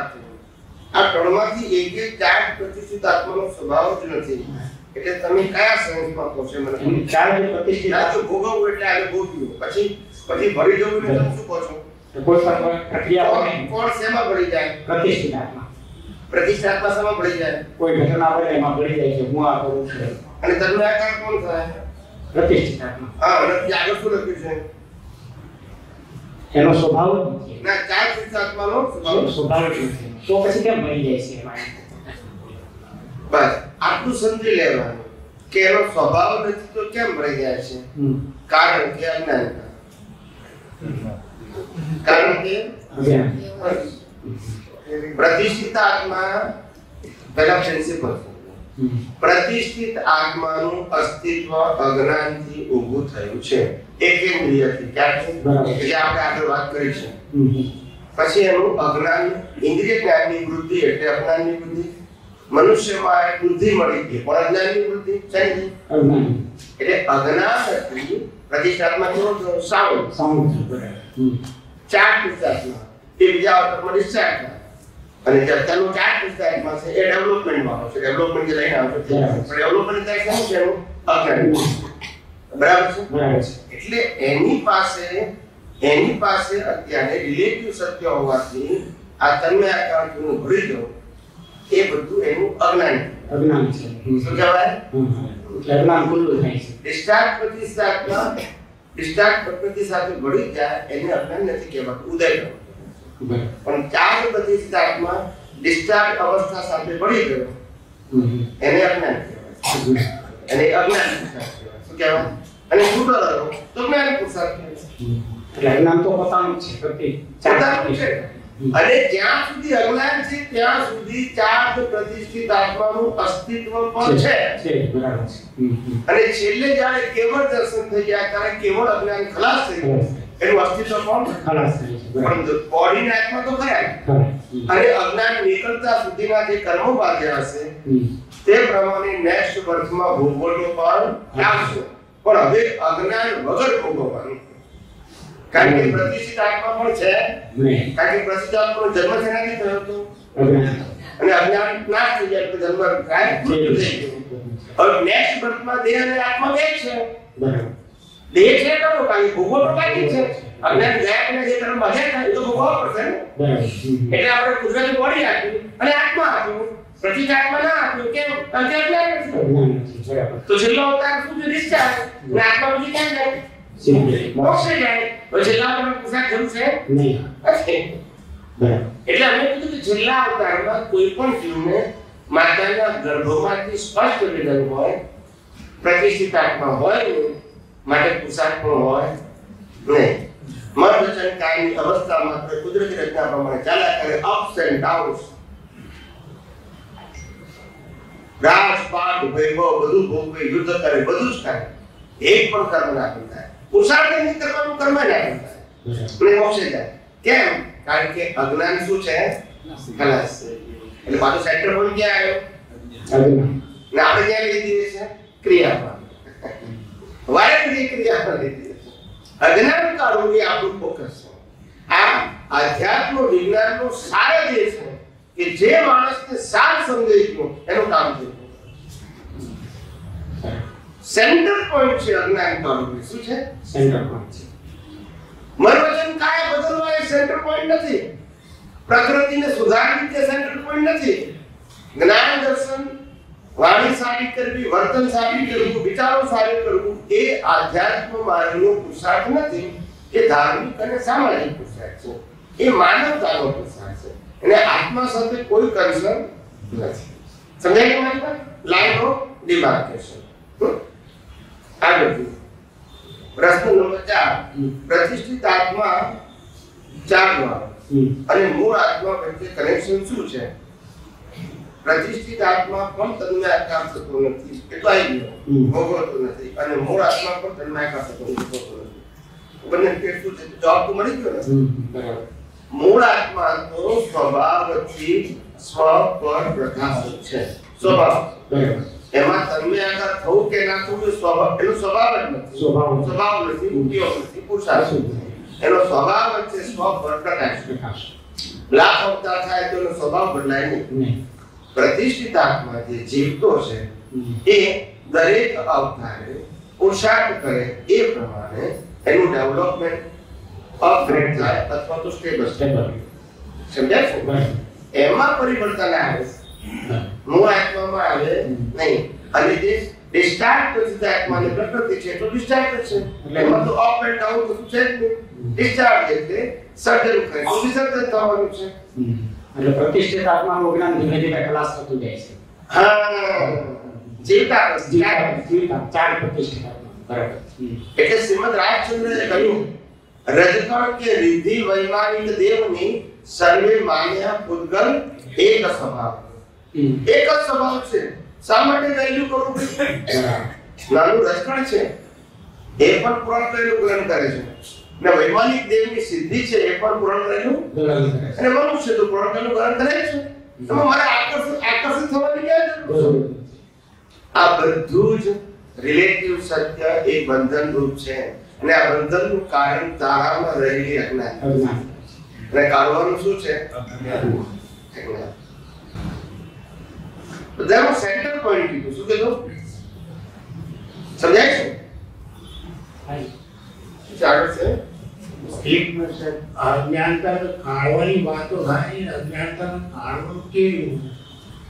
આ કર્માતી એકે ચાર प्रतिष्ठित आत्मानो स्वभाव જ નથી એટલે તમે કયા સંસ્થમાં કોશે મને ચાર प्रतिष्ठित આતો ભોગવવું એટલે આને ભોગ્યું પછી વડી જવુ એટલે તમે શું કહો છો કોઈ સંકલ્પ પ્રક્રિયા હોય કોણ સેમાં વળી જાય प्रतिष्ठित आत्मा प्रतिष्ठात्मा समा बड़ी जाए कोई घटना बने एमा बड़ी जाए के हूं आ करू छे અને તમને આ કામ કોણ થાય प्रतिष्ठात्मा હા અને આગળ શું લખ્યું છે એનો સ્વભાવ નથી ના ચાર પ્રતિષ્ઠાત્માનો સ્વભાવ નથી તો પછી કેમ બની જાય છે એમાં બસ આટલું સમજી લેવાનું કે એનો સ્વભાવ નથી તો કેમ બની જાય છે કારણ કે અજ્ઞાન કારણ કે અજ્ઞાન प्रतिष्ठित आत्मा पहला प्रिंसिपल प्रतिष्ठित आत्माનું અસ્તિત્વ અજ્ઞાનથી ઊભું થયું છે એકેન્દ્રિયથી કારણ કે આપણે આગળ વાત કરી છે પછી એનું અજ્ઞાન ઇન્દ્રિય જ્ઞાનની વૃદ્ધિ એટલે અજ્ઞાનની વૃદ્ધિ મનુષ્યમાં એક વૃદ્ધિ મળી કે પણ અજ્ઞાનની વૃદ્ધિ ચાલી એટલે અજ્ઞાનથી પ્રતિષ્ઠાત્મક નો સાઉન્ડ ચાર પ્રતિષ્ઠા એ બીજા ઓટોમેટિક ડિસ્ચાર્જ અને જતનો ચાર વિસ્તારમાં છે એ ડેવલપમેન્ટ વાળો છે ડેવલપમેન્ટ જે લઈને આવતો છે ડેવલપમેન્ટ થાય શું છે અજ્ઞાન બરાબર છે એટલે એની પાસે અત્યારે રિલેટિવ સત્ય હોવાથી આ તન્મય આકારનું ભરી દો એ બધું એનું અજ્ઞાન છે શું કહેવાય અજ્ઞાન ખુલ્લું થાય છે ડિસ્ટાર્ટ પ્રતિસાદ ભરી જાય એને અજ્ઞાન નથી કહેવાતું ઉદય થાય પણ ચાર પ્રતિષ્ઠાત્મા ડિસ્ચાર્જ અવસ્થા સાથે ભળી ગયો એને અજ્ઞાન કહેવાય અને અજ્ઞાન શું કહેવાય અને છૂટો તો જ્ઞાન પુરસાદ કહેવાય એટલે અજ્ઞાન તો પોતાનું છે પ્રતિ ચાર છે અને જ્યાં સુધી અજ્ઞાન છે ત્યાં સુધી ચાર પ્રતિષ્ઠિત આત્માનું અસ્તિત્વ પણ છે બરાબર છે અને છેલ્લે જ્યારે કેવળ દર્શન થઈ ગયા ત્યારે કેવળ અજ્ઞાન ખલાસ થઈ ગયું એનું અસ્તિત્વ પણ ખલાસ થઈ ગયું પરંતુ બોડીના આત્મા તો ખરા અને અજ્ઞાન નીકળતા સુધીના જે કર્મો બાકી હશે તે પ્રમાણે નેક્સ્ટ વર્થમાં ભોગવવાનો પણ આવશે પણ હવે અજ્ઞાન વગર ભોગવવાનું કારણ કે પ્રતિષ્ઠિત આત્મા પણ છે નહીં કારણ કે પ્રતિષ્ઠિત આત્માનો જન્મ છે નથી થયો તો અને અજ્ઞાન નાશ થઈ જાય તો જન્મ થાય અને નેક્સ્ટ વર્થમાં દેહ અને આત્મા બે છે બરાબર દેહ છે તો કાઈ ભોગવવાનો કાઈ છે અજ્ઞાન જ્ઞાનને જે કર્મ હશે ને એ તો ભોગવવા પડશે ને એટલે આપણે કુદરતી બોડી આપી અને આત્મા આપ્યું પ્રતિષ્ઠિત આત્મા ના આપ્યું કેમ કારણ કે અજ્ઞાન છે તો છેલ્લો અવતાર સુધી ડિસ્ચાર્જ અને આત્મા સુધી ક્યાં જાય મોક્ષે જાય તો છેલ્લા તમને પુરસાદ જરૂર છે નહીં એટલે અમે કીધું કે છેલ્લા અવતારમાં કોઈ પણ જીવને માતાના ગર્ભમાંથી સ્પષ્ટ વેદન હોય પ્રતિષ્ઠિત આત્મા હોય માટે પુરસાદ પણ હોય નહીં મનવચન કાયની અવસ્થા માત્ર કુદરતી રચના પ્રમાણે ચાલ્યા કરે અપ્સ એન્ડ ડાઉન્સ રાજપાટ વૈભવ બધું ભોગવે યુદ્ધ કરે બધું જ થાય એક પણ કર્મ ના કરતા પુરુષાર્થ નહીં કરવાનું કર્મ ના કરતા અને મોક્ષે જાય કેમ કારણ કે અજ્ઞાન શું છે ખલાસ એટલે પાછો સેન્ટર પર ક્યાં આવ્યો ને આપણે ક્યાં લઈ દીધી છે ક્રિયામાં વાયરની ક્રિયામાં લઈ દીધી અજ્ઞાન કાળું એ આપણું ફોકસ છે આ આધ્યાત્મ વિજ્ઞાનનો સાર જે છે કે જે માણસને સાર સમજાઈ ગયો એનું કામ છે સેન્ટર પોઈન્ટ છે અજ્ઞાન કાળું શું છે સેન્ટર પોઈન્ટ મનોવચન કાય બદલવા એ સેન્ટર પોઈન્ટ નથી પ્રકૃતિને સુધારવી તે સેન્ટર પોઈન્ટ નથી જ્ઞાન દર્શન વાણી સાબિત કરવી વર્તન સાબિત કરવું વિચારો સાબિત કરવું એ આધ્યાત્મ માર્ગનો પુરુષાર્થ નથી એ ધાર્મિક અને સામાજિક પુરુષાર્થ છે એ માનવતાનો પુરુષાર્થ છે અને આત્મા સાથે કોઈ કન્સર્ન નથી સમજાય કે મતલબ લાઈન ઓફ ડિમાર્કેશન આગળ प्रश्न नंबर 4 प्रतिष्ठित आत्मा जागवा અને મૂળ આત્મા વચ્ચે કનેક્શન શું છે? प्रतिष्ठित आत्मा પણ તન્માય કામ થતો નથી એટલે આવી ગયો ભોગવતો નથી અને મૂળ આત્મા પણ તન્માય કામ થતો નથી બંને કેટું છે જવાબ તો મળી ગયો ને મૂળ આત્મા તો સ્વભાવથી સ્વ પર પ્રકાશિત છે સ્વભાવ એમાં તમે આગળ થવું કે ના થવું સ્વભાવ એનો સ્વભાવ નથી સ્વભાવ નથી ઉદ્યોગ નથી પુરુષાર્થ એનો સ્વભાવ છે સ્વ પર પ્રકાશ લાખ અવતાર થાય તો એનો સ્વભાવ બદલાય નહીં प्रतिष्ठित आत्मा જે જીવતો છે એ દરેક અવતારે પુરુષાર્થ કરે એ પ્રમાણે એનું ડેવલપમેન્ટ અપગ્રેડ થાય અથવા તો સ્ટેબલ સમજાય છે એમાં પરિવર્તન આવે મૂળ આત્મામાં આવે નહીં અને જે ડિસ્ચાર્જ થતા આત્માને પ્રકૃતિ છે તો ડિસ્ચાર્જ છે એટલે એમાં તો અપ એન્ડ ડાઉન થતું છે જ નહીં ડિસ્ચાર્જ એટલે સર્જન કરે તો વિસર્જન થવાનું છે એટલે પ્રતિષ્ઠિત આત્માનું જ્ઞાન ધીમે ધીમે ખલાસ થતું જાય છે હા ચેતા ચાર પ્રતિષ્ઠિત આત્મા બરાબર એટલે શ્રીમદ રાજચંદ્રએ કહ્યું रजकण के रिद्धि वैमानिक देवनी सर्वे मान्या पुद्गल एक स्वभाव एक स्वभाव से सामान्य वैल्यू करू नानु रजकण छे ए पर पुराण करेलु ग्रहण करे छे ने वैमानिक देवनी सिद्धि छे ए पर पुराण करेलु ग्रहण करे छे ने मनुष्य तो पुराण करेलु ग्रहण करे छे तो मारे आकर्षित થવાની કે જરૂર આ બધું જ રિલેટિવ સત્ય એક બંધન રૂપ છે અને આ બંધનનું કારણ તારામાં રહેલી અજ્ઞાન અને કારણનું શું છે અજ્ઞાન તો જેનો સેન્ટર પોઈન્ટ કીધું શું કીધું સમજાય છે હાઈ ચાર્ટ છે સ્લીપ મે છે અજ્ઞાનતા કારણની વાતો થાય અજ્ઞાનતા કારણ કે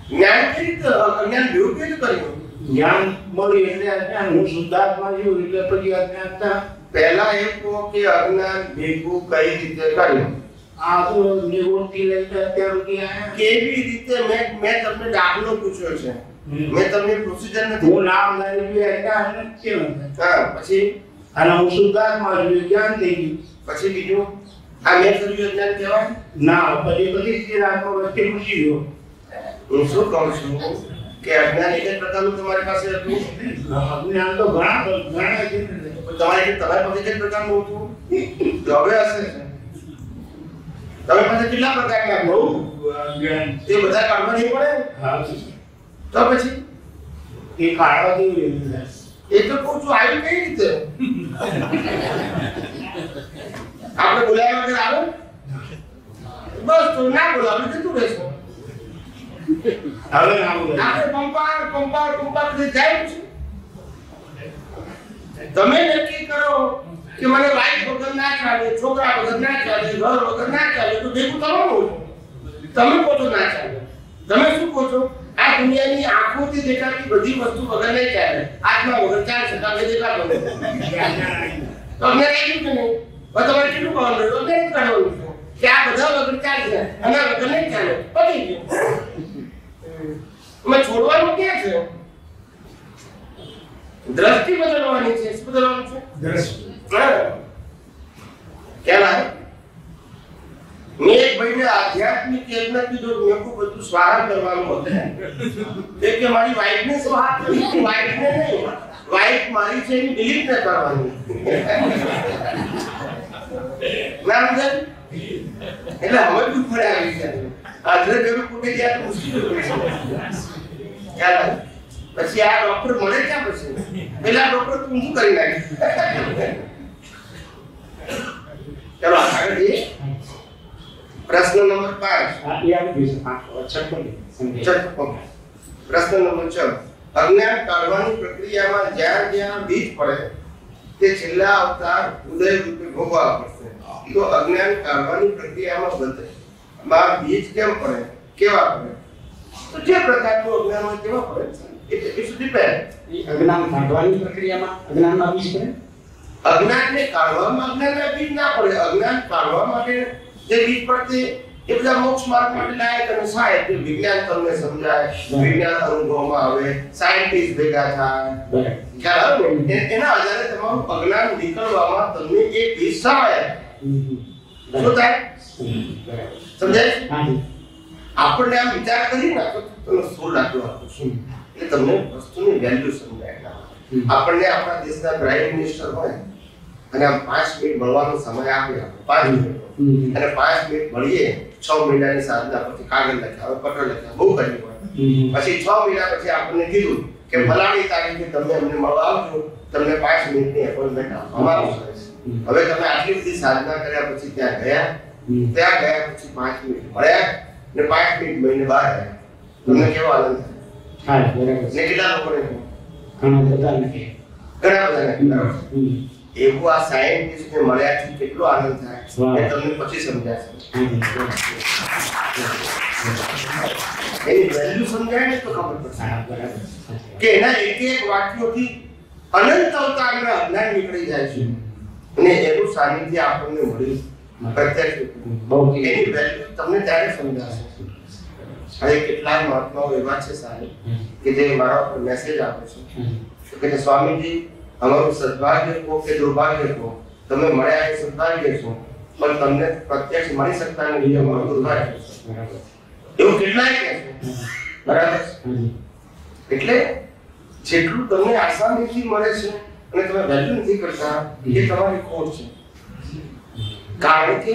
જ્ઞાન કે અજ્ઞાન વિરુદ્ધ કર્યું જ્ઞાન મળી એટલે અજ્ઞાન હું શુદ્ધાત્મા છું એટલે પછી અજ્ઞાનતા पहला एक को के अज्ञान भेगू कई रीते करी आतो निवृत्ति लेते અત્યાર સુધી આ કેવી રીતે મે તમને દાખલો પૂછ્યો છે મે તમને પ્રોસિજર નથી હું નામ લઈ ગયો એટલે એને કેવું હા પછી આના ઉસુદાર માં જ્ઞાન થઈ ગયું પછી બીજું આ મે કર્યું જ્ઞાન કહેવાય ના પછી બધી જે આત્મા વચ્ચે ખુશી ગયો હું શું કહું છું કે અજ્ઞાન એક પ્રકારનું તમારી પાસે હતું અજ્ઞાન તો ઘણા છે તમારે તમારા પાસે કેટલા પ્રકારનું હતું જોવે હશે તમે પાસે કેટલા પ્રકારના બહુ જ્ઞાન તે બધા કાઢવા નહીં પડે હા તો પછી એ કાઢવા દેવું એ તો કહું છું આવી કઈ રીતે આપણે બોલાવ્યા વગર આવે બસ તો ના બોલાવે તો તું રહેશો હવે ના બોલાવે આપણે પંપા કે જાય છે તમે નક્કી કરો કે મને વાઇફ વગર ના ચાલે છોકરા વગર ના ચાલે ઘર વગર ના ચાલે તો ભેગું થવાનું તમે પોતો ના ચાલે તમે શું કહો છો આ દુનિયાની આંખોથી દેખાતી બધી વસ્તુ વગર નહીં ચાલે આત્મા વગર ચાલે સદા બે દેખા બને તો અમને રાખ્યું કે નહીં પણ તમારે કેટલું કહેવાનું રહ્યું અમને શું કહેવાનું છે કે આ બધા વગર ચાલે અને વગર નહીં ચાલે પતી ગયું અમે છોડવાનું ક્યાં છે दृष्टि बदलवानी है इसको बदलवाना है दृष्टि क्या है मैं एक भाई ने आध्यात्मिक चेतना की जो मेरे को बदु स्वाहार करवाना होता है देख के हमारी वाइफ ने स्वाहार करवानी वाइफ ने नहीं वाइफ मारी से भी डिलीट नहीं करवानी नाम जन એટલે હવે તું પડે આવી છે આજે બેબી કુટે ગયા તો મુશ્કેલ થઈ ગઈ क्या है પછી આ ડોક્ટર મને ક્યાં પછી પેલા ડોક્ટર તું શું કરી નાખી ચલો આગળ જઈએ પ્રશ્ન નંબર 5 આ યાદ છે 5 પ્રશ્ન નંબર 6 અજ્ઞાન કાઢવાની પ્રક્રિયામાં જ્યાં બીજ પડે તે છેલ્લા અવતાર ઉદય રૂપે ભોગવવા પડશે તો અજ્ઞાન કાઢવાની પ્રક્રિયામાં બધે માં બીજ કેમ પડે કેવા પડે તો જે પ્રકારનું અજ્ઞાનમાં કેવા પડે इट्स डिपेंड अज्ञान काढવાની પ્રક્રિયામાં અજ્ઞાનમાં બીજ પડે અજ્ઞાનને કાઢવામાં અજ્ઞાનના બીજ ના પડે અજ્ઞાન કાઢવા માટે જે બીજ પડતે એ બધા મોક્ષ માર્ગમાં વિનાયક અને સાહેબ વિજ્ઞાન તમને સમજાય, વિજ્ઞાન અનુભવમાં આવે, સાયન્ટિસ્ટ ભેગા થાય, કારણ એના આધારે તમારું પગલાં નીકળવામાં તમને એક દિશા આવે. શું થાય સમજાય? હા, આપણે આમ વિચાર કરી નાખો તો શું લાગતું આપું છું એટલે તમને વસ્તુની વેલ્યુ સમજાય. આપણને આપણા દેશના પ્રાઇમ મિનિસ્ટર હોય અને આમ 5 મિનિટ મળવાનો સમય આપે, 5 મિનિટ અને 5 મિનિટ મળીએ, 6 મહિનાની સાધના પછી કાગળ લખાવે, પત્ર લખાવે, બહુ કર્યું હોય, પછી 6 મહિના પછી આપણને કીધું કે ફલાણી તારીખે તમે અમને મળવા આવજો, તમને 5 મિનિટની એપોઇન્ટમેન્ટ આપવામાં આવશે. હવે તમે આટલી બધી સાધના કર્યા પછી ત્યાં ગયા, ત્યાં ગયા પછી 5 મિનિટ મળ્યા અને 5 મિનિટ મહિને બહાર આવ્યા, તમને કેવો આનંદ થાય? હા, બરાબર. ને કેટલા લોકોને ઘણા બધા નથી, ઘણા બધા નથી. એવું આ સાયન્ટિસ્ટને મળ્યા છે કેટલો આનંદ થાય એ તમને પછી સમજાશે. એ વેલ્યુ સમજાય ને તો ખબર પડશે કે એના એક એક વાક્યોથી અનંત અવતારના અજ્ઞાન નીકળી જાય છે અને એનું સાનિધ્ય આપણને મળ્યું પ્રત્યક્ષ. બહુ એની વેલ્યુ તમને ત્યારે સમજાશે. હવે કેટલાય મહાત્માઓ એવા છે સાહેબ કે જે મારા પર મેસેજ આપે છે કે સ્વામીજી અમારું સદભાગ્ય કો કે દુર્ભાગ્ય કો, તમે મળ્યા એ સદભાગ્ય છો પણ તમને પ્રત્યક્ષ મળી શકતા નથી, એ અમારું દુર્ભાગ્ય છે. એવું કેટલાય કહે છે. બરાબર. એટલે જેટલું તમને આસાનીથી મળે છે અને તમે વેલ્યુ નથી કરતા એ તમારી ખોટ છે, કારણ કે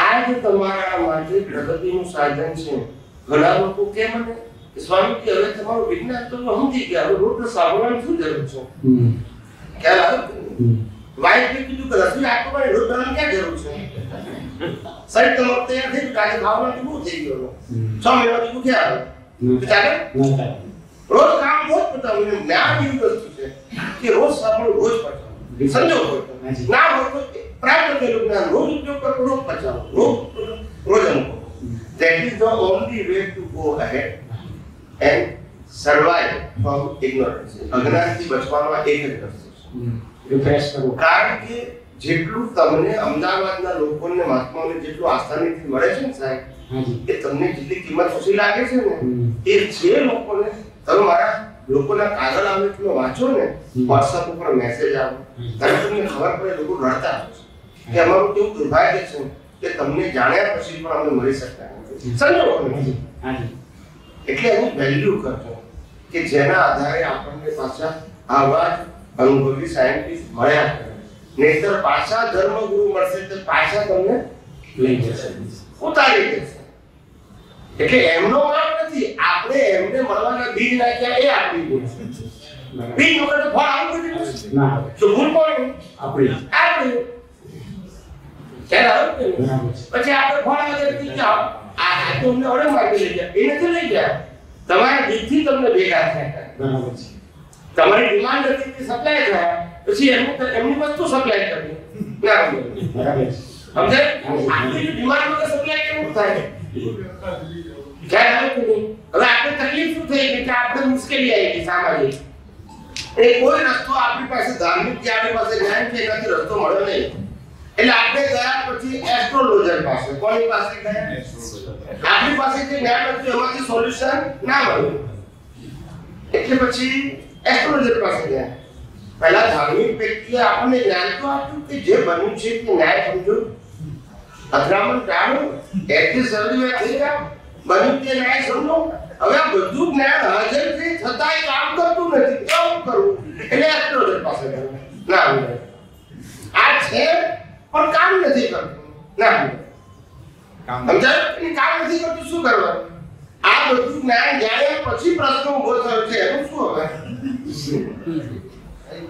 આજ તમારા માટે પ્રગતિનું સાધન છે. ઘણા લોકો કેમ મને સ્વામીજી હવે તમારું વિજ્ઞાન તો સમજી ગયા, રોટલો સાંભળવાની શું જરૂર છે? That is the only way to go ahead and survive from ignorance. અજ્ઞાનથી બચવાનો એક જ રસ્તો. રિફ્રેશ કરો, કારણ કે જેટલું તમને અમદાવાદના લોકોને મહાત્માઓને જેટલું આસાનીથી મળે છે ને સાહેબ, એ તમને જેટલી કિંમત ઓછી લાગે છે ને એ જે લોકોને તમે મારા લોકોના કાગળ આવે એટલો વાંચો ને, WhatsApp ઉપર મેસેજ આવે ત્યારે તમને ખબર પડે લોકો રડતા હોય કે અમારું કેવું દુર્ભાગ્ય છે કે તમને જાણ્યા પછી પણ અમને મળી શકતા નથી. સમજો? એટલે એની વેલ્યુ કરજો કે જેના આધારે આપણને પાછા આવા અનુભવી સાયન્ટિસ્ટ મળ્યા નેતર પાછા ધર્મગુરુ મળશે તો પાછા તમને લઈ જશે, ઉતારી દેશે. એટલે એમનો વાંક નથી, આપણે એમને મળવાના બીજ રાખ્યા એ આપણી ભૂલ છે. બીજ વગર તો ફળ આવું નથી ના. તો ભૂલ કોણ? આપણી. આપણી. ચાલ આવું પછી આપણે ફળ આગળ થી જાઓ. આ તો અમને ઓળખ માગી લઈ ગયા, એ નથી લઈ ગયા, તમારા બીજથી તમને ભેગા થયા. બરાબર છે. તમારી ડિમાન્ડ હતી કે સપ્લાય થયા પછી એમની વસ્તુ સપ્લાય કરી ના. બરાબર સમજે? આટલી ડિમાન્ડ વગર સપ્લાય કેમ થાય? ક્યાં આવે? હવે આપણે તકલીફ શું થઈ ગઈ કે આપણે મુશ્કેલી આવી ગઈ સામાજિક, એ કોઈ રસ્તો આપણી પાસે ધાર્મિક કે આપણી પાસે જ્ઞાન કે એનાથી રસ્તો મળ્યો નહીં. એટલે આપણે ગયા પછી એસ્ટ્રોલોજર પાસે. કોની પાસે ગયા? આપણી પાસે જે જ્ઞાન હતું એમાંથી સોલ્યુશન ના મળ્યું એટલે પછી એસ્ટ્રોલોજર પાસે ગયા. પહેલા ધાર્મિક વ્યક્તિએ આપણને જ્ઞાન તો આપ્યું કે જે બન્યું છે તે ન્યાય સમજો, અથડામણ ટાળો, એક્ઝિસ્ટ સર્વિસ થઈ ગયા, બન્યું તે ન્યાય સમજો. હવે આ બધું જ્ઞાન હાજર છે છતાંય કામ કરતું નથી, કેમ કરવું? એટલે એસ્ટ્રોલોજર પાસે ગયા ના. આ છે પણ કામ નથી કરતું ના. સમજાયું? કામ નથી કરતું શું કરવાનું? આ બધું જ્ઞાન જાણ્યા પછી પ્રશ્ન ઉભો થયો છે એનું શું? હવે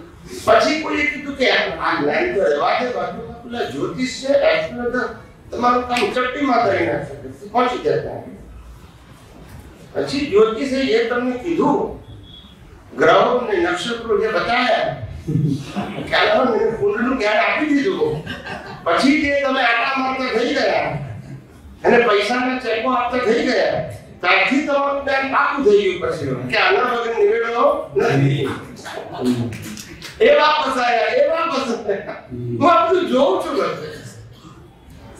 પછી કોઈએ કીધું કે આ જ્ઞાન તો રહેવા દે, બાજુમાં પેલા જ્યોતિષ છે, એસ્ટ્રોલોજર તમારું કામ ચપટીમાં કરી નાખશે, પહોંચી જતા. પછી જ્યોતિષે જે તમને કીધું ગ્રહો ને નક્ષત્રો જે બતાવ્યા ખ્યાલ કુંડનું જ્ઞાન આપી દીધું, પછી જે તમે આટલા મારતા થઈ ગયા અને પૈસાના ચેકો આપતા થઈ ગયા, ત્યાંથી તમારું જ્ઞાન પાકું થઈ ગયું પછી કે આના વગર નિવેડો નથી. એવા ફસાયા, એવા ફસાયા. હું આપણું જોઉં છું બધે.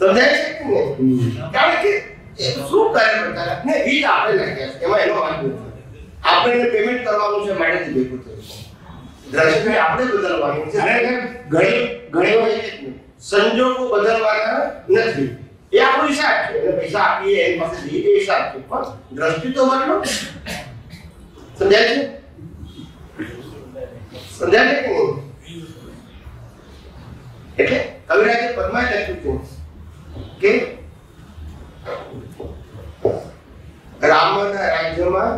દ્રષ્ટિ તો બદલો સમજાય के रावणना राज्यમાં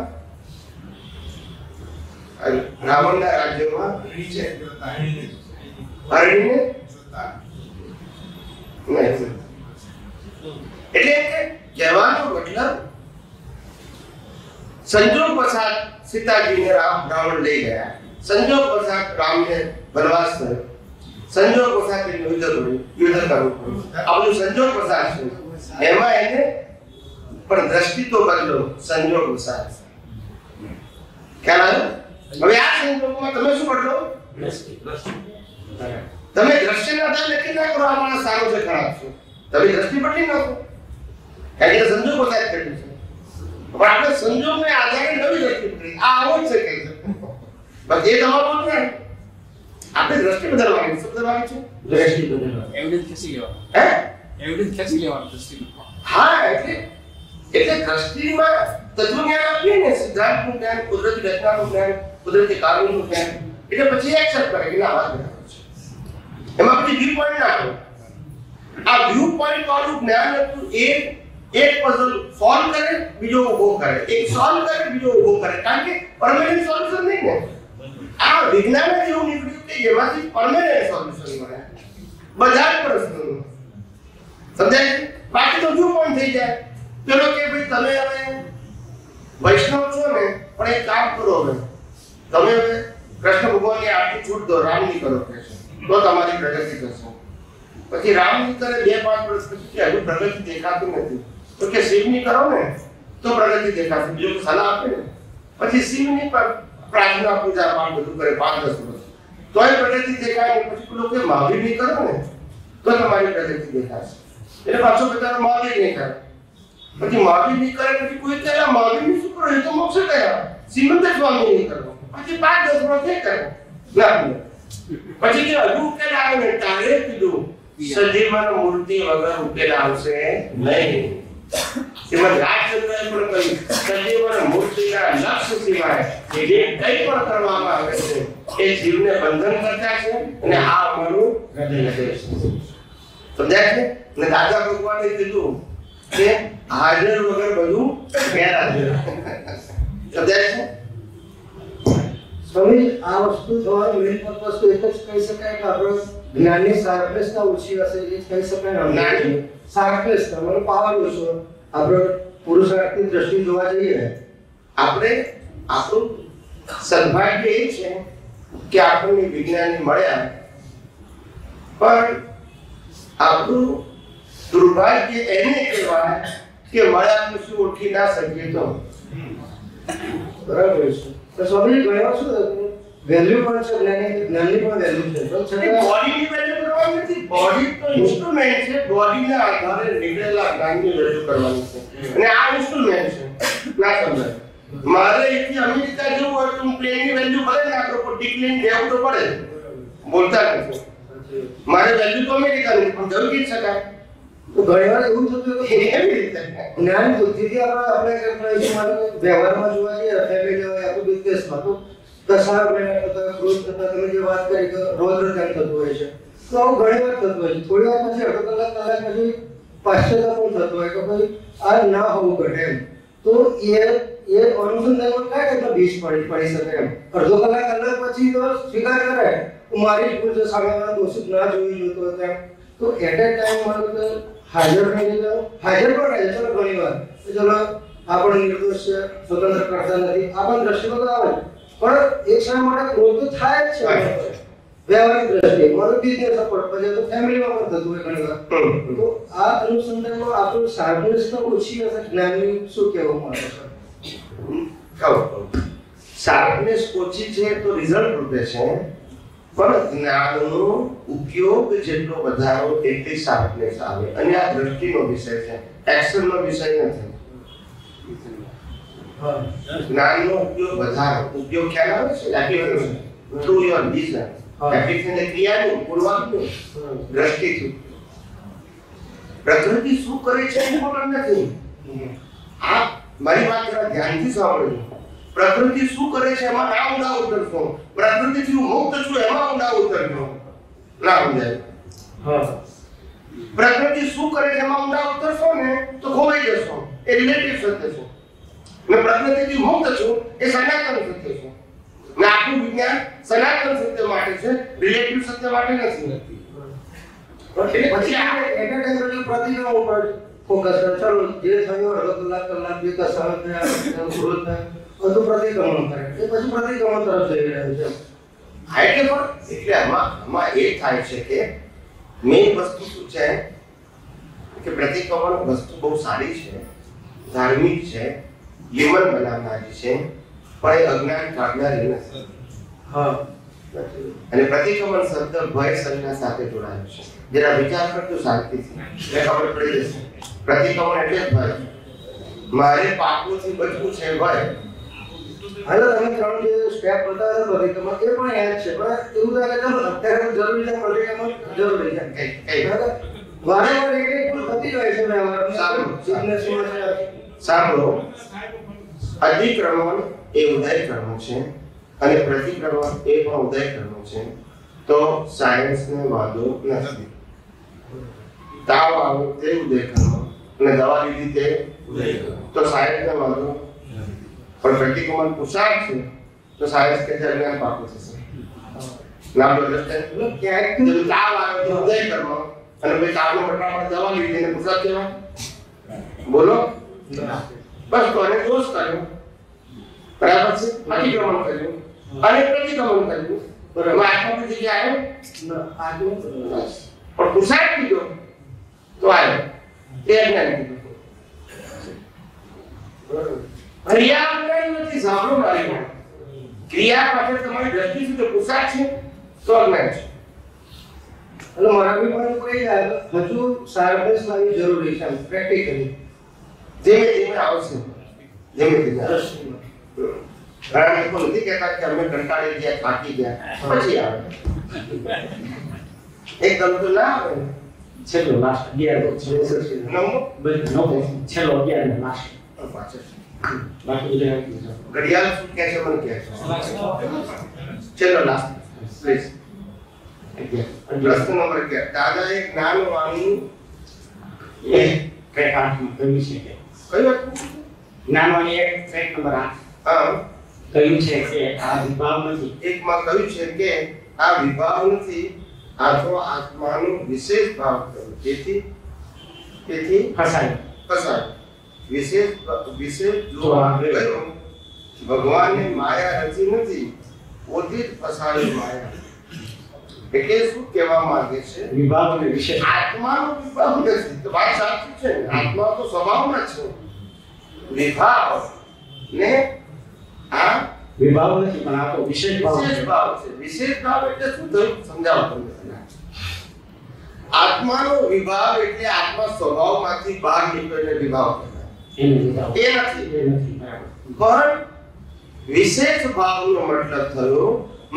संजोग वसात सीताजीને रावण લઈ ગયા संजोग वसात રામને वनवास થયો संजोग प्रसाद के युद्ध करो अब जो संजोग प्रसाद है एमा है पर दृष्टि तो बदलो संजोग प्रसाद क्या लायो હવે આ સંજોગમાં તમે શું બદલો દૃષ્ટિ તમે દ્રશ્ય ના થાય નક્કી ના કરો આમાં સારો છે ખરાબ છે તમે દ્રષ્ટિ બદલી નાખો કારણ કે સંજોગ પ્રસાદ કર્યું છે હવે આપણે સંજોગને આધારે નવી દ્રષ્ટિ કરી આ આવો છે કે બસ એ તમારું બોલવું છે आपने दृष्टि बदलवानी सब बदलवानी चाहिए दृष्टि बदलवानी एविडेंस कैसे लेवा हैं एविडेंस कैसे लेवा दृष्टि हां એટલે દ્રષ્ટિમાં તત્વજ્ઞાન આપીએ ને સિદ્ધાંતનું જ્ઞાન કુદરતી રચનાનું જ્ઞાન કુદરતી કારણનું જ્ઞાન એટલે પછી એક્સેપ્ટ કરે કે ના વાત બરાબર એમાં પછી વ્યૂ પોઈન્ટ નાખો આ વ્યૂ પોઈન્ટ વાળું જ્ઞાન હતું એક પઝલ સોલ્વ કરે બીજો ઉભો કરે એક સોલ્વ કરે બીજો ઉભો કરે કારણ કે પરમેનન્ટ સોલ્યુશન નહીં ને આ વિજ્ઞાન જેવું નીકળ્યું કે એમાંથી પરમેનન્ટ સોલ્યુશન મળે બજાર પ્રશ્નો સમજાય બાકી તો જો પણ થઈ જાય ચલો કે ભાઈ તમે હવે વૈષ્ણવ છો ને પણ એક કામ કરો હવે તમે હવે કૃષ્ણ ભગવાનની આરતી છોડ દો રામની કરો તો તમારી પ્રગતિ થશે પછી રામની કરે 2-5 વર્ષ પછી હજુ પ્રગતિ દેખાતી નથી તો કે શિવની કરો ને તો પ્રગતિ દેખાશે બીજો સલાહ આપે ને પછી શિવની પર प्रार्थना पूजा पाठ બધું કરે 5-10 વર્ષ તોય પ્રગતિ દેખાય ને પછી લોકો કે મહાવીર ની કરો ને તો તમારી પ્રગતિ દેખાશે એટલે પાછો બતારો મહાવીર ની કરે પછી મહાવીર ની કરે પછી કોઈ તેલા મહાવીર ની શું કરો એ તો મોક્ષ ગયા શ્રીમંત સ્વામી ની કરો પછી 5-10 વર્ષ એ કરે ના પછી કે હજુ કે લાગે ને તારે કીધું સજીવન મૂર્તિ વગર ઉકેલ આવશે નહીં श्रीमद राजचंद्रએ પણ કહ્યું સજીવન મૂર્તિના લક્ષ્ય સિવાય જે કંઈ પણ કરવામાં આવે છે એ જીવને બંધન કરતા છે અને આ અમારું હૃદય છે તો દેખને ને દાદા ભગવાને કીધું કે હાજર વગર બધું પહેરા છે તો દેખને સ્વામી આ વસ્તુ દ્વારા મેન પર્પસ એક જ કહી શકાય કે આપણે જ્ઞાનની સારપ્રેસતા ઓછી હશે એ કહી શકાય જ્ઞાન સારપ્રેસતા મતલબ પાવર ઓછો આપણે પુરુષાર્થની દ્રષ્ટિ જોવા જઈએ આપણે આપણું સદભાગ્ય એ છે કે આપણને વિજ્ઞાની મળ્યા પણ આપણું દુર્ભાગ્ય એને કહેવાય કે મળ્યા પછી ઓળખી ના શકીએ તો બરાબર છે તો સ્વામી ગણ્યો છું વેલ્યુ પણ છે જ્ઞાનની પણ વેલ્યુ છે તો બોડીની વેલ્યુ કરવાની નથી બોડી તો ઇન્સ્ટ્રુમેન્ટ છે બોડીના આધારે નીકળેલા જ્ઞાનની વેલ્યુ કરવાની છે અને આ ઇન્સ્ટ્રુમેન્ટ છે ના સમજાય મારે એટલી અમેરિકા જેવું હોય તો પ્લેનની વેલ્યુ ભલે ના કરો પણ ડિક્લેન દેવું તો પડે બોલતા નથી મારે વેલ્યુ તો અમેરિકાની પણ જરૂર કી શકાય તો ઘણીવાર એવું થતું કે એવી રીતે જ્ઞાન બુદ્ધિથી આપણે વ્યવહારમાં જોવા જઈએ ફેમિલી હોય આપણું બિઝનેસમાં તો દશાર મહિના કરતા રોજ કરતા તમે જે વાત કરી કે રોજ રોજગાર થતું હોય છે તો આવું ઘણી વાર થતું હોય છે થોડી વાર પછી અડધો કલાક પછી પાશ્ચાત્ય પણ થતું હોય કે ભાઈ આ ના હોવું ઘટે એમ તો એ અનુસંધાનમાં કાંઈ કેટલો ભીજ પડી શકે એમ અડધો કલાક કલાક પછી તો સ્વીકાર કરે મારી ભૂલ છે સામેવાળા દોષિત ના જોઈ જોતો હતો એમ તો એટ એ ટાઈમ મારું તો હાજર થઈ જતો હાજર પણ રહે ચલો ઘણી વાર ચલો આપણો નિર્દોષ છે સ્વતંત્ર કરતા નથી આપણ દ્રષ્ટિકોણ આવે पर एक समय માટે રોજ તો થાય જ છે વ્યવહારિક દ્રષ્ટિએ મારો બિઝનેસ સપોર્ટ પર તો ફેમિલીમાં પણ થતું હોય ઘણીવાર તો આ અનુસંધાનમાં આપણું સાર્વજનિક ઓછી હશે જ્ઞાનની શું કહેવા માંગે છે કહો સાર્વજનિક ઓછી છે તો રિઝલ્ટ રૂપે છે પણ જ્ઞાનનો ઉપયોગ જેટલો વધારો એટલી શાર્પનેસ આવે, અને આ દ્રષ્ટિનો વિષય છે, એક્શનનો વિષય નથી. જ્ઞાનનો ઉપયોગ વધારો, ઉપયોગ ક્યાં આવે છે? Application through your business, application એટલે ક્રિયાનું પૂર્વાગ્રહ દ્રષ્ટિથી. પ્રકૃતિ શું કરે છે એ ખબર નથી. આ મારી વાત ધ્યાનથી સાંભળજો. प्रकृति શું કરે છે એમાં ના ઉડા ઉતરશો, પ્રકૃતિથી મુક્ત છો એમાં ઉડા ઉતરજો, ના સમજાય? હા, પ્રકૃતિ શું કરે છે એમાં ઉડા ઉતરશો ને તો ખોવાઈ જશો, એ રિલેટિવ સત્ય છે. ને પ્રકૃતિથી મુક્ત છો એ સનાતન સત્ય છે. ને આપણું વિજ્ઞાન સનાતન સત્ય માટે છે, રિલેટિવ સત્ય માટે નથી. એટલે પછી આપણે એટેન્ડન્સ પ્રતિનો ઉપર ફોકસ કરવાનું, જે સંયોગ અલગ કલાક વિકાસ આવે છે, ગ્રોથ થાય, બધું પ્રતિક્રમણ કરે છે, પછી પ્રતિક્રમણ તરફ જઈ રહ્યું છે. હા, એટલે પણ એટલે આમાં એ થાય છે કે મેઇન વસ્તુ શું છે કે પ્રતિક્રમણ વસ્તુ બહુ સારી છે, ધાર્મિક છે, જીવન બનાવનારી છે, પણ એ અજ્ઞાન કાઢનારી નથી. હા, અને પ્રતિક્રમણ શબ્દ ભય સંજ્ઞા સાથે જોડાયેલો છે. જરા વિચાર કરજો શાંતિથી, એટલે ખબર પડી જશે. પ્રતિક્રમણ એટલે ભય, મારે પાપોથી બચવું છે, ભય. હાલો, તમે ત્રણ જે સ્ટેપ બતાવ્યા પ્રતિક્રમણ એ પણ યાદ છે, પણ એવું લાગે તો અત્યારે જરૂરી છે, પ્રતિક્રમણ જરૂરી છે. વારંવાર એક એક ભૂલ થતી હોય છે. સાંભળો, અધિક્રમણ એ ઉદયક્રમણ છે અને પ્રતિક્રમણ એ પણ ઉદયક્રમણ છે, તો સાયન્સને વાંધો નથી. તાવ આવ્યો તે ઉદયક્રમણ અને દવા લીધી તે ઉદયક્રમણ, તો સાયન્સને વાંધો. और प्रतिक्रमण पुशाक से तो साइंस के चलने पाको से नाम बदलते लोग क्या है कि लाभ आए तो उदय कर्म અને ભાઈ કારનો પટાપટ દવા લીધી ને પુશાક કેવા બોલો બસ કોને દોષ કર્યો બરાબર છે. પ્રતિક્રમણ કર્યું અને પ્રતિક્રમણ કર્યું બરાબર, આત્મા પછી આવ્યો ના આવ્યો પણ પુશાક કીધો તો આવ્યો એ જ્ઞાન કીધું બરાબર. ક્રિયા અજ્ઞાન નથી, સાંભળો મારી વાત. ક્રિયા પાછળ તમારી દ્રષ્ટિ શું છે? પોશાક છે તો અજ્ઞાન છે. એટલે મારા વિમાન કોઈ હજુ સાર્વત્રિક લાવી જરૂરી છે, પ્રેક્ટિકલી ધીમે ધીમે આવશે, ધીમે ધીમે આવશે. કારણ કે નથી કહેતા કે અમે કંટાળી ગયા, થાકી ગયા, પછી આવે એક ગમતું ના આવે છેલ્લો લાસ્ટ 11 છેલ્લો 11 લાસ્ટ પાછળ घड़ियाल कैसे मन कैसे चलो लास्ट प्लीज प्रश्न नंबर क्या दादा एक ज्ञान वाणी ये ट्रैक 8 में कमी है कई बात ज्ञान वाणी एक ट्रैक नंबर 8 हां कही છે કે આ વિભાવ નથી એક માં કહ્યું છે કે આ વિભાવ નથી આ તો આત્માનો વિશેષ ભાવ છે તેથી ફસાય विशेष जो भगवान ने माया रची नहीं ओदित फसाई माया એટલે શું કહેવા માંગે છે? વિભાવ ને વિશેષ આત્માનો વિભાવ નથી, તો વાત સાચી છે. આત્મા તો સ્વભાવમાં છે, વિભાવ ને આ વિભાવ નથી, પણ આ તો વિશેષ ભાવ છે. વિશેષ ભાવ એટલે શું થયું સમજાવો તમને? આત્માનો વિભાવ એટલે આત્મા સ્વભાવમાંથી બહાર નીકળેલો વિભાવ છે. विशेष भाव नो मतलब थयो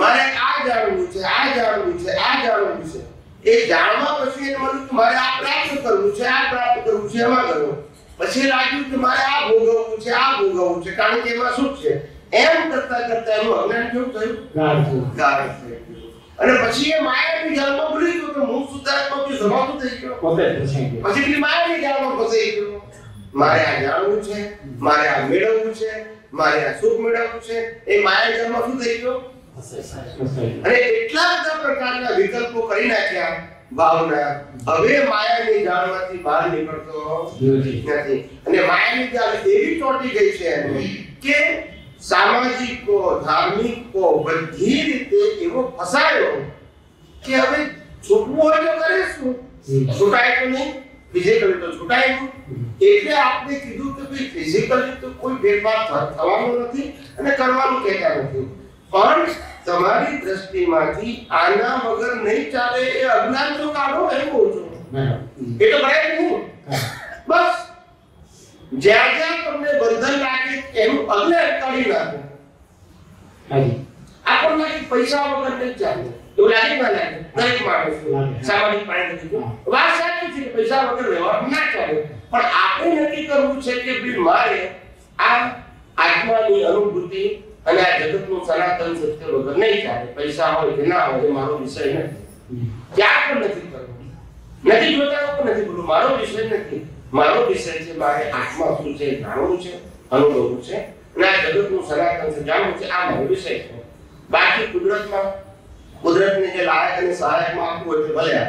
मारे आ जानवू छे, आ जानवू छे, आ जानवू छे, ए जानवा पछी एने मनु तुम्हारे आ प्राप्त करवू छे, आ प्राप्त करवू छे, एमा करो पछी लाग्यु के मारे आ भोगवू छे, आ भोगवू छे, कारण के एमा सुख छे, एम करता करता एनु अज्ञान क्यों थयो? गाढ छे, અને પછી એ માયાની જાળમાં ભૂલી ગયો કે હું સુધારતો કે સમાતો થઈ ગયો, પોતે પછી માયાની જાળમાં ફસાઈ ગયો. મારે આ જાણવું છે, મારે આ મેળવવું છે, મારે આ સુખ મેળવવું છે, એ માયા જન્મ શું થઈ ગયો? અને એટલા બધા પ્રકારના વિકલ્પો કરી નાખ્યા ભાવના. હવે માયાને જાણવાથી બહાર નીકળતો નથી, અને માયાની જાળ એવી ચોટી ગઈ છે એને કે સામાજિક કો, ધાર્મિક કો, બધી રીતે એવો ફસાયો કે હવે છૂટવું હોય તો કરે શું? છૂટાય તો નહીં, ફિઝિકલી તો છૂટાય નહીં. એટલે આપણે કીધું કે ભાઈ ફિઝિકલી તો કોઈ ફેરફાર થવાનો નથી અને કરવાનું કહેતા નથી, પણ તમારી દ્રષ્ટિમાંથી આના વગર નહીં ચાલે એ અજ્ઞાન તો કાઢો એ બોલ છો બરાબર એ તો બરાબર હું બસ જ્યાં જ્યાં તમને બંધન લાગે એમ અજ્ઞાન કાઢી નાખો હાજી આપણને પૈસા વગર નહીં ચાલે એવું લાગે ના લાગે દરેક માણસ સામાજિક પાણી દીધું વાત સાચી છે પૈસા વગર વ્યવહાર ના ચાલે પણ આપણે નક્કી કરવું છે કે બી મારે આ આત્માની અનુભૂતિ અને આ જગતનું સનાતન સત્ય વગર નહીં ચાલે પૈસા હોય કે ના હોય મારો વિષય નથી ક્યાં પણ નથી કરવું નથી જોતા પણ નથી બોલું મારો વિષય નથી મારો વિષય છે મારે આત્મા શું છે જાણવું છે અનુભવવું છે અને આ જગતનું સનાતન સત્ય જાણવું છે આ મારો વિષય છે બાકી કુદરતમાં કુદરતને જે લાયક અને સહાયકમાં આપવું એટલે ભલે પણ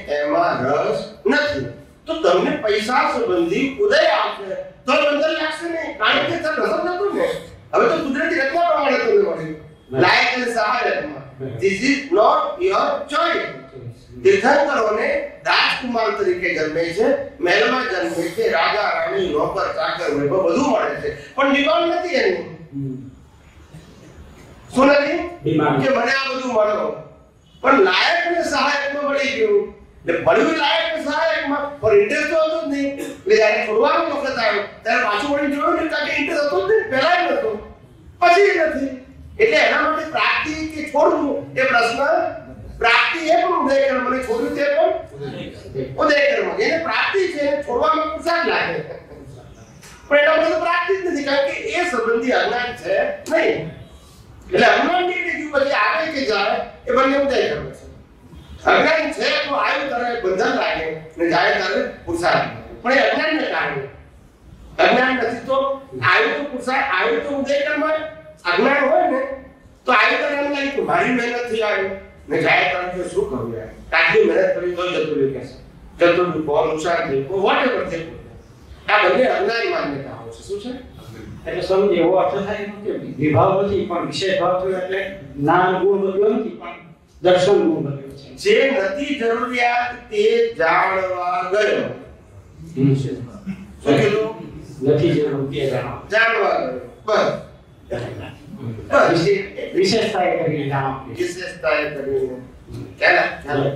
મને એમાં રસ નથી તો તમને પૈસા સંબંધી ઉદય આવશે તો બંધન લાગશે નહીં કારણ કે તમે રસ નતો ને अब तो कुदरती रचना प्रमाण है तुम्हें बोले लायक है सहाय रचना this is not your choice तीर्थंकरों ने राजकुमार तरीके जन्मे छे मेलमा जन्मे छे राजा रानी नौकर चाकर वे બધું મળે છે પણ નિબાન નથી એની સુનલી કે મને આ બધું મળો પણ લાયક ને સહાયકમાં પડી ગયું એટલે બળ્યું લાયક ને સહાયકમાં પર ઇન્ટરેસ્ટ તો હતો જ નહીં એટલે જ્યારે છોડવાનો વખત આવ્યો ત્યારે પાછું વળીને જોયું કે કે ઇન્ટરેસ્ટ હતો જ નહીં પહેલા જ હતો પછી નથી એટલે એના માટે પ્રાપ્તિ કે છોડવું એ પ્રશ્ન પ્રાપ્તિ એ પણ ઉદય કર્મ મને છોડ્યું તે પણ ઉદય કર્મ એને પ્રાપ્તિ છે છોડવામાં કુસાદ લાગે પણ એના માટે પ્રાપ્તિ જ નથી કારણ કે એ સંબંધી અજ્ઞાન છે નહીં એટલે અજ્ઞાન એટલે કે પછી આવે કે જાય એ બંને ઉદય કર્મ છે અજ્ઞાન છે તો આયુ કરે બંધન લાગે ને જાય ત્યારે પુરુષાર્થ પણ એ અજ્ઞાનને કારણે अज्ञान नथी तो आयु तो पुरसा आयु तो उदय कर्म है अज्ञान होय ने तो आयु तो नाम लागी तो भारी मेहनत थी आयु ने जाय कारण से सुख हो जाए काटली मेहनत करी तो जतु ले कैसे जतु को बहुत नुकसान दे को व्हाट एवर थे आ बने अज्ञान मान्यता हो छे શું છે એટલે સમજે એવો અર્થ થાય કે વિભાવ નથી પણ વિશેષ ભાવ તો એટલે જ્ઞાન ગુણ મતલબ નથી પણ દર્શન ગુણ મતલબ છે જે નથી જરૂરિયાત તે જાણવા ગયો વિશેષ ભાવ શું કેલું નથી જરૂર કે જાણવા બસ વિશેષતાએ કરીને જાણો વિશેષતાએ કરીને કેલા ચાલો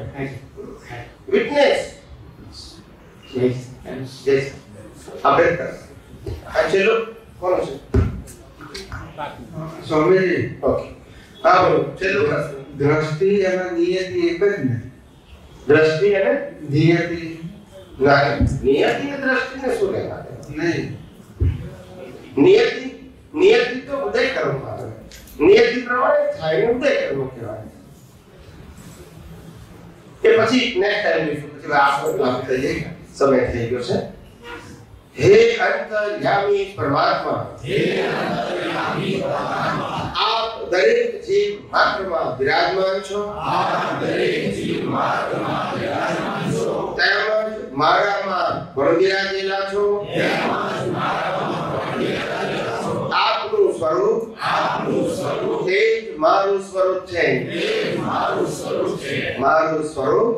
વિટનેસ યસ આપણે આ ચેલો કોણ છે સ્વામીજી ઓકે આ બોલો ચેલો દ્રષ્ટિ અને નિયતિ એક જ ને દ્રષ્ટિ અને નિયતિ ના નિયતિ અને દ્રષ્ટિ ને શું કહેવાય नहीं नियति नियति तो उदय कर्म का है नियति प्रमाण थाई उदय कर्म के बारे के પછી नेक्स्ट टाइम इशू પછી आप लाभ करिएगा समय થઈ ગયો છે हे अंतर्यामी परमात्मा हे अंतर्यामी परमात्मा आप દરેક જીવ માત્રમાં બિરાજમાન છો आप દરેક જીવ માત્રમાં બિરાજમાન છો તેમજ મારામાં પરમિરાજેલા છો તેમજ મારામાં પરમિરાજેલા છો આપનું સ્વરૂપ તે મારું સ્વરૂપ છે તે મારું સ્વરૂપ છે મારું સ્વરૂપ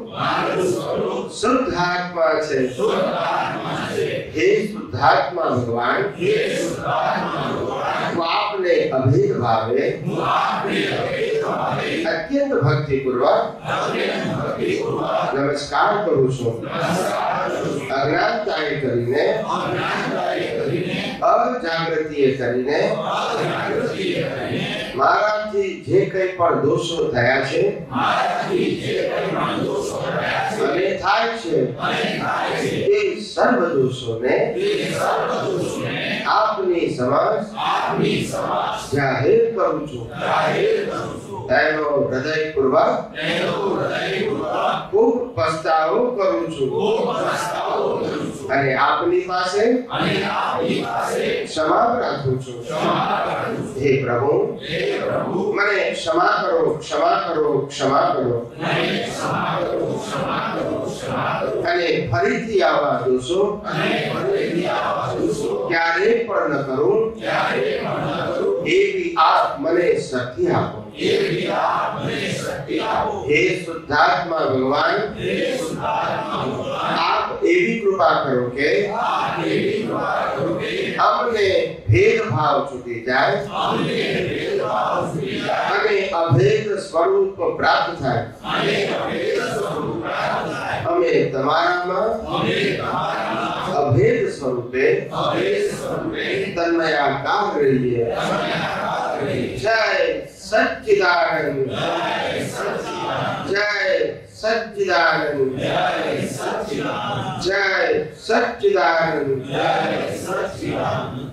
શુદ્ધાત્મા છે શુદ્ધાત્મા છે હે શુદ્ધાત્મા ભગવાન હે શુદ્ધાત્મા ભગવાન આપને અભિભાવે આપને અભિભાવે અત્યંત ભક્તિપૂર્વક નમસ્કાર કરું છું અજ્ઞાનતાએ કરીને અજાગૃતિએ કરીને મારાથી જે કંઈ પણ દોષો થયા છે અને થાય છે એ સર્વ દોષોને આપની સમક્ષ જાહેર કરું છું તેનો હૃદયપૂર્વક ખૂબ પસ્તાવો કરું છું અને આપની પાસે ક્ષમા પ્રાર્થું છું હે પ્રભુ મને ક્ષમા કરો ક્ષમા કરો ક્ષમા કરો અને ફરીથી આવા દોષો ક્યારેય પણ ન કરું એવી આપ મને શક્તિ આપો हे शुद्धात्मा भगवान आप एवी कृपा करो के हमने भेदभाव छूटी जाए, हमें अभेद स्वरूप प्राप्त थाय, हमें तुम्हारा अभेद स्वरूपे तन्मया काम रही है। जय सच्चिदानंद, जय सच्चिदानंद, जय सच्चिदानंद, जय सच्चिदानंद।